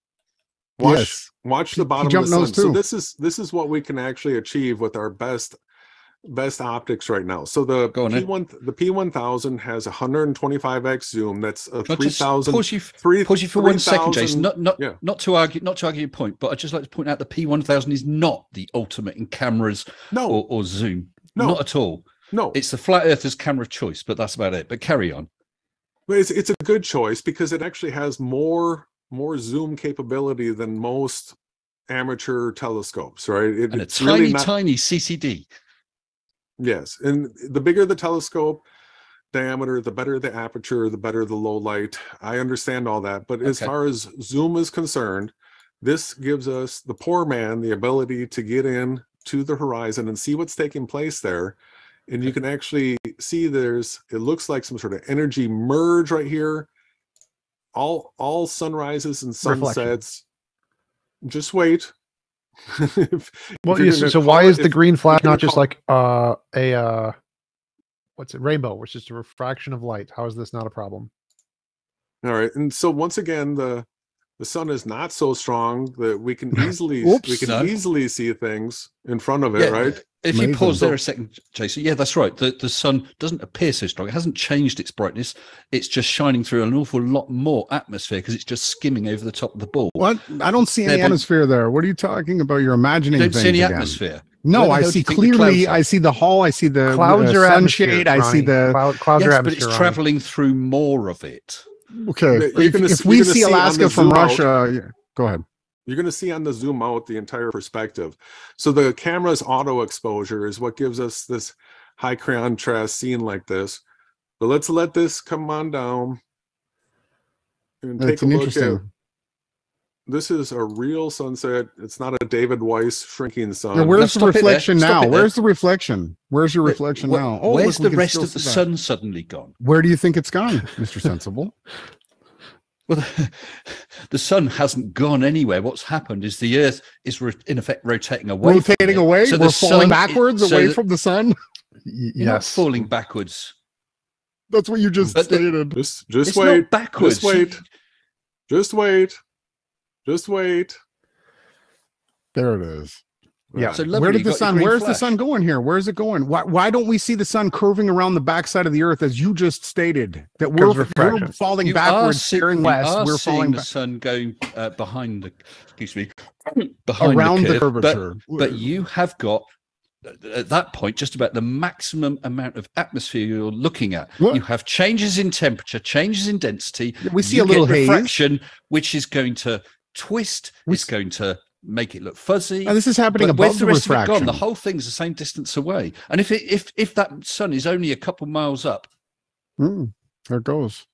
watch yes. watch the bottom of the sun. So this is this is what we can actually achieve with our best best optics right now. So the P one, the P one thousand has one twenty-five x zoom. That's a three thousand. Pause you, three, pause you for three, one second, Jason. Not not yeah. not to argue, not to argue your point, but I'd just like to point out the P one thousand is not the ultimate in cameras. No. or, or zoom. No. Not at all. No, it's the flat earther's camera of choice, but that's about it. But carry on. Well, it's it's a good choice because it actually has more more zoom capability than most amateur telescopes, right? It, and a it's tiny, really not... tiny C C D. Yes, and the bigger the telescope diameter, the better the aperture, the better the low light. I understand all that, but okay. as far as zoom is concerned, this gives us, the poor man, the ability to get in to the horizon and see what's taking place there. And you can actually see there's, it looks like some sort of energy merge right here. All all sunrises and sunsets. Reflection. Just wait. if, well, if yes, so why is it, the green flash not just like uh, a, uh, what's it, rainbow, which is just a refraction of light? How is this not a problem? All right. And so once again, the the sun is not so strong that we can easily Oops, we can no. easily see things in front of it, yeah. right? If Amazing. you pause there a second, Jason, yeah, that's right. The the sun doesn't appear so strong. It hasn't changed its brightness. It's just shining through an awful lot more atmosphere because it's just skimming over the top of the ball. What? I don't see any there, atmosphere there. What are you talking about? You're imagining things. Don't see any again. atmosphere. No, I see clearly. I see the hull. I see the clouds uh, are sunshade. I see the cloud, clouds yes, are but it's Ronnie. traveling through more of it. Okay, if, gonna, if we see Alaska see from Russia, out, yeah. go ahead. You're going to see on the zoom out the entire perspective. So the camera's auto exposure is what gives us this high contrast scene like this. But let's let this come on down and take That's a look at. This is a real sunset. It's not a David Weiss shrinking sun. Now, where's now, the reflection now? Where's the reflection? Where's your reflection Where, now? Oh, where's look, the rest of the sun that. suddenly gone? Where do you think it's gone, Mister Sensible? Well, the, the sun hasn't gone anywhere. What's happened is the Earth is, re, in effect, rotating away. Rotating from away? So We're falling backwards is, so away from the sun? Yes. You're not falling backwards. That's what you just but stated. The, just just it's wait. Not backwards. Just wait. Just wait. Just wait. There it is. Yeah. So where did the sun, where's the sun going here? Where's it going? Why, why don't we see the sun curving around the backside of the Earth, as you just stated, that we're, we're falling you backwards, see, staring west. We're falling the sun going uh, behind the, excuse me, behind around the, curve, the curvature. But, but you have got, at that point, just about the maximum amount of atmosphere you're looking at. What? You have changes in temperature, changes in density. We see a little refraction, haze. which is going to twist. We it's going to make it look fuzzy. And this is happening above the refraction. Gone, the whole thing's the same distance away. And if it, if if that sun is only a couple miles up, mm, there it goes.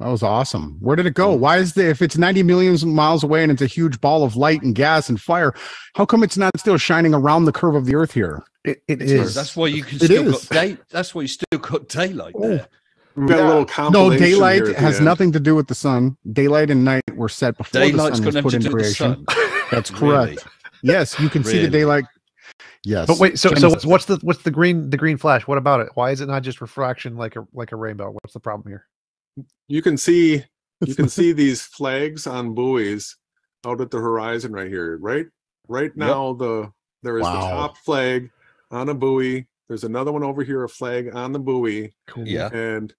That was awesome. Where did it go? Why is the if it's ninety million miles away and it's a huge ball of light and gas and fire, how come it's not still shining around the curve of the Earth here? It, it is. That's why you can it still is. got day. That's why you still got daylight oh. there. We've got yeah. a little compilation. No, daylight has end. nothing to do with the sun. Daylight and night were set before Daylight's the sun was put into creation. That's correct. Really? Yes, you can really? see the daylight. Yes, but wait. So, so what's, what's the what's the green the green flash? What about it? Why is it not just refraction like a like a rainbow? What's the problem here? You can see you can see these flags on buoys out at the horizon right here. Right, right now yep. the there is wow. the top flag on a buoy. There's another one over here, a flag on the buoy. Cool. Yeah, and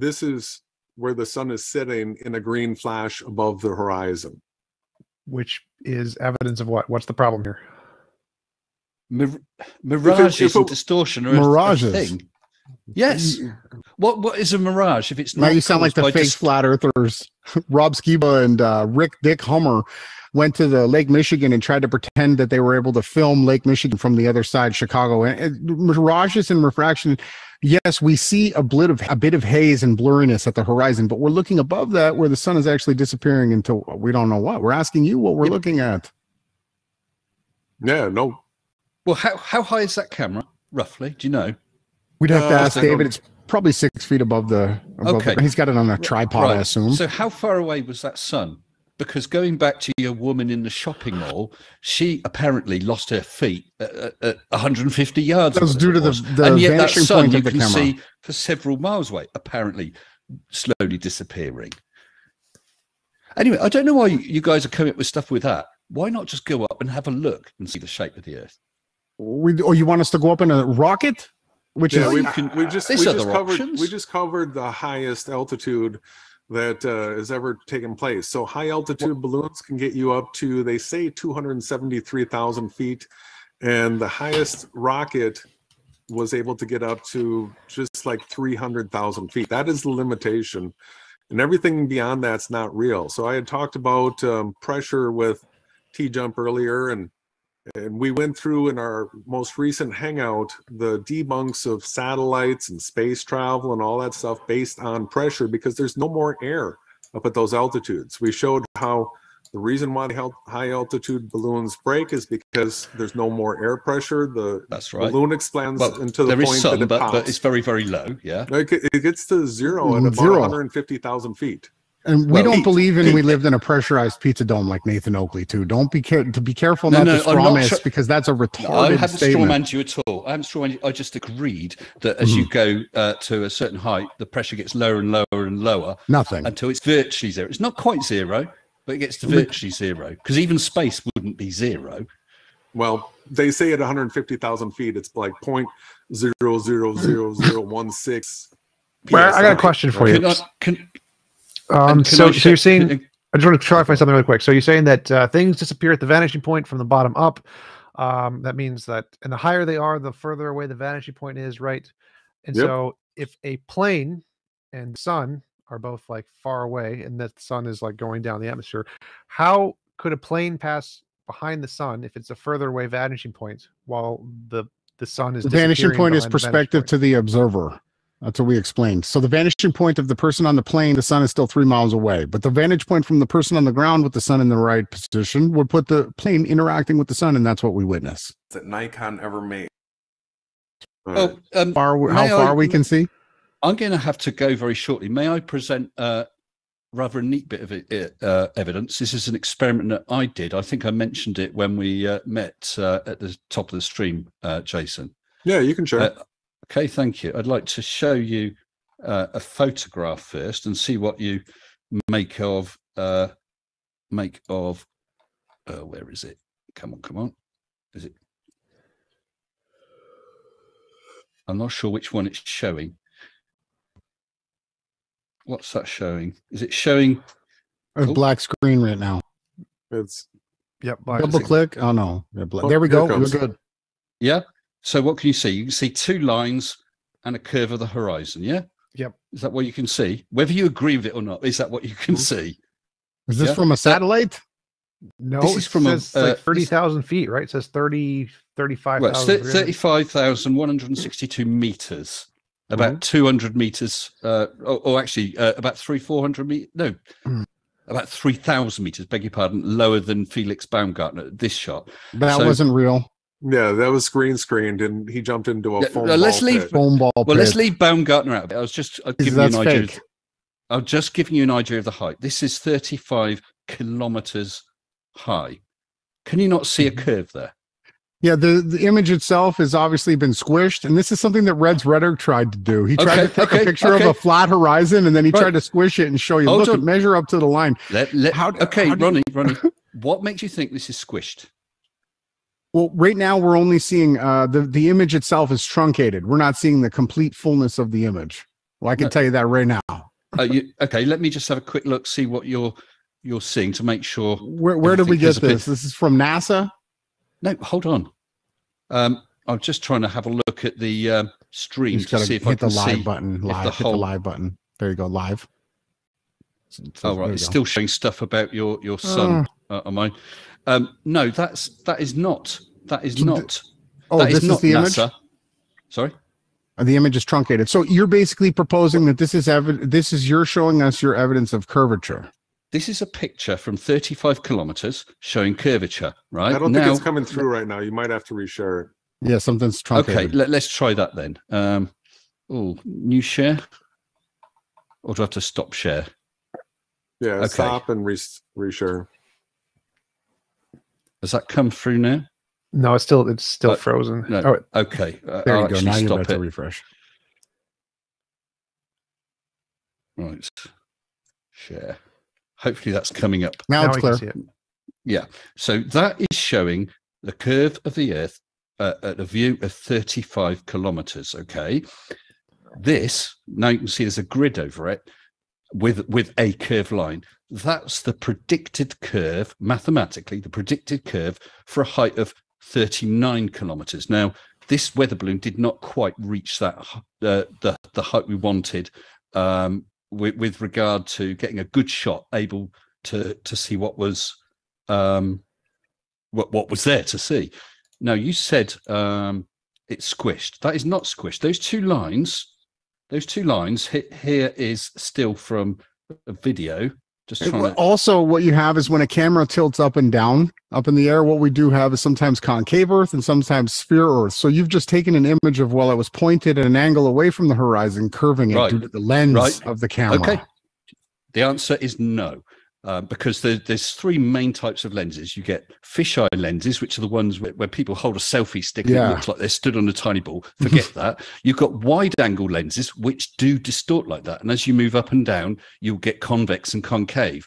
this is where the sun is sitting in a green flash above the horizon. Which is evidence of what? What's the problem here? Mir mirages if it, if it, and distortion are mirages. a thing. Yes. What What is a mirage if it's not? Now you sound like the fake flat earthers. Rob Skiba and uh, Rick Dick Hummer went to the Lake Michigan and tried to pretend that they were able to film Lake Michigan from the other side, Chicago. And, and mirages and refraction. Yes, we see a bit of a bit of haze and blurriness at the horizon, but we're looking above that where the sun is actually disappearing into we don't know what. We're asking you what we're yeah. looking at. Yeah, no. Well, how how high is that camera roughly? Do you know? We'd have uh, to ask so David. It's probably six feet above the. Above okay, the, he's got it on a tripod, right. I assume. So, how far away was that sun? Because going back to your woman in the shopping mall, she apparently lost her feet at, at one hundred fifty yards. That was due to the, the and yet vanishing that sun point you of the can camera. see for several miles away, apparently slowly disappearing. Anyway, I don't know why you guys are coming up with stuff with that. Why not just go up and have a look and see the shape of the Earth? We, or you want us to go up in a rocket? Which yeah, is we've, uh, we've just, we just covered options. we just covered the highest altitude that uh, has ever taken place. So high altitude balloons can get you up to, they say, two hundred seventy-three thousand feet, and the highest rocket was able to get up to just like three hundred thousand feet. That is the limitation, and everything beyond that's not real. So I had talked about um, pressure with T-Jump earlier, and and we went through in our most recent hangout the debunks of satellites and space travel and all that stuff based on pressure, because there's no more air up at those altitudes. We showed how the reason why high altitude balloons break is because there's no more air pressure. The That's right. balloon expands well, into the point some, that it but, pops. But it's very, very low. Yeah, like it, it gets to zero at about zero. one hundred fifty thousand feet. And we well, don't eat, believe in eat. we lived in a pressurized pizza dome like Nathan Oakley too. Don't be care to be careful no, not no, to straw man sure. because that's a retarded. No, I haven't straw manned you at all. I haven't straw manned you. I just agreed that as mm-hmm. you go uh, to a certain height, the pressure gets lower and lower and lower. Nothing until it's virtually zero. It's not quite zero, but it gets to virtually zero, because even space wouldn't be zero. Well, they say at one hundred fifty thousand feet, it's like point zero zero zero zero one six. Well, I got a question for you. Can I, can, Um, so, so you're saying, I just want to clarify something really quick. So you're saying that uh, things disappear at the vanishing point from the bottom up. Um, that means that, and the higher they are, the further away the vanishing point is, right? And yep. so if a plane and the sun are both like far away, and that the sun is like going down the atmosphere, how could a plane pass behind the sun if it's a further away vanishing point while the, the sun is disappearing? The vanishing point is perspective to the observer. That's what we explained. So the vanishing point of the person on the plane, the sun is still three miles away. But the vantage point from the person on the ground with the sun in the right position would put the plane interacting with the sun, and that's what we witness. That Nikon ever made. Oh, um, far, how far I, we can see? I'm going to have to go very shortly. May I present uh, rather a neat bit of uh, evidence? This is an experiment that I did. I think I mentioned it when we uh, met uh, at the top of the stream, uh, Jason. Yeah, you can share. Uh, Okay, thank you. I'd like to show you uh, a photograph first and see what you make of uh, make of. Uh, where is it? Come on, come on. Is it? I'm not sure which one it's showing. What's that showing? Is it showing? A oh. black screen right now. It's yep. Black. Double click. Oh no. Oh, there we go. We're good. Yeah. So what can you see? You can see two lines and a curve of the horizon, yeah? Yep. Is that what you can see? Whether you agree with it or not, is that what you can see? Is this yeah? from a satellite? No, this is from a, uh, like thirty thousand feet, right? It says thirty, thirty-five thousand. Well, thirty-five thousand one hundred sixty-two meters, about mm-hmm. two hundred meters, uh, or, or actually uh, about three thousand four hundred meters, no, mm. about three thousand meters, beg your pardon, lower than Felix Baumgartner, this shot. That so, wasn't real. Yeah, that was green screened, and he jumped into a foam, yeah, let's ball, leave, pit. foam ball. Well, pit. let's leave Baumgartner out. I was just giving you an fake? idea. Of, I was just giving you an idea of the height. This is thirty-five kilometers high. Can you not see a curve there? Yeah, the, the image itself has obviously been squished, and this is something that Red's rhetoric tried to do. He tried okay, to take okay, a picture okay. of a flat horizon, and then he right. tried to squish it and show you, Hold look, on. measure up to the line. Let, let, how, okay, how Ronnie, you... Ronnie, what makes you think this is squished? Well, right now we're only seeing uh, the the image itself is truncated. We're not seeing the complete fullness of the image. Well, I can no. tell you that right now. uh, you, okay, let me just have a quick look, see what you're you're seeing to make sure. Where where did we get this? This is from NASA. No, hold on. Um, I'm just trying to have a look at the um, stream to see if I can see. Hit the live button. Live. Hit the live button. There you go. Live. Oh right, it's still showing stuff about your your son. Uh, am I? Um, no, that's that is not that is not. Oh, that this is, not is the NASA. image. Sorry, the image is truncated. So you're basically proposing that this is evidence. This is you're showing us your evidence of curvature. This is a picture from thirty-five kilometers showing curvature. Right. I don't now, think it's coming through right now. You might have to reshare it. Yeah, something's truncated. Okay, let, let's try that then. Um, oh, new share, or do I have to stop share? Yeah, okay. Stop and re reshare. Has that come through now? No, it's still it's still uh, frozen. No. Oh, okay. Uh, there I'll you go. Now you're about to refresh. Right. Share. Hopefully that's coming up. Now, now it's clear. It. Yeah. So that is showing the curve of the Earth uh, at a view of thirty-five kilometers. Okay, this now you can see there's a grid over it with with a curved line. That's the predicted curve, mathematically the predicted curve for a height of thirty-nine kilometers. Now this weather balloon did not quite reach that uh, the the height we wanted um with, with regard to getting a good shot, able to to see what was um what what was there to see. Now you said um it's squished. That is not squished. Those two lines, those two lines here is still from a video. Just trying it, to... Also, what you have is when a camera tilts up and down, up in the air, what we do have is sometimes concave Earth and sometimes sphere Earth. So you've just taken an image of, well, it was pointed at an angle away from the horizon, curving it right. due to the lens right. of the camera. Okay. The answer is no, uh, because there, there's three main types of lenses. You get fisheye lenses, which are the ones where, where people hold a selfie stick and yeah. it looks like they're stood on a tiny ball. Forget that. You've got wide-angle lenses, which do distort like that. And as you move up and down, you'll get convex and concave.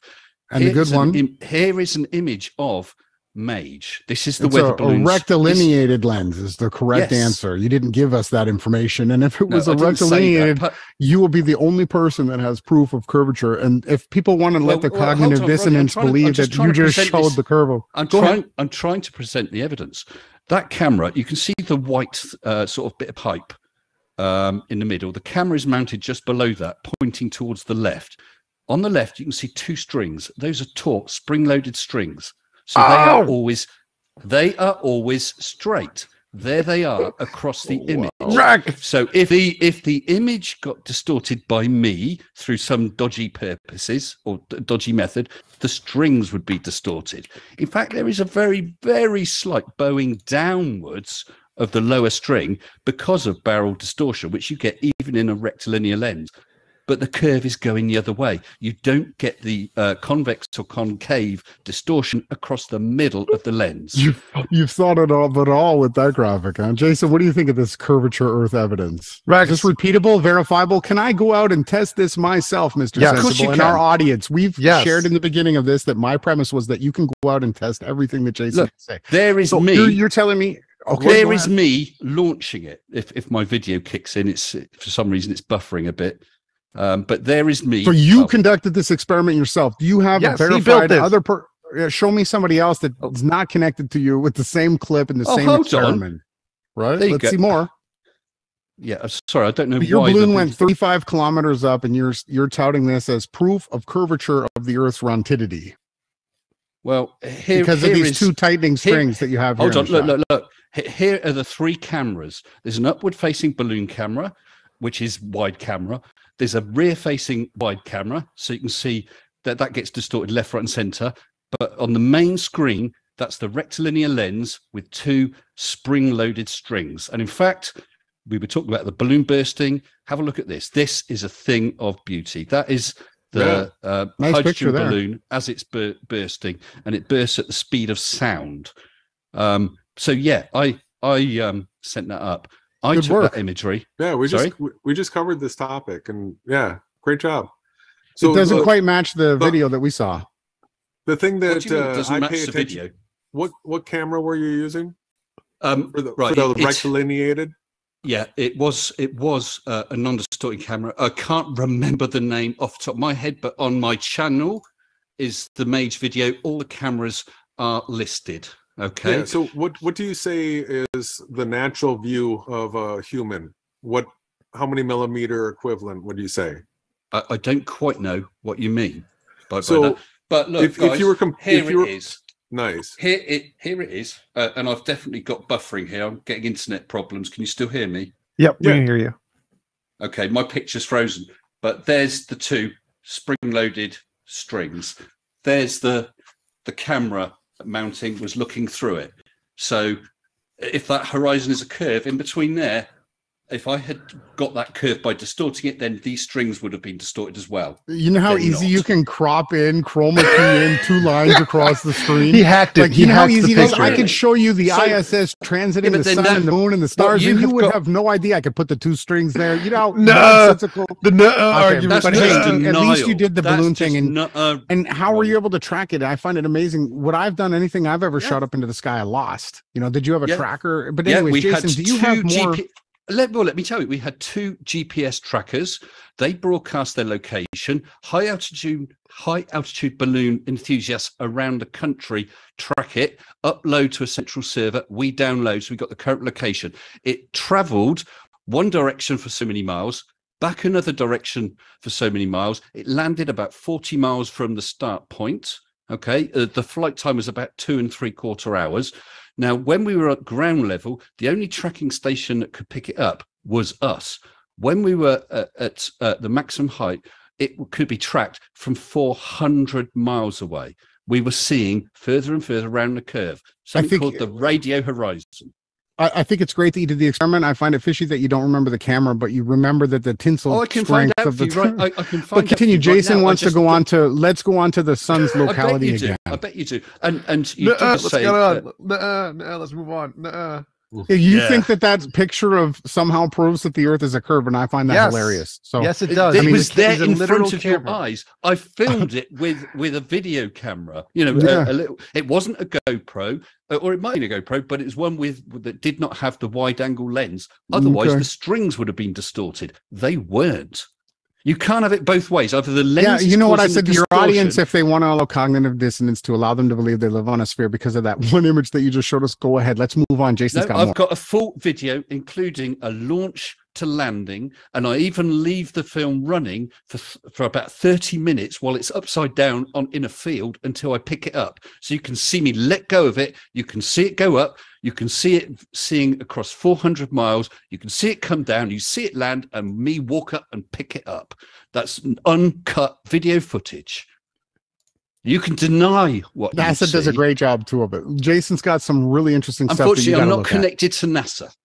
And here's a good one. Im- here is an image of MAGE. This is the it's weather balloon. A rectilineated this, lens is the correct yes. answer. You didn't give us that information. And if it was no, a rectilineated, but... you will be the only person that has proof of curvature. And if people want to well, let the well, cognitive on, dissonance Ron, believe that you just showed this. the curve. I'm Go trying ahead. I'm trying to present the evidence. That camera, you can see the white uh, sort of bit of pipe um, in the middle. The camera is mounted just below that, pointing towards the left. On the left, you can see two strings. Those are taut, spring-loaded strings. So they oh. are always, they are always straight. There they are across the image. Wow. So if the if the image got distorted by me through some dodgy purposes or dodgy method, the strings would be distorted. In fact, there is a very very slight bowing downwards of the lower string because of barrel distortion, which you get even in a rectilinear lens. But the curve is going the other way. You don't get the uh, convex or concave distortion across the middle of the lens. You, you've thought it all, but all with that graphic, huh? Jason, what do you think of this curvature Earth evidence? Right, is this repeatable, verifiable? Can I go out and test this myself, Mister Yeah, Sensible? Of course you can. In our audience, we've yes. shared in the beginning of this that my premise was that you can go out and test everything that Jason Look, say. There is so me. You're, you're telling me. Okay, there is me launching it. If if my video kicks in, it's for some reason it's buffering a bit. Um, but there is me. So you oh. conducted this experiment yourself. Do you have yes, a verified other per show me somebody else that's oh. not connected to you with the same clip and the oh, same experiment? On. Right? There Let's see more. Yeah, I'm sorry, I don't know. Your why balloon went thirty-five kilometers up, and you're you're touting this as proof of curvature of the Earth's rotundity. Well, here because here of these is, two tightening strings here, that you have. Hold here on, look, look, look. Here are the three cameras. There's an upward-facing balloon camera, which is wide camera. There's a rear-facing wide camera, so you can see that that gets distorted left, right, and center. But on the main screen, that's the rectilinear lens with two spring-loaded strings. And in fact, we were talking about the balloon bursting. Have a look at this. This is a thing of beauty. That is the yeah. uh, nice hydrogen balloon as it's bur- bursting, and it bursts at the speed of sound. Um, so, yeah, I, I um, sent that up. I Good took work. that imagery. Yeah, we Sorry? just we, we just covered this topic, and yeah, great job. So it doesn't look, quite match the, the video that we saw. The thing that uh, I pay attention. Video? What what camera were you using? Um, for the, right, for the it, rectilineated. Yeah, it was it was uh, a non-distorting camera. I can't remember the name off the top of my head, but on my channel is the MAGE video. All the cameras are listed. Okay. Yeah, so what what do you say is the natural view of a human? What how many millimeter equivalent would you say? I, I don't quite know what you mean by, so by that. But look, if, guys, if you were comp- here if you were, it is nice. Here it here it is, uh, and I've definitely got buffering here. I'm getting internet problems. Can you still hear me? Yep, we yeah. can hear you. Okay, my picture's frozen, but there's the two spring-loaded strings. There's the the camera. Mounting was looking through it. So if that horizon is a curve in between there, if I had got that curve by distorting it, then these strings would have been distorted as well. You know how They're easy not. you can crop in, chroma key in two lines across the screen? He hacked it. Like, he you know how easy it is? I could show you the so, I S S transiting yeah, the sun that, and the moon and the stars, you and you have would got, have no idea I could put the two strings there. You know, no, the no okay, argument. But hey, at least you did the that's balloon thing. And, uh, and how were you able to track it? I find it amazing. Would I've done anything I've ever yeah. shot up into the sky, I lost. You know, did you have a yeah. tracker? But anyways, yeah, Jason, do you have more... G P Let, well, let me tell you, we had two G P S trackers. They broadcast their location. High altitude, high altitude balloon enthusiasts around the country track it, upload to a central server. We download, so we got the current location. It traveled one direction for so many miles, back another direction for so many miles. It landed about forty miles from the start point. Okay, uh, the flight time was about two and three quarter hours. Now, when we were at ground level, the only tracking station that could pick it up was us. When we were uh, at uh, the maximum height, it could be tracked from four hundred miles away. We were seeing further and further around the curve, something think, called the radio horizon. I, I think it's great that you did the experiment. I find it fishy that you don't remember the camera, but you remember that the tinsel oh, I can strength find out of the... Right, I, I can find but continue, out Jason right wants just, to go on to... Let's go on to the sun's locality I again. I bet you do. And, and you Nuh-uh, let's say... That, Nuh-uh, Nuh-uh, let's move on. Nuh-uh. You yeah. think that that picture of somehow proves that the Earth is a curve, and I find that yes. hilarious. So yes, it does. It, it I mean, was there in front of camera. your eyes. I filmed it with with a video camera. You know, yeah. a, a little. It wasn't a GoPro, or it might be a GoPro, but it's one with that did not have the wide-angle lens. Otherwise, okay. the strings would have been distorted. They weren't. You can't have it both ways. Either the lens. Yeah, you know what I said to your audience: if they want to allow cognitive dissonance to allow them to believe they live on a sphere because of that one image that you just showed us, go ahead. Let's move on. Jason's got more. I've got a full video, including a launch to landing, and I even leave the film running for for about thirty minutes while it's upside down on in a field until I pick it up. So you can see me let go of it. You can see it go up. You can see it seeing across four hundred miles. You can see it come down. You see it land, and me walk up and pick it up. That's an uncut video footage. You can deny what NASA you see. does a great job too of it. Jason's got some really interesting stuff. Unfortunately, I'm not connected at. to NASA.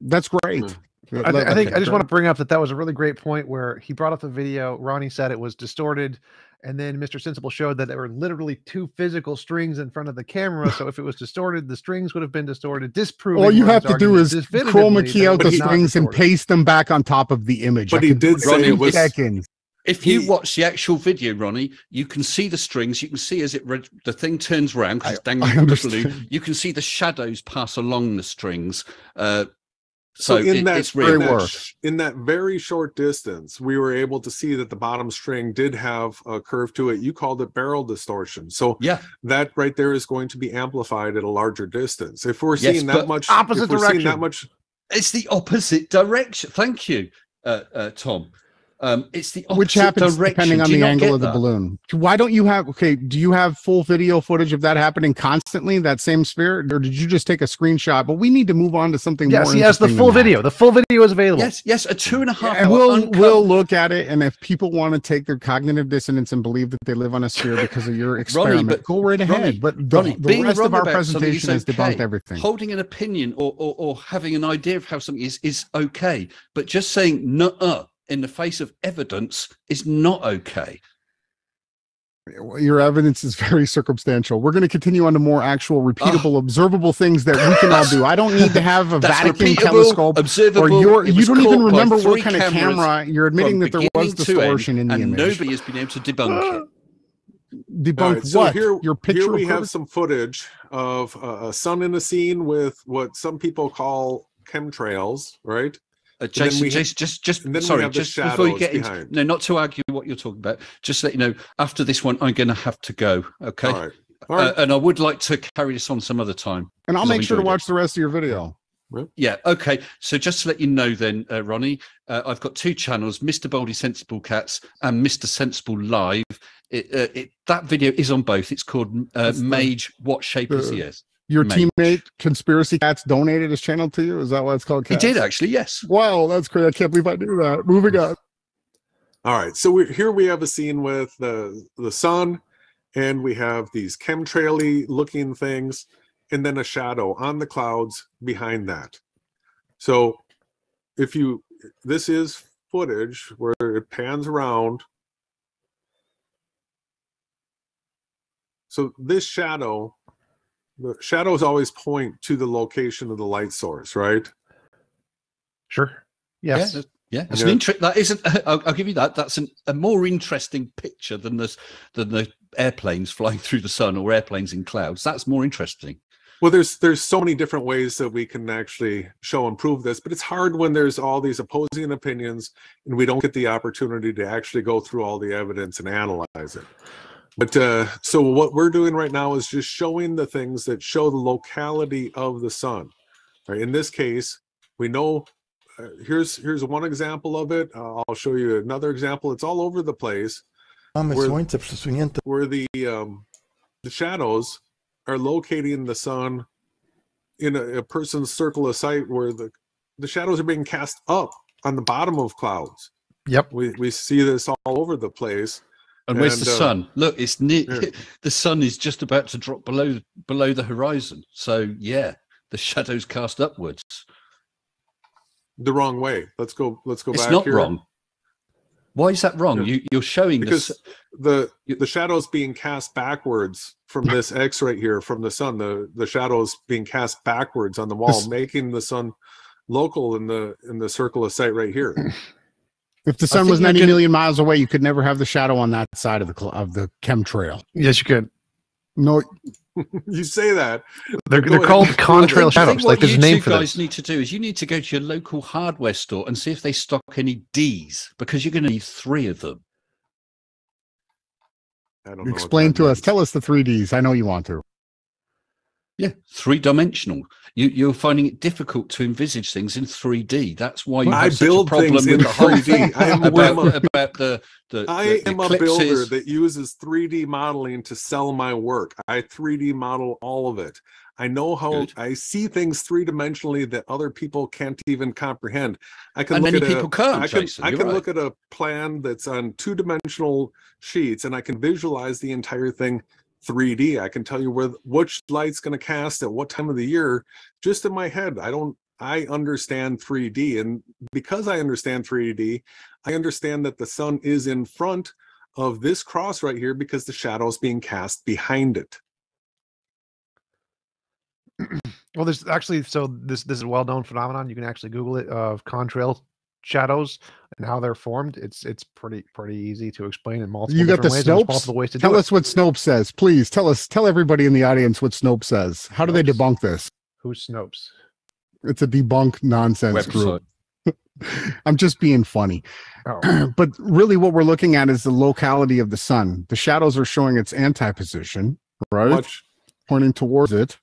That's great. Mm-hmm. I, th I think I just want to bring up that that was a really great point where he brought up the video. Ronnie said it was distorted, and then Mister Sensible showed that there were literally two physical strings in front of the camera. So if it was distorted, the strings would have been distorted. Disproving. All you have to do is chroma key out the strings and paste them back on top of the image. But he did say it was seconds. If you watch the actual video, Ronnie, you can see the strings. You can see as it re the thing turns around because it's dangling from the balloon. You can see the shadows pass along the strings. Uh, So, so in, it, that, it's really in, that, in that very short distance, we were able to see that the bottom string did have a curve to it. You called it barrel distortion. So yeah. that right there is going to be amplified at a larger distance. If we're seeing yes, that much opposite direction, that much, it's the opposite direction. Thank you, uh, uh, Tom. Um, it's the opposite which happens direction. depending on the angle of the that? balloon. Why don't you have? Okay, do you have full video footage of that happening constantly, that same sphere, or did you just take a screenshot? But we need to move on to something yes, more. Yes, yes, the full video. That. The full video is available. Yes, yes, a two and a half. Yeah, and we'll we'll look at it, and if people want to take their cognitive dissonance and believe that they live on a sphere because of your experiment, Ronnie, but go right ahead. Ronnie, but the, Ronnie, the rest of our presentation is okay. debunked everything. Holding an opinion or, or or having an idea of how something is is okay, but just saying nuh-uh in the face of evidence is not okay. Your evidence is very circumstantial. We're going to continue on to more actual repeatable, oh. observable things that we can all do. I don't need to have a Vatican telescope or your, you don't even remember what kind of camera. You're admitting that there was distortion in the image. And nobody has been able to debunk it. Debunk right, so what? Here, Your picture here we have some footage of uh, a sun in a scene with what some people call chemtrails, right? Uh, Jason, Jason, just, just, just sorry, just before you get behind. into, no, not to argue what you're talking about, just let you know, after this one, I'm going to have to go, okay? All right. All right. Uh, and I would like to carry this on some other time. And I'll make sure to watch it. the rest of your video. Really? Yeah, okay. So just to let you know then, uh, Ronnie, uh, I've got two channels, Mister Boldy Sensible Cats and Mister Sensible Live. It, uh, it, that video is on both. It's called uh, Mage, the, What Shape the, Is He Is? Your Mage. teammate, Conspiracy Cats, donated his channel to you? Is that why it's called Cats? He did, actually, yes. Wow, that's great. I can't believe I knew that. Moving on. All right, so we're, here we have a scene with the, the sun, and we have these chemtrail-y looking things, and then a shadow on the clouds behind that. So if you, this is footage where it pans around. So this shadow, the shadows always point to the location of the light source, right? Sure. Yes. Yeah. Yeah, it's yeah. an interesting. That isn't. I'll, I'll give you that. That's an, a more interesting picture than this, than the airplanes flying through the sun or airplanes in clouds. That's more interesting. Well, there's there's so many different ways that we can actually show and prove this, but it's hard when there's all these opposing opinions and we don't get the opportunity to actually go through all the evidence and analyze it. But uh, so what we're doing right now is just showing the things that show the locality of the sun. Right? In this case, we know. Uh, here's here's one example of it. Uh, I'll show you another example. It's all over the place. Where, where the um, the shadows are locating the sun in a, a person's circle of sight, where the the shadows are being cast up on the bottom of clouds. Yep, we we see this all over the place. And, and where's the uh, sun? Look, it's near. Here. The sun is just about to drop below below the horizon. So yeah, the shadows cast upwards. The wrong way. Let's go. Let's go it's back. It's not here. Wrong. Why is that wrong? Yeah. You, you're showing because the the, the shadow's being cast backwards from this X right here, from the sun. The the shadow's being cast backwards on the wall, this, making the sun local in the in the circle of sight right here. If the sun was ninety million miles away, you could never have the shadow on that side of the of the chemtrail. Yes, you could. No. You say that they're, they're called contrail shadows. Like there's a name for that. What you guys need to do is you need to go to your local hardware store and see if they stock any D's, because you're going to need three of them. I don't know. Explain to us. Tell us the three D's. I know you want to. Yeah, three-dimensional. You, you're finding it difficult to envisage things in three D. That's why you well, have I such build a problem things with in the three D. I am about, about the, the, I the, the am eclipses. A builder that uses three D modeling to sell my work. I three D model all of it. I know how Good. I see things three-dimensionally that other people can't even comprehend. I can and look many at people a, can't, I can, Jason, I can right. look at a plan that's on two-dimensional sheets, and I can visualize the entire thing three D. I can tell you where which light's going to cast at what time of the year, just in my head. I don't. I understand three D, and because I understand three D, I understand that the sun is in front of this cross right here because the shadow is being cast behind it. Well, there's actually so this this is a well-known phenomenon. You can actually Google it of uh, contrail shadows and how they're formed. It's it's pretty pretty easy to explain in multiple you got the ways. Snopes? Multiple ways to tell do us it. What Snopes says, please. Tell us, tell everybody in the audience what Snopes says. How Snopes. Do they debunk this? Who's Snopes? It's a debunk nonsense website. Group. I'm just being funny. Oh. But really, what we're looking at is the locality of the sun. The shadows are showing its anti-position, right? Much. Pointing towards it.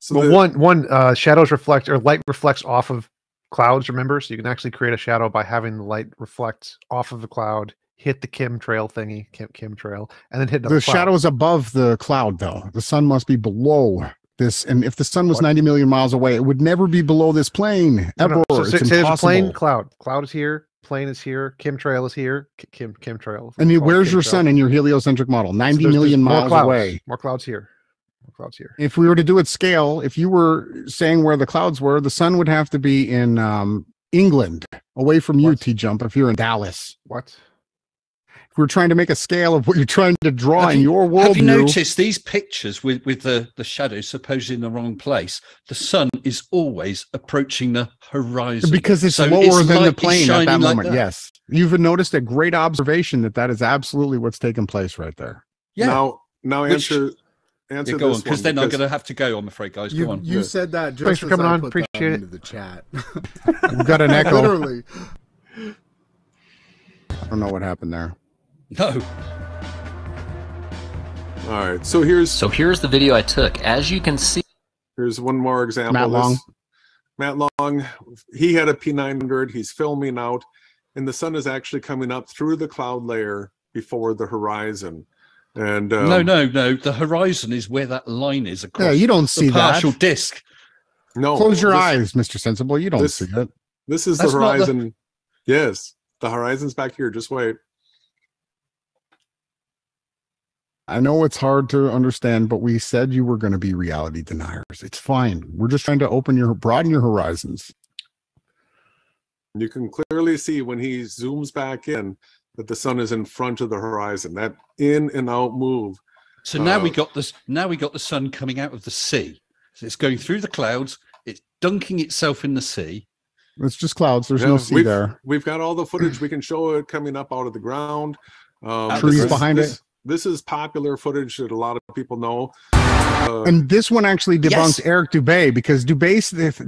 So well, one one uh, shadows reflect or light reflects off of clouds, remember, so you can actually create a shadow by having the light reflect off of the cloud, hit the chemtrail thingy, chem chemtrail, and then hit the, the shadow is above the cloud, though. The sun must be below this, and if the sun was what? ninety million miles away, it would never be below this plane ever. No, no. So, it's so, impossible. Plane, cloud, cloud is here, plane is here, chemtrail is here, chem chemtrail. And you, where's chemtrail. Your sun in your heliocentric model? ninety so there's, million there's miles clouds, away. More clouds here. Clouds here. If we were to do it scale, if you were saying where the clouds were, the sun would have to be in um, England, away from you, T-Jump, if you're in Dallas. What? If we're trying to make a scale of what you're trying to draw have in you, your world. Have you noticed these pictures with, with the, the shadows supposedly in the wrong place? The sun is always approaching the horizon. Because it's so lower it's than the plane at that moment, like that. Yes. You've noticed a great observation that that is absolutely what's taking place right there. Yeah. Now, now Which, answer... Answer yeah, go on, because then I'm going to have to go, I'm afraid, guys. Go you, on. You yeah. said that. Just Thanks for coming I on. Appreciate it. The chat. We've got an echo. Literally. I don't know what happened there. No. All right. So here's so here's the video I took. As you can see, here's one more example. Matt Long. Matt Long. He had a P nine hundred. He's filming out, and the sun is actually coming up through the cloud layer before the horizon. And um, no, no, no. The horizon is where that line is across. Yeah, you don't see the partial that. Disc. No. Close your this, eyes, Mister Sensible. You don't this, see that. This is That's the horizon. The... Yes, the horizon's back here. Just wait. I know it's hard to understand, but we said you were going to be reality deniers. It's fine. We're just trying to open your, broaden your horizons. And you can clearly see when he zooms back in that the sun is in front of the horizon. That in and out move. So now uh, we got this. Now we got the sun coming out of the sea. So it's going through the clouds. It's dunking itself in the sea. It's just clouds. There's yeah, no sea we've, there. We've got all the footage. We can show it coming up out of the ground. Um, Trees this, behind this, it. This is popular footage that a lot of people know. Uh, and this one actually debunks yes. Eric Dubay, because Dubay,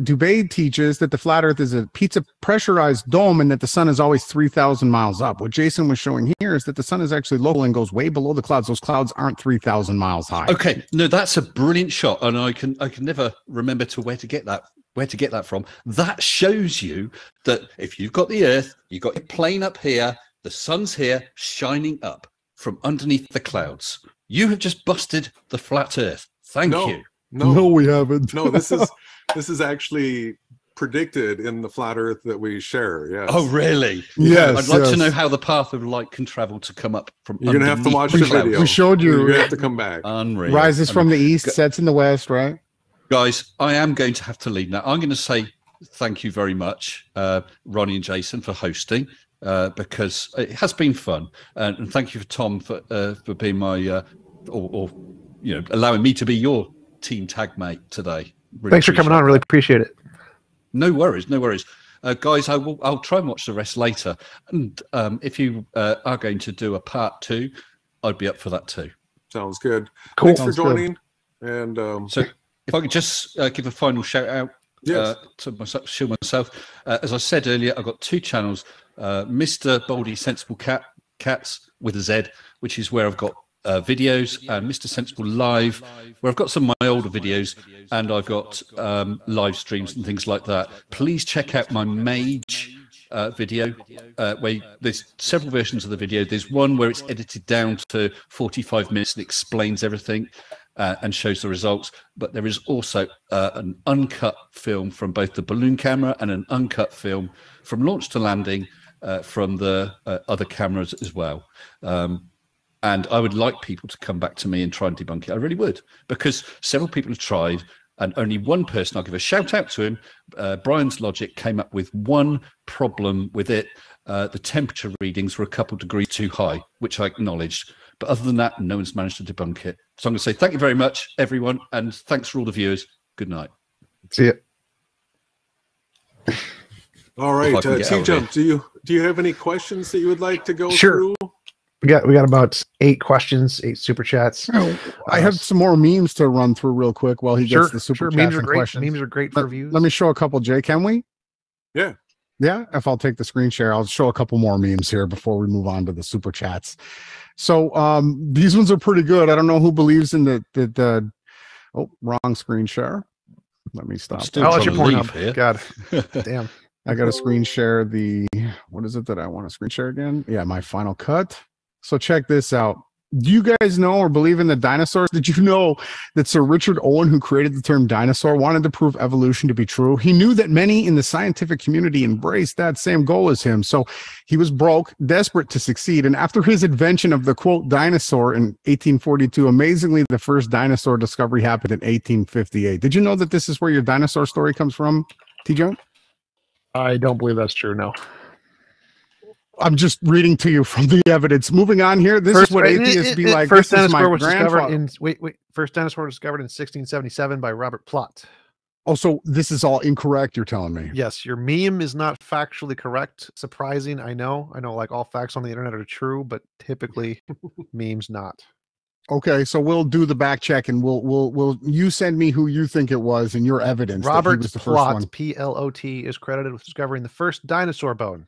Dubay teaches that the flat earth is a pizza pressurized dome and that the sun is always three thousand miles up. What Jason was showing here is that the sun is actually local and goes way below the clouds. Those clouds aren't three thousand miles high. Okay, no, that's a brilliant shot. And I can I can never remember to where to get that. Where to get that from. That shows you that if you've got the earth, you've got your plane up here, the sun's here shining up from underneath the clouds. You have just busted the flat earth. Thank no, you. No, no, we haven't. No, this is this is actually predicted in the flat earth that we share. Yeah. Oh, really? Yes. I'd like yes. to know how the path of light can travel to come up from. You're gonna have to watch the clouds. Video. We showed you. You have to come back. Unreal. Rises Unreal. from the east, Go sets in the west, right? Guys, I am going to have to leave now. I'm going to say thank you very much, uh, Ronnie and Jason, for hosting, uh, because it has been fun. Uh, and thank you for Tom for uh, for being my, uh, or, or you know, allowing me to be your team tag mate today. Really Thanks for coming that. on. Really appreciate it. No worries. No worries. Uh, guys, I will, I'll try and watch the rest later. And um, if you uh, are going to do a part two, I'd be up for that too. Sounds good. Cool. Thanks Sounds for joining. Good. And um... so. If I could just uh, give a final shout out yes. uh, to myself, show myself. Uh, as I said earlier, I've got two channels, uh, Mister Boldy Sensible Cat Cats with a Z, which is where I've got uh, videos, and Mister Sensible Live, where I've got some of my older videos, and I've got um, live streams and things like that. Please check out my Mage uh, video, uh, where there's several versions of the video. There's one where it's edited down to forty-five minutes and explains everything. Uh, and shows the results, but there is also uh, an uncut film from both the balloon camera and an uncut film from launch to landing uh, from the uh, other cameras as well. Um, and I would like people to come back to me and try and debunk it. I really would, because several people have tried, and only one person, I'll give a shout out to him, uh, Brian's Logic, came up with one problem with it. Uh, the temperature readings were a couple degrees too high, which I acknowledged. But other than that, no one's managed to debunk it. So I'm going to say thank you very much, everyone, and thanks for all the viewers. Good night. See ya. All right, uh, T-Jump, do you do you have any questions that you would like to go sure. through? We got we got about eight questions, eight super chats. Oh, I uh, have some more memes to run through real quick while he sure, gets the super sure. chats memes are and great. questions. Memes are great for let, views. Let me show a couple, Jay. Can we? Yeah. Yeah, if I'll take the screen share, I'll show a couple more memes here before we move on to the super chats. So um, these ones are pretty good. I don't know who believes in the, the, the oh, wrong screen share. Let me stop. I'll let you point up. God, damn. I got to screen share the, what is it that I want to screen share again? Yeah, my Final Cut. So check this out. Do you guys know or believe in the dinosaurs? Did you know that Sir Richard Owen, who created the term dinosaur, wanted to prove evolution to be true? He knew that many in the scientific community embraced that same goal as him. So he was broke, desperate to succeed. And after his invention of the, quote, dinosaur in eighteen forty-two, amazingly, the first dinosaur discovery happened in eighteen fifty-eight. Did you know that this is where your dinosaur story comes from, T-Jump? I don't believe that's true, no. I'm just reading to you from the evidence. Moving on here, this first, is what atheists it, it, be like. First this dinosaur was discovered in wait, wait. First dinosaur was discovered in sixteen seventy-seven by Robert Plott. Oh, so this is all incorrect. You're telling me? Yes, your meme is not factually correct. Surprising, I know. I know, like all facts on the internet are true, but typically memes not. Okay, so we'll do the back check, and we'll we'll we'll you send me who you think it was and your evidence. Robert was the Plott, first one. P L O T, is credited with discovering the first dinosaur bone.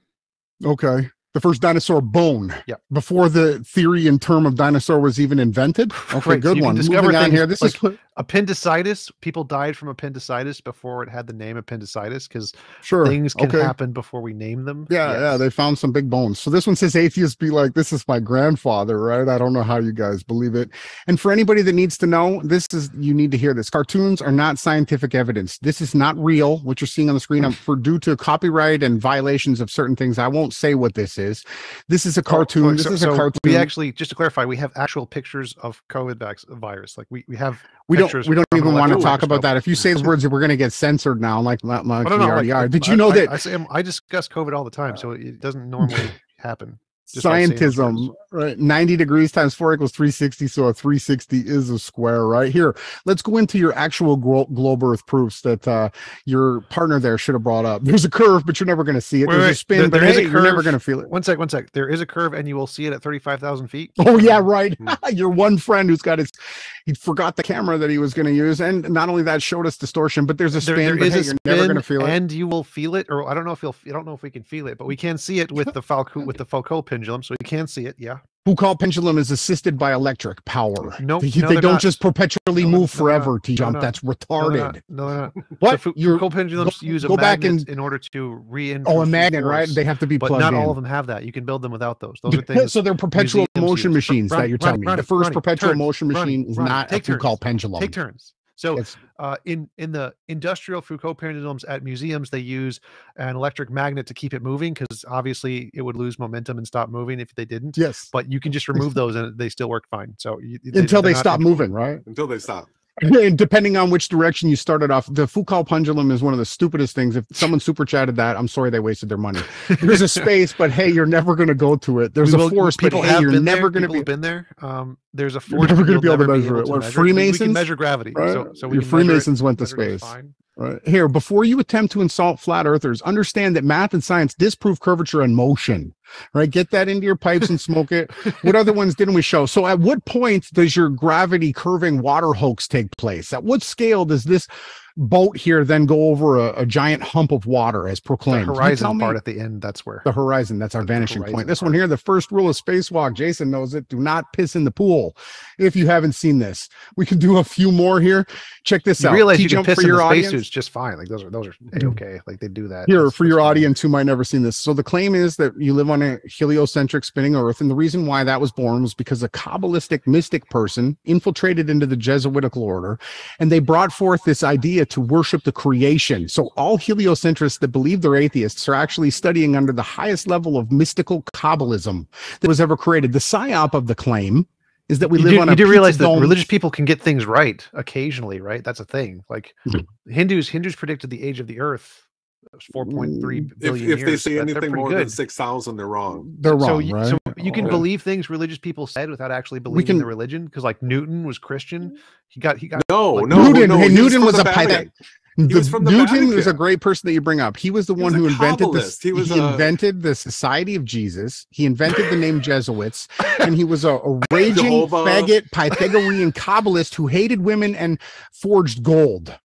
Okay. The first dinosaur bone, yep. before the theory and term of dinosaur was even invented. Okay, right, good so one. Moving on here, this like is appendicitis. People died from appendicitis before it had the name appendicitis, because sure. things can okay. happen before we name them. Yeah, yes. yeah, they found some big bones. So this one says atheists be like, this is my grandfather, right? I don't know how you guys believe it. And for anybody that needs to know, this is you need to hear this. Cartoons are not scientific evidence. This is not real. What you're seeing on the screen, I'm, for due to copyright and violations of certain things, I won't say what this is. Is this is a cartoon? Oh, so, this is so a cartoon. We actually, just to clarify, we have actual pictures of COVID virus. Like we we have we pictures. We don't even want to talk about that. If you say those words, we're going to get censored now. Like, like no, no, we already like, are. Did you know I, that? I, I discuss COVID all the time, so it doesn't normally happen. Scientism, right? ninety degrees times four equals three sixty. So a three sixty is a square, right? Here, let's go into your actual globe earth proofs that uh, your partner there should have brought up. There's a curve, but you're never going to see it. Wait, There's wait, a spin, there, but there is hey, a curve. You're never going to feel it. One sec, one sec. There is a curve, and you will see it at thirty-five thousand feet. Oh, yeah, right. Mm-hmm. Your one friend who's got his, he forgot the camera that he was going to use. And not only that showed us distortion, but there's a spin, there, there but is hey, a spin you're never going to feel it. And you will feel it, or I don't know if you'll, I don't know if we can feel it, but we can see it with the Foucault, with the Foucault pin. Pendulum, so you can see it, yeah. Foucault pendulum is assisted by electric power. Nope, they, no, they don't not. just perpetually no, move no, forever. No, T-Jump, no, that's retarded. No, no, no, no. What? So Foucault pendulums go, use a go magnet back and, in order to reinforce. Oh, a magnet, force, right? They have to be but plugged in. But not all of them have that. You can build them without those. Those are things. So they're perpetual motion machines run, that you're run, telling me. The first run, perpetual turns, motion run, machine run, is run, not a Foucault pendulum. Take turns. So uh, in, in the industrial Foucault pendulums at museums, they use an electric magnet to keep it moving because obviously it would lose momentum and stop moving if they didn't. Yes. But you can just remove those and they still work fine. So you, Until they stop moving, right? Until they stop. And depending on which direction you started off, the Foucault pendulum is one of the stupidest things. If someone super chatted that, I'm sorry they wasted their money. There's a space, but hey, you're never going to go to it. There's will, a force, but hey, you're never going to be been there. Um, there's a force. You're never going to be able to measure it. We're Freemasons. We can measure gravity. Right? So, so we your Freemasons it, went to space. Right. Here, before you attempt to insult flat earthers, understand that math and science disprove curvature and motion. Right, get that into your pipes and smoke it. What other ones didn't we show? So at what point does your gravity curving water hoax take place? At what scale does this boat here then go over a, a giant hump of water as proclaimed? The horizon part at the end, that's where. The horizon, that's our vanishing point. This one here, the first rule of spacewalk, Jason knows it, do not piss in the pool. If you haven't seen this, we can do a few more here. Check this out. You realize you can piss in the spacesuits just fine. Like those are, those are okay. Like they do that. Here, for your audience who might never seen this. So the claim is that you live on a heliocentric spinning earth, and the reason why that was born was because a Kabbalistic mystic person infiltrated into the Jesuitical order, and they brought forth this idea to worship the creation. So all heliocentrists that believe they're atheists are actually studying under the highest level of mystical Kabbalism that was ever created. The psyop of the claim is that we you live do, on you a do realize that religious people can get things right occasionally, right? That's a thing. Like mm-hmm. Hindus, Hindus predicted the age of the earth four point three billion if, if years. If they say anything more good. than six thousand, they're wrong. They're wrong, so you, right? So you can oh, believe yeah. things religious people said without actually believing can, the religion, because like Newton was Christian. He got he got no like, no Newton. No, hey, Newton was, was a pilot. Newton is a great person that you bring up. He was the one was who invented this. He, was he a... invented the Society of Jesus. He invented the name Jesuits, and he was a, a raging Jehovah. faggot Pythagorean Kabbalist who hated women and forged gold.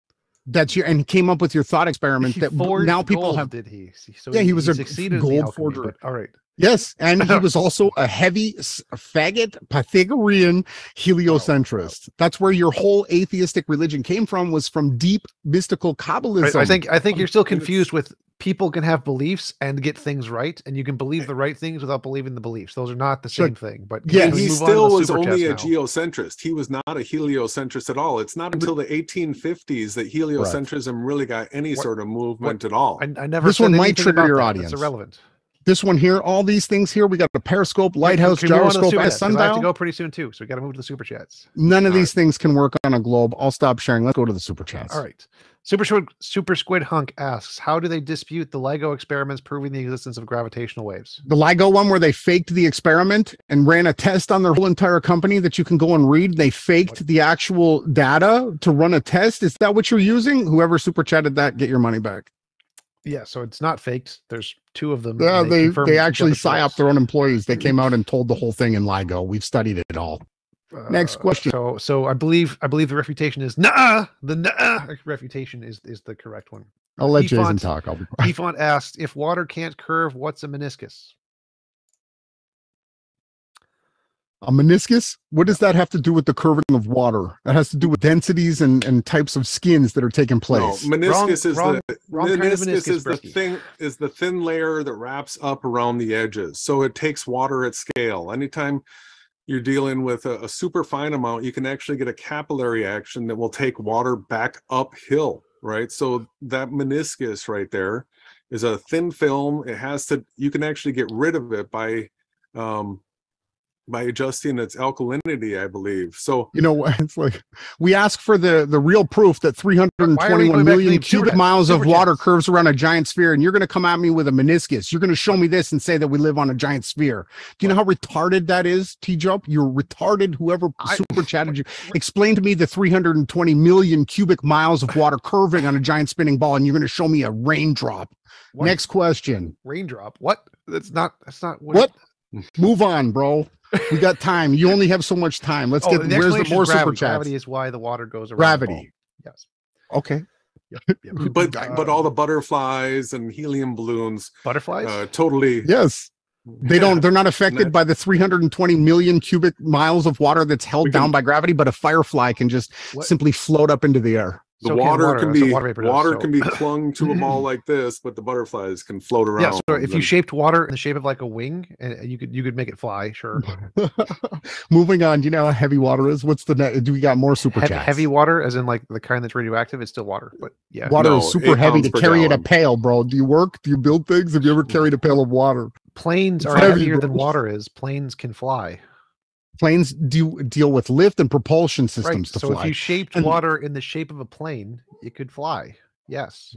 That's your and he came up with your thought experiment he that now people gold, have. Did he? So yeah, he, he was he a gold alchemy, forger. But, all right. Yes, and he was also a heavy faggot Pythagorean heliocentrist. That's where your whole atheistic religion came from, was from deep mystical Kabbalism. Right, I think I think you're still confused with people can have beliefs and get things right, and you can believe the right things without believing the beliefs. Those are not the same sure. thing. But yeah, he still was only a now. geocentrist. He was not a heliocentrist at all. It's not until the eighteen fifties that heliocentrism right. really got any what, sort of movement what, at all. I, I never. This one might trigger your that. audience. It's irrelevant. This one here, all these things here. We got a periscope, lighthouse, can gyroscope, and sundial. I have to go pretty soon too, so we got to move to the super chats. None of all these right. things can work on a globe. I'll stop sharing. Let's go to the super chats. All right. Super Squid, Super Squid Hunk asks, how do they dispute the LIGO experiments proving the existence of gravitational waves? The LIGO one where they faked the experiment and ran a test on their whole entire company that you can go and read. They faked the actual data to run a test. Is that what you're using? Whoever super chatted that, get your money back. Yeah, so it's not faked. There's two of them. Yeah, they, they, they actually psyop their own employees. They came out and told the whole thing in LIGO. We've studied it all. Uh, Next question. So, so I believe I believe the refutation is nah. The nah refutation is is the correct one. I'll let Jason talk. I'll be Defont asks, if water can't curve, what's a meniscus? A meniscus? What does that have to do with the curving of water? That has to do with densities and, and types of skins that are taking place. No, meniscus wrong, is wrong, the wrong meniscus, kind of meniscus is the thing is the thin layer that wraps up around the edges. So it takes water at scale. Anytime you're dealing with a, a super fine amount, you can actually get a capillary action that will take water back uphill, right? So that meniscus right there is a thin film. It has to, you can actually get rid of it by um, by adjusting its alkalinity, I believe. So, you know, it's like we ask for the the real proof that three hundred twenty-one million cubic miles of water curves around a giant sphere, and you're going to come at me with a meniscus. You're going to show me this and say that we live on a giant sphere. Do you know how retarded that is, T-Jump? You're retarded. Whoever super chatted you, explain to me the three hundred twenty million cubic miles of water curving on a giant spinning ball, and you're going to show me a raindrop. What? Next question. Raindrop? What? That's not. That's not what. what? Move on, bro. We got time. You only have so much time. Let's oh, get the where's the more gravity. super chats. Gravity is why the water goes around. Gravity. Yes. Okay. Yep, yep. But uh, but all the butterflies and helium balloons. Butterflies. Uh, totally. Yes. They yeah. don't. They're not affected that, by the three hundred twenty million cubic miles of water that's held down can, by gravity. But a firefly can just what? simply float up into the air. The so water, water can be water, does, water so. can be clung to a ball like this, but the butterflies can float around. Yeah, so if you shaped water in the shape of like a wing, and you could you could make it fly, sure. Moving on, do you know how heavy water is? What's the net? Do we got more super He chats? Heavy water, as in like the kind that's radioactive, is still water, but yeah, water no, is super heavy to carry gallon. in a pail, bro. Do you work? Do you build things? Have you ever carried a pail of water? Planes it's are heavy, heavier bro. than water is. Planes can fly. Planes do deal with lift and propulsion systems right. to so fly. So if you shaped and water in the shape of a plane, it could fly. Yes.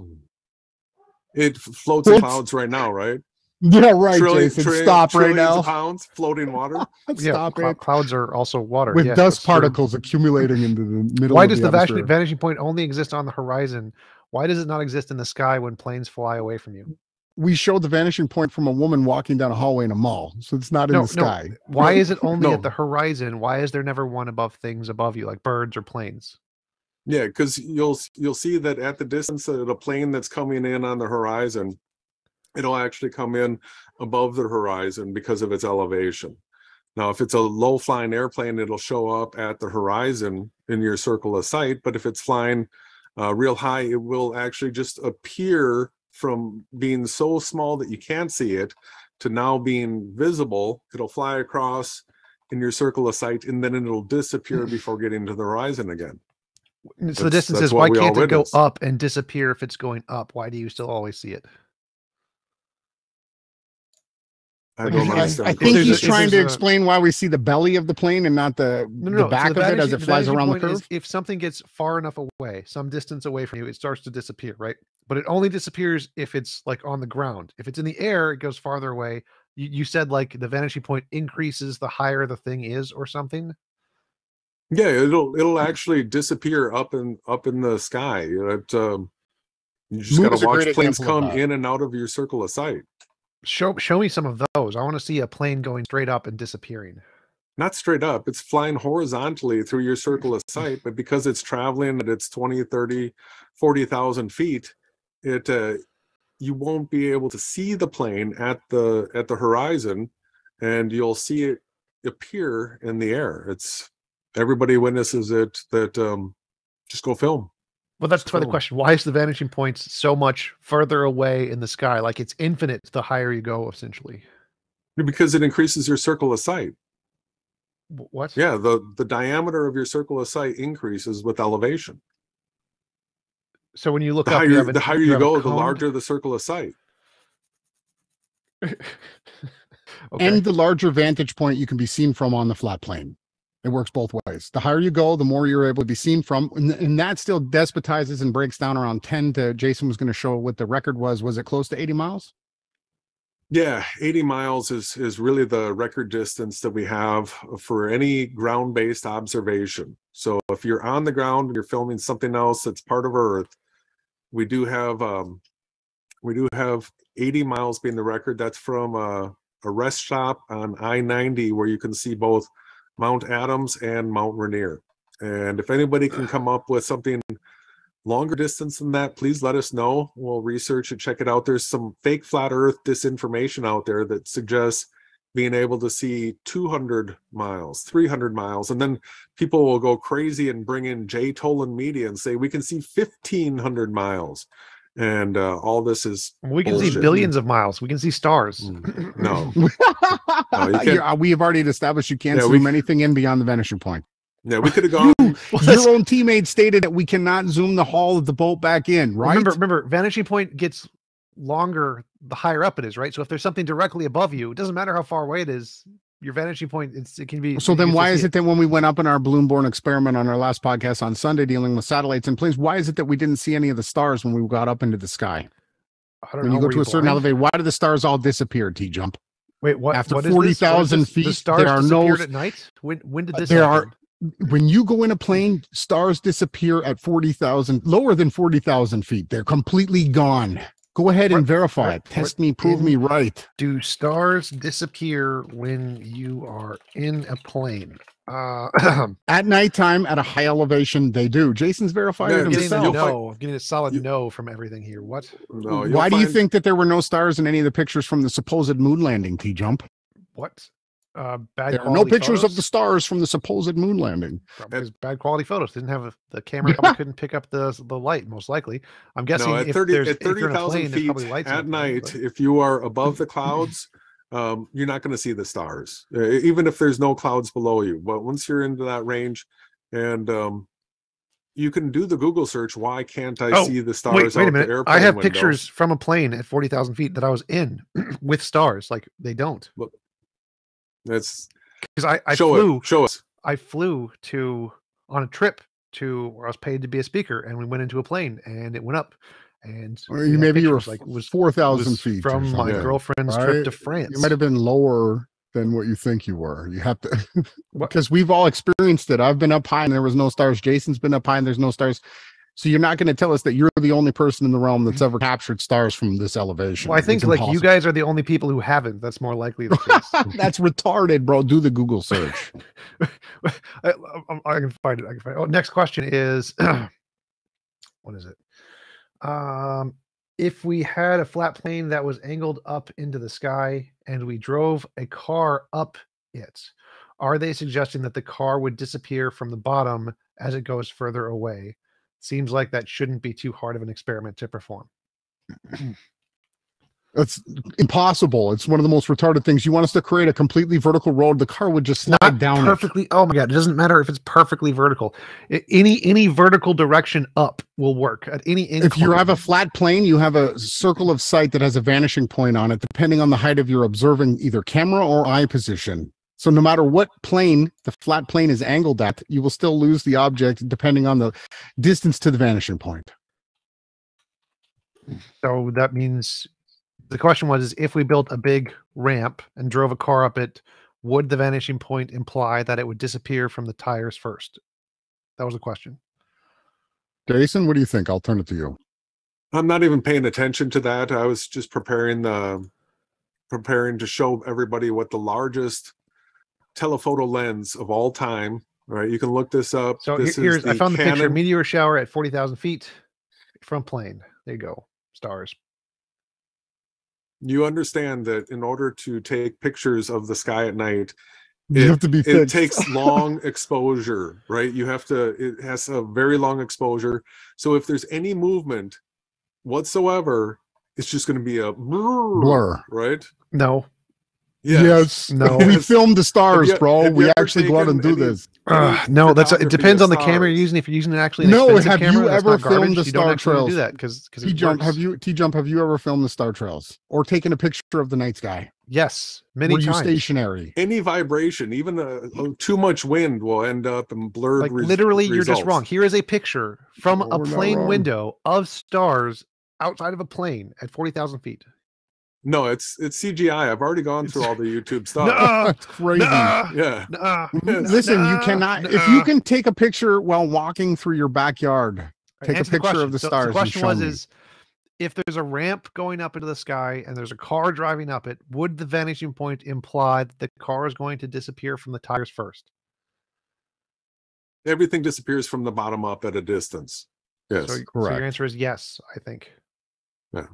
It floats in pounds right now, right? Yeah, right, trillion, Jason. Trillion, Stop right now. pounds floating water. Stop yeah, it. Clouds are also water. With yeah, dust particles true. accumulating into the middle Why of does the, the vanishing point only exist on the horizon? Why does it not exist in the sky when planes fly away from you? We showed the vanishing point from a woman walking down a hallway in a mall. So it's not in no, the sky. No. Why is it only no. at the horizon? Why is there never one above things above you, like birds or planes? Yeah, because you'll you'll see that at the distance of the plane that's coming in on the horizon, it'll actually come in above the horizon because of its elevation. Now, if it's a low-flying airplane, it'll show up at the horizon in your circle of sight. But if it's flying uh, real high, it will actually just appear from being so small that you can't see it to now being visible. It'll fly across in your circle of sight, and then it'll disappear before getting to the horizon again. So that's, the distance is, why can't it go up and disappear if it's going up? Why do you still always see it? I, don't I, I think he's trying to explain why we see the belly of the plane and not the, no, no, the back so the of it as it flies around the curve. Is, if something gets far enough away, some distance away from you, it starts to disappear, right? But it only disappears if it's like on the ground. If it's in the air, it goes farther away. You, you said like the vanishing point increases the higher the thing is or something. Yeah, it'll it'll actually disappear up in up in the sky. It, um, you just got to watch planes come in and out of your circle of sight. Show show me some of those. I want to see a plane going straight up and disappearing. Not straight up. It's flying horizontally through your circle of sight, but because it's traveling at its twenty, thirty, forty thousand feet, it uh, you won't be able to see the plane at the at the horizon, and you'll see it appear in the air. It's everybody witnesses it. That um, just go film. Well, that's the question. Why is the vanishing point so much further away in the sky? Like it's infinite the higher you go, essentially. Because it increases your circle of sight. What? Yeah, the, the diameter of your circle of sight increases with elevation. So when you look the up, higher, you a, the higher you, you go, the larger the circle of sight. okay. And the larger vantage point you can be seen from on the flat plane. It works both ways. The higher you go, the more you're able to be seen from. And, and that still despotizes and breaks down around ten to, Jason was going to show what the record was. Was it close to eighty miles? Yeah, eighty miles is, is really the record distance that we have for any ground-based observation. So if you're on the ground, you're filming something else that's part of Earth, we do have, um, we do have eighty miles being the record. That's from a, a rest stop on I ninety where you can see both Mount Adams and Mount Rainier. And if anybody can come up with something longer distance than that, please let us know. We'll research and check it out. There's some fake flat earth disinformation out there that suggests being able to see two hundred miles, three hundred miles. And then people will go crazy and bring in Jay Tolan Media and say, we can see fifteen hundred miles. And uh, all this is we can bullshit. see billions of miles. We can see stars. No, no you we have already established you can't yeah, zoom anything in beyond the vanishing point. Yeah, we could have gone. You, your own teammate stated that we cannot zoom the hull of the boat back in. Right? Remember, remember, vanishing point gets longer the higher up it is. Right? So if there's something directly above you, it doesn't matter how far away it is. your vantage point, it's, it can be. So then why is it that when we went up in our Bloomborn experiment on our last podcast on Sunday dealing with satellites and planes, why is it that we didn't see any of the stars when we got up into the sky? I don't know. When you go to a certain elevator, why do the stars all disappear, T-Jump? Wait, what? After forty thousand feet, the stars there are no... at night? When, when did this uh, there happen? Are, when you go in a plane, stars disappear at forty thousand, lower than forty thousand feet. They're completely gone. Go ahead and verify it. Test me, prove me right. Do stars disappear when you are in a plane? Uh, at nighttime, at a high elevation, they do. Jason's verified it himself. No, I'm getting a solid no from everything here. What? Why do you think that there were no stars in any of the pictures from the supposed moon landing, T-Jump? What? Uh, bad there are no pictures photos? Of the stars from the supposed moon landing. Probably at, bad quality photos. Didn't have a, the camera. Yeah. Couldn't pick up the the light. Most likely, I'm guessing. No, at thirty thousand feet at night, plane, if you are above the clouds, um, you're not going to see the stars, uh, even if there's no clouds below you. But once you're into that range, and um, you can do the Google search. Why can't I oh, see the stars? Wait, wait a minute. I have window. pictures from a plane at forty thousand feet that I was in with stars. Like they don't. Look, that's because I, I show flew. It, show us. I flew to on a trip to where I was paid to be a speaker, and we went into a plane, and it went up. And or you maybe you were like it was four thousand feet from my yeah. girlfriend's I, trip to France. You might have been lower than what you think you were. You have to because we've all experienced it. I've been up high and there was no stars. Jason's been up high and there's no stars. So you're not going to tell us that you're the only person in the realm that's ever captured stars from this elevation. Well, I think like you guys are the only people who haven't. That's more likely the case. That's retarded, bro. Do the Google search. I, I, I can find it. I can find it. Oh, next question is, what is it? Um, if we had a flat plane that was angled up into the sky and we drove a car up it, are they suggesting that the car would disappear from the bottom as it goes further away? Seems like that shouldn't be too hard of an experiment to perform. That's impossible. It's one of the most retarded things. You want us to create a completely vertical road? The car would just slide Not down perfectly. It. Oh my god! It doesn't matter if it's perfectly vertical. Any any vertical direction up will work at any. Incline. If you have a flat plane, you have a circle of sight that has a vanishing point on it, depending on the height of your observing either camera or eye position. So no matter what plane the flat plane is angled at, you will still lose the object depending on the distance to the vanishing point. So that means the question was, is if we built a big ramp and drove a car up it, would the vanishing point imply that it would disappear from the tires first? That was the question. Jason, what do you think? I'll turn it to you. I'm not even paying attention to that. I was just preparing the preparing to show everybody what the largest telephoto lens of all time. All right, you can look this up. So this here's is I found the Canon. Picture meteor shower at forty thousand feet from plane. There you go. Stars. You understand that in order to take pictures of the sky at night, you it, have to be it takes long exposure, right? You have to, it has a very long exposure. So if there's any movement whatsoever, it's just going to be a blur, blur. Right? No. Yes. yes. No. We filmed the stars, you, bro. We actually go out and do any, this. Uh, no, that's a, it depends on the stars. Camera you're using. If you're using an actually an no, have camera, you ever filmed the star trails? Do that because T-Jump. Have you T-Jump? Have you ever filmed the star trails or taken a picture of the night sky? Yes, many Were times. You stationary? Any vibration, even a, too much wind, will end up in blurred. Like literally, results. You're just wrong. Here is a picture from no, a plane window of stars outside of a plane at forty thousand feet. No, it's it's C G I. I've already gone through all the YouTube stuff. Nuh-uh, it's crazy. Nuh-uh, yeah. Nuh-uh, Listen, nuh-uh, you cannot. Nuh-uh. If you can take a picture while walking through your backyard, take Answer a picture the of the so, stars. The question was: me. Is if there's a ramp going up into the sky and there's a car driving up it, would the vanishing point imply that the car is going to disappear from the tires first? Everything disappears from the bottom up at a distance. Yes, so, correct. So your answer is yes. I think. Yeah.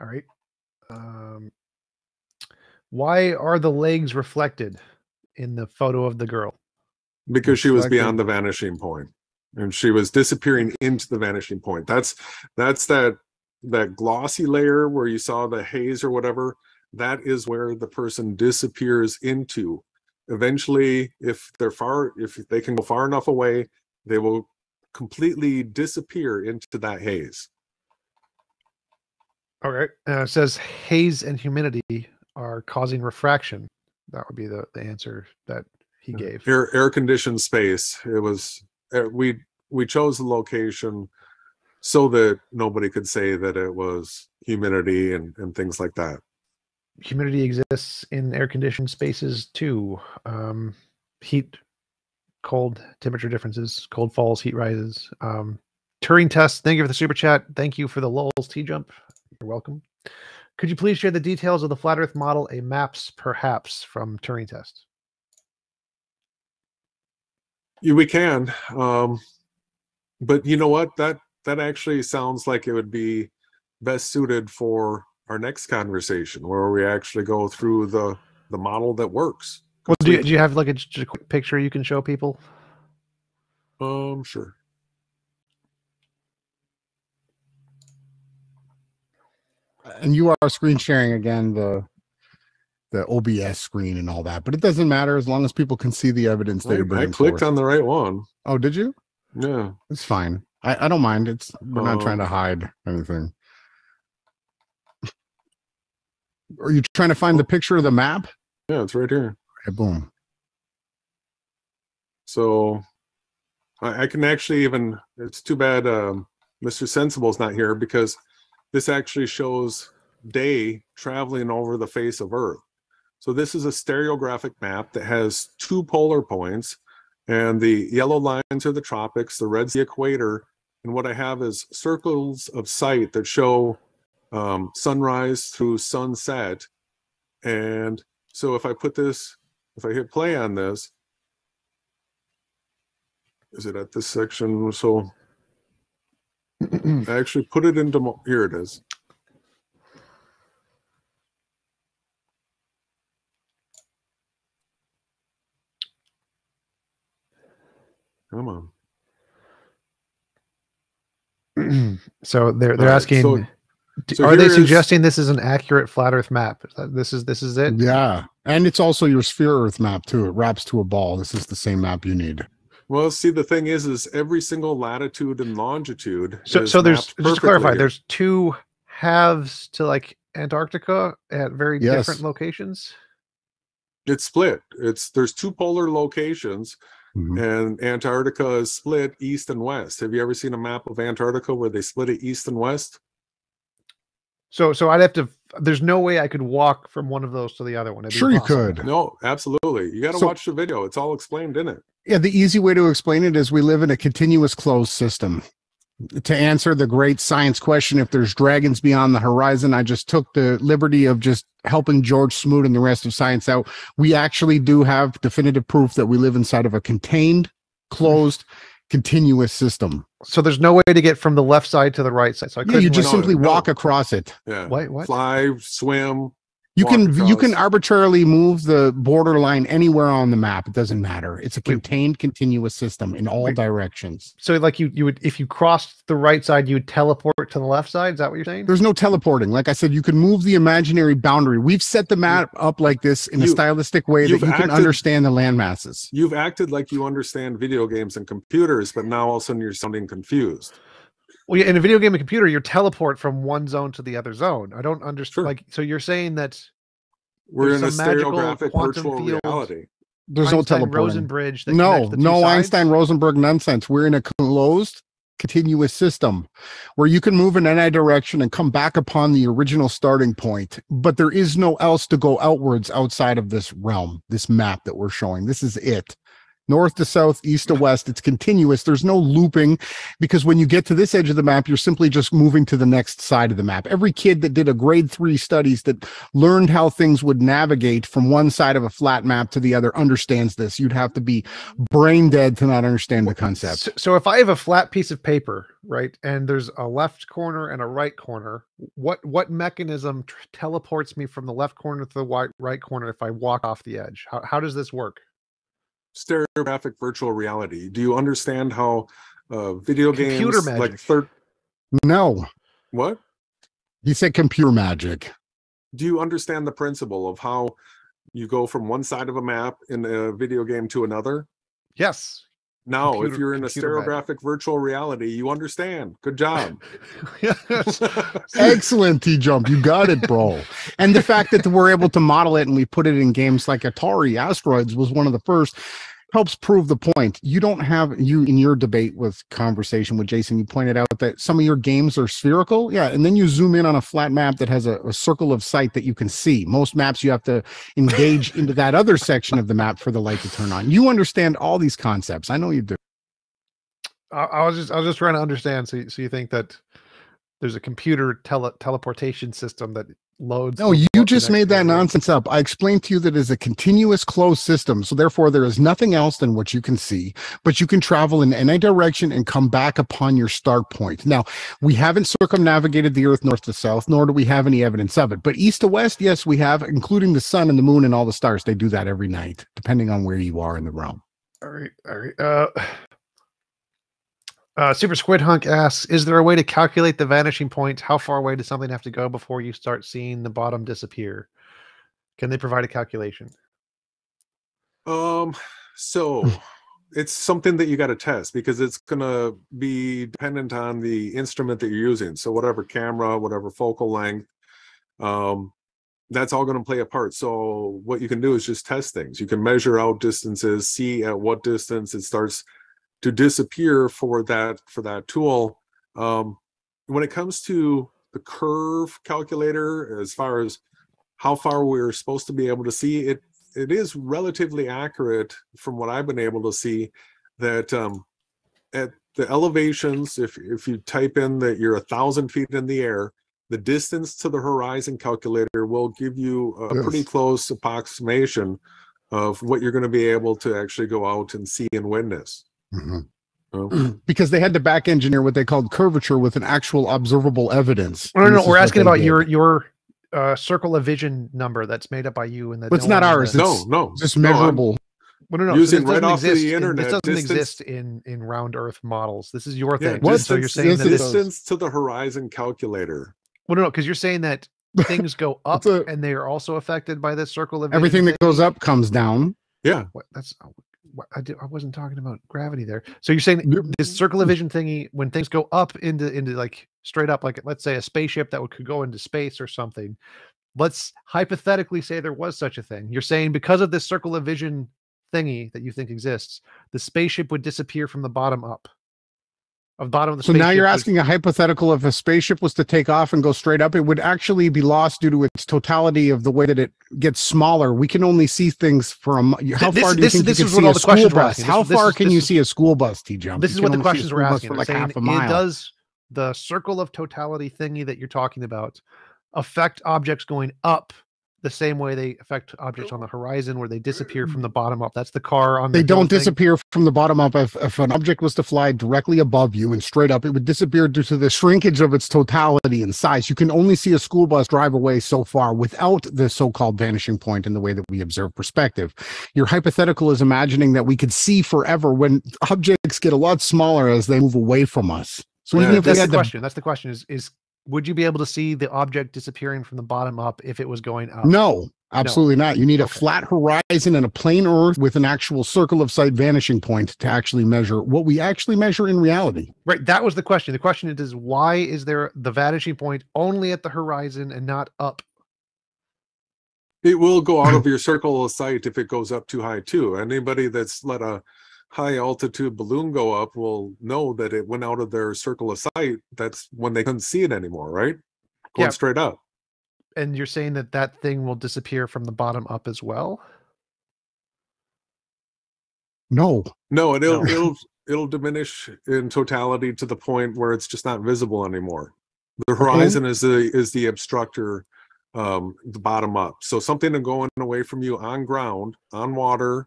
All right. Um, why are the legs reflected in the photo of the girl? Because she was beyond the vanishing point, and she was disappearing into the vanishing point. That's that's that that glossy layer where you saw the haze or whatever. That is where the person disappears into. Eventually, if they're far, if they can go far enough away, they will completely disappear into that haze. All right. Uh, it says haze and humidity are causing refraction. That would be the, the answer that he gave. Air, air conditioned space. It was, we, we chose the location so that nobody could say that it was humidity and, and things like that. Humidity exists in air conditioned spaces too. Um, heat, cold, temperature differences, cold falls, heat rises. Um, Turing test. Thank you for the super chat. Thank you for the lulz, T-Jump. You're welcome. Could you please share the details of the flat Earth model, a MAPS perhaps, from Turing test? Yeah, we can, um, but you know what? That that actually sounds like it would be best suited for our next conversation, where we actually go through the the model that works. Well, do, we, do you have like a, just a quick picture you can show people? Um, sure. And you are screen sharing again, the the O B S screen and all that, but it doesn't matter as long as people can see the evidence they bring. I clicked forth. on the right one. Oh, did you? Yeah, it's fine. I, I don't mind. It's we're um, not trying to hide anything. Are you trying to find the picture of the map? Yeah, it's right here. Okay, boom. So I, I can actually even. It's too bad um, Mister Sensible's not here, because this actually shows day traveling over the face of Earth. So this is a stereographic map that has two polar points, and the yellow lines are the tropics, the red's the equator, and what I have is circles of sight that show um, sunrise through sunset. And so if I put this, if I hit play on this, is it at this section? So I actually put it into, here it is. Come on. So they're they're right, asking, so, so are they suggesting this is an accurate flat Earth map? This is this is it? Yeah, and it's also your sphere Earth map too. It wraps to a ball. This is the same map you need. Well, see, the thing is, is every single latitude and longitude. So, so there's perfectly. Just to clarify, there's two halves to like Antarctica at very yes. different locations. It's split. It's there's two polar locations, mm-hmm. and Antarctica is split east and west. Have you ever seen a map of Antarctica where they split it east and west? So, so I'd have to. There's no way I could walk from one of those to the other one. It'd sure, you could. No, absolutely. You got to so, watch the video. It's all explained in it. Yeah, the easy way to explain it is we live in a continuous closed system. To answer the great science question, if there's dragons beyond the horizon, I just took the liberty of just helping George Smoot and the rest of science out. We actually do have definitive proof that we live inside of a contained, closed, continuous system. So there's no way to get from the left side to the right side. So I yeah, you just simply no. walk across it. Yeah. What, what? Fly, swim. You can across. you can arbitrarily move the borderline anywhere on the map. It doesn't matter. It's a contained, Wait. continuous system in all Wait. directions. So, like you, you would if you crossed the right side, you would teleport to the left side. Is that what you're saying? There's no teleporting. Like I said, you can move the imaginary boundary. We've set the map up like this in you, a stylistic way that you can acted, understand the land masses. You've acted like you understand video games and computers, but now all of a sudden you're sounding confused. Well, yeah, in a video game and computer, you teleport from one zone to the other zone. I don't understand. Sure. Like, so you're saying that we're in a stereographic virtual field, reality. There's Einstein, no teleporting. Rosenbridge that no, the no Einstein Rosenberg nonsense. We're in a closed, continuous system where you can move in any direction and come back upon the original starting point. But there is no else to go outwards outside of this realm, this map that we're showing. This is it. North to south, east to west, it's continuous. There's no looping, because when you get to this edge of the map, you're simply just moving to the next side of the map. Every kid that did a grade three studies that learned how things would navigate from one side of a flat map to the other understands this. You'd have to be brain dead to not understand the concept. So, so if I have a flat piece of paper, right, and there's a left corner and a right corner, what what mechanism teleports me from the left corner to the right corner if I walk off the edge? How, how does this work? Stereographic virtual reality. Do you understand how uh video computer games magic. like third no what you said computer magic? Do you understand the principle of how you go from one side of a map in a video game to another? Yes. No, computer, if you're in a stereographic bag. virtual reality, you understand. Good job. Excellent, T-Jump. You got it, bro. And the fact that we're able to model it and we put it in games like Atari Asteroids was one of the first helps prove the point. You don't have, you in your debate with conversation with Jason, you pointed out that some of your games are spherical. Yeah. And then you zoom in on a flat map that has a, a circle of sight that you can see. Most maps you have to engage into that other section of the map for the light to turn on. You understand all these concepts. I know you do. I, I was just, I was just trying to understand. So, so you think that there's a computer tele teleportation system that loads. No, you just made that nonsense up. I explained to you that it is a continuous closed system. So therefore there is nothing else than what you can see, but you can travel in any direction and come back upon your start point. Now, we haven't circumnavigated the earth north to south, nor do we have any evidence of it, but east to west, yes, we have, including the sun and the moon and all the stars. They do that every night, depending on where you are in the realm. All right. All right. Uh, Uh, Super Squid Hunk asks, is there a way to calculate the vanishing point? How far away does something have to go before you start seeing the bottom disappear? Can they provide a calculation? Um, so it's something that you got to test because it's going to be dependent on the instrument that you're using. So whatever camera, whatever focal length, um, that's all going to play a part. So what you can do is just test things. You can measure out distances, see at what distance it starts to disappear for that for that tool. Um, when it comes to the curve calculator, as far as how far we're supposed to be able to see, it it is relatively accurate from what I've been able to see that um, at the elevations, if, if you type in that you're a thousand feet in the air, the distance to the horizon calculator will give you a yes. pretty close approximation of what you're going to be able to actually go out and see and witness. Mm-hmm. Oh. Because they had to back engineer what they called curvature with an actual observable evidence. No, no, no we're asking about did. your your uh, circle of vision number that's made up by you, and that but it's no not ours. It's, no, no, it's measurable. No, no, no. Using so right off exist, the internet. This doesn't distance, exist in in round Earth models. This is your thing. Yeah, distance, so you're saying that distance to the horizon calculator. Well, no, no, because you're saying that things go up a, and they are also affected by this circle of vision. Everything that goes up comes down. Yeah, what, that's. I, did, I wasn't talking about gravity there. So you're saying this circle of vision thingy, when things go up into, into like straight up, like let's say a spaceship that would, could go into space or something. Let's hypothetically say there was such a thing. You're saying because of this circle of vision thingy that you think exists, the spaceship would disappear from the bottom up. Of bottom of the so now you're asking a hypothetical if a spaceship was to take off and go straight up, it would actually be lost due to its totality of the way that it gets smaller. We can only see things from how this, far do you this, think this you is can what see all the a school bus? How this, far this, can this, you see a school bus, T-Jump? This is what the questions were asking. For like saying, half a mile. It does the circle of totality thingy that you're talking about affect objects going up the same way they affect objects on the horizon where they disappear from the bottom up? That's the car on the They don't thing. disappear from the bottom up. If, if an object was to fly directly above you and straight up, it would disappear due to the shrinkage of its totality and size. You can only see a school bus drive away so far without the so-called vanishing point in the way that we observe perspective. Your hypothetical is imagining that we could see forever when objects get a lot smaller as they move away from us. So yeah, even if that's, we had the question, the, that's the question is, is would you be able to see the object disappearing from the bottom up if it was going up? No, absolutely no. not. You need okay. a flat horizon and a plane Earth with an actual circle of sight vanishing point to actually measure what we actually measure in reality. Right. That was the question. The question is, why is there the vanishing point only at the horizon and not up? It will go out of your circle of sight if it goes up too high too. Anybody that's let a high altitude balloon go up will know that it went out of their circle of sight. That's when they couldn't see it anymore, right? Going yeah. straight up. And you're saying that that thing will disappear from the bottom up as well? No, no, it'll no. it'll it'll diminish in totality to the point where it's just not visible anymore. The horizon okay. is the is the obstructor, um, the bottom up. So something going away from you on ground, on water.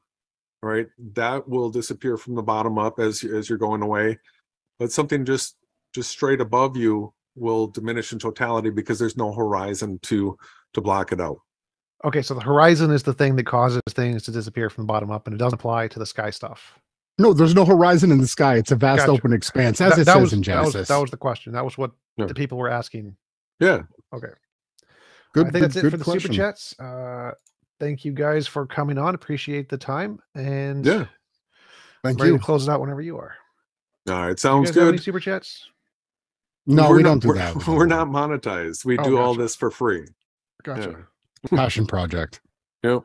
Right, that will disappear from the bottom up as as you're going away, but something just just straight above you will diminish in totality because there's no horizon to to block it out. Okay, so the horizon is the thing that causes things to disappear from the bottom up, and it doesn't apply to the sky stuff. No, there's no horizon in the sky. It's a vast gotcha. open expanse, as that, it that says was, in Genesis. That was, that was the question. That was what yeah. the people were asking. Yeah. Okay. Good. I think that's good, it for the question. Super chats. Uh, Thank you guys for coming on. Appreciate the time. And yeah. Thank Ready you. To close it out whenever you are. All right, sounds you guys good. Have any super chats? No, we're we not, don't do we're, that. We're not monetized. We oh, do gotcha. all this for free. Gotcha. Yeah. Passion project. Yep.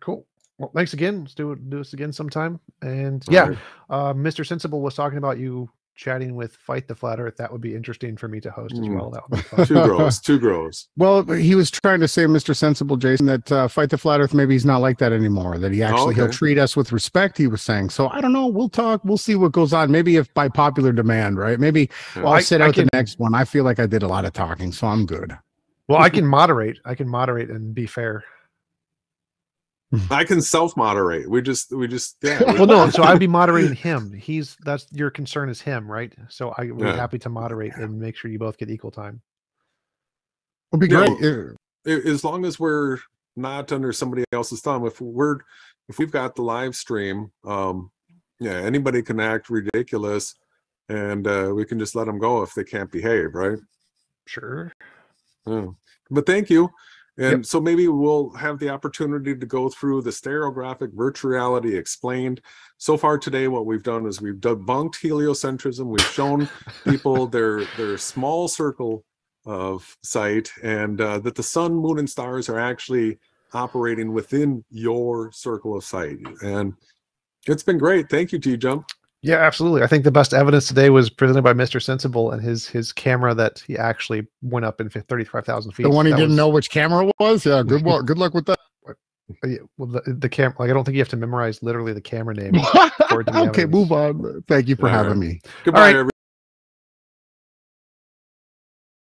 Cool. Well, thanks again. Let's do do this again sometime. And yeah, right. uh, Mister Sensible was talking about you chatting with Fight the Flat Earth. That would be interesting for me to host as well. That would be fun. Too gross. Too gross. Well, he was trying to say, Mister Sensible, Jason, that uh, Fight the Flat Earth, maybe he's not like that anymore, that he actually oh, okay. he'll treat us with respect, he was saying. So I don't know. We'll talk. We'll see what goes on. Maybe if by popular demand, right? Maybe yeah. well, I'll I, sit out I can, the next one. I feel like I did a lot of talking, so I'm good. Well, I can moderate. I can moderate and be fair. I can self-moderate. We just, we just. Yeah, we well, no. So I'd be moderating him. He's that's your concern is him, right? So I would yeah. be happy to moderate and make sure you both get equal time. It'd be great you know, as long as we're not under somebody else's thumb. If we're, if we've got the live stream, um, yeah, anybody can act ridiculous, and uh, we can just let them go if they can't behave, right? Sure. Yeah. But thank you. And yep. so maybe we'll have the opportunity to go through the stereographic virtuality explained. So far today, what we've done is we've debunked heliocentrism. We've shown people their their small circle of sight, and uh, that the sun, moon, and stars are actually operating within your circle of sight. And it's been great. Thank you, T-Jump. Yeah, absolutely. I think the best evidence today was presented by Mister Sensible and his his camera that he actually went up in thirty-five thousand feet. The one he that didn't was... know which camera it was? Yeah, good luck. Good luck with that. Well, the, the camera, like, I don't think you have to memorize literally the camera name. Okay, move on. Thank you for All having right. me. Goodbye, right. everybody.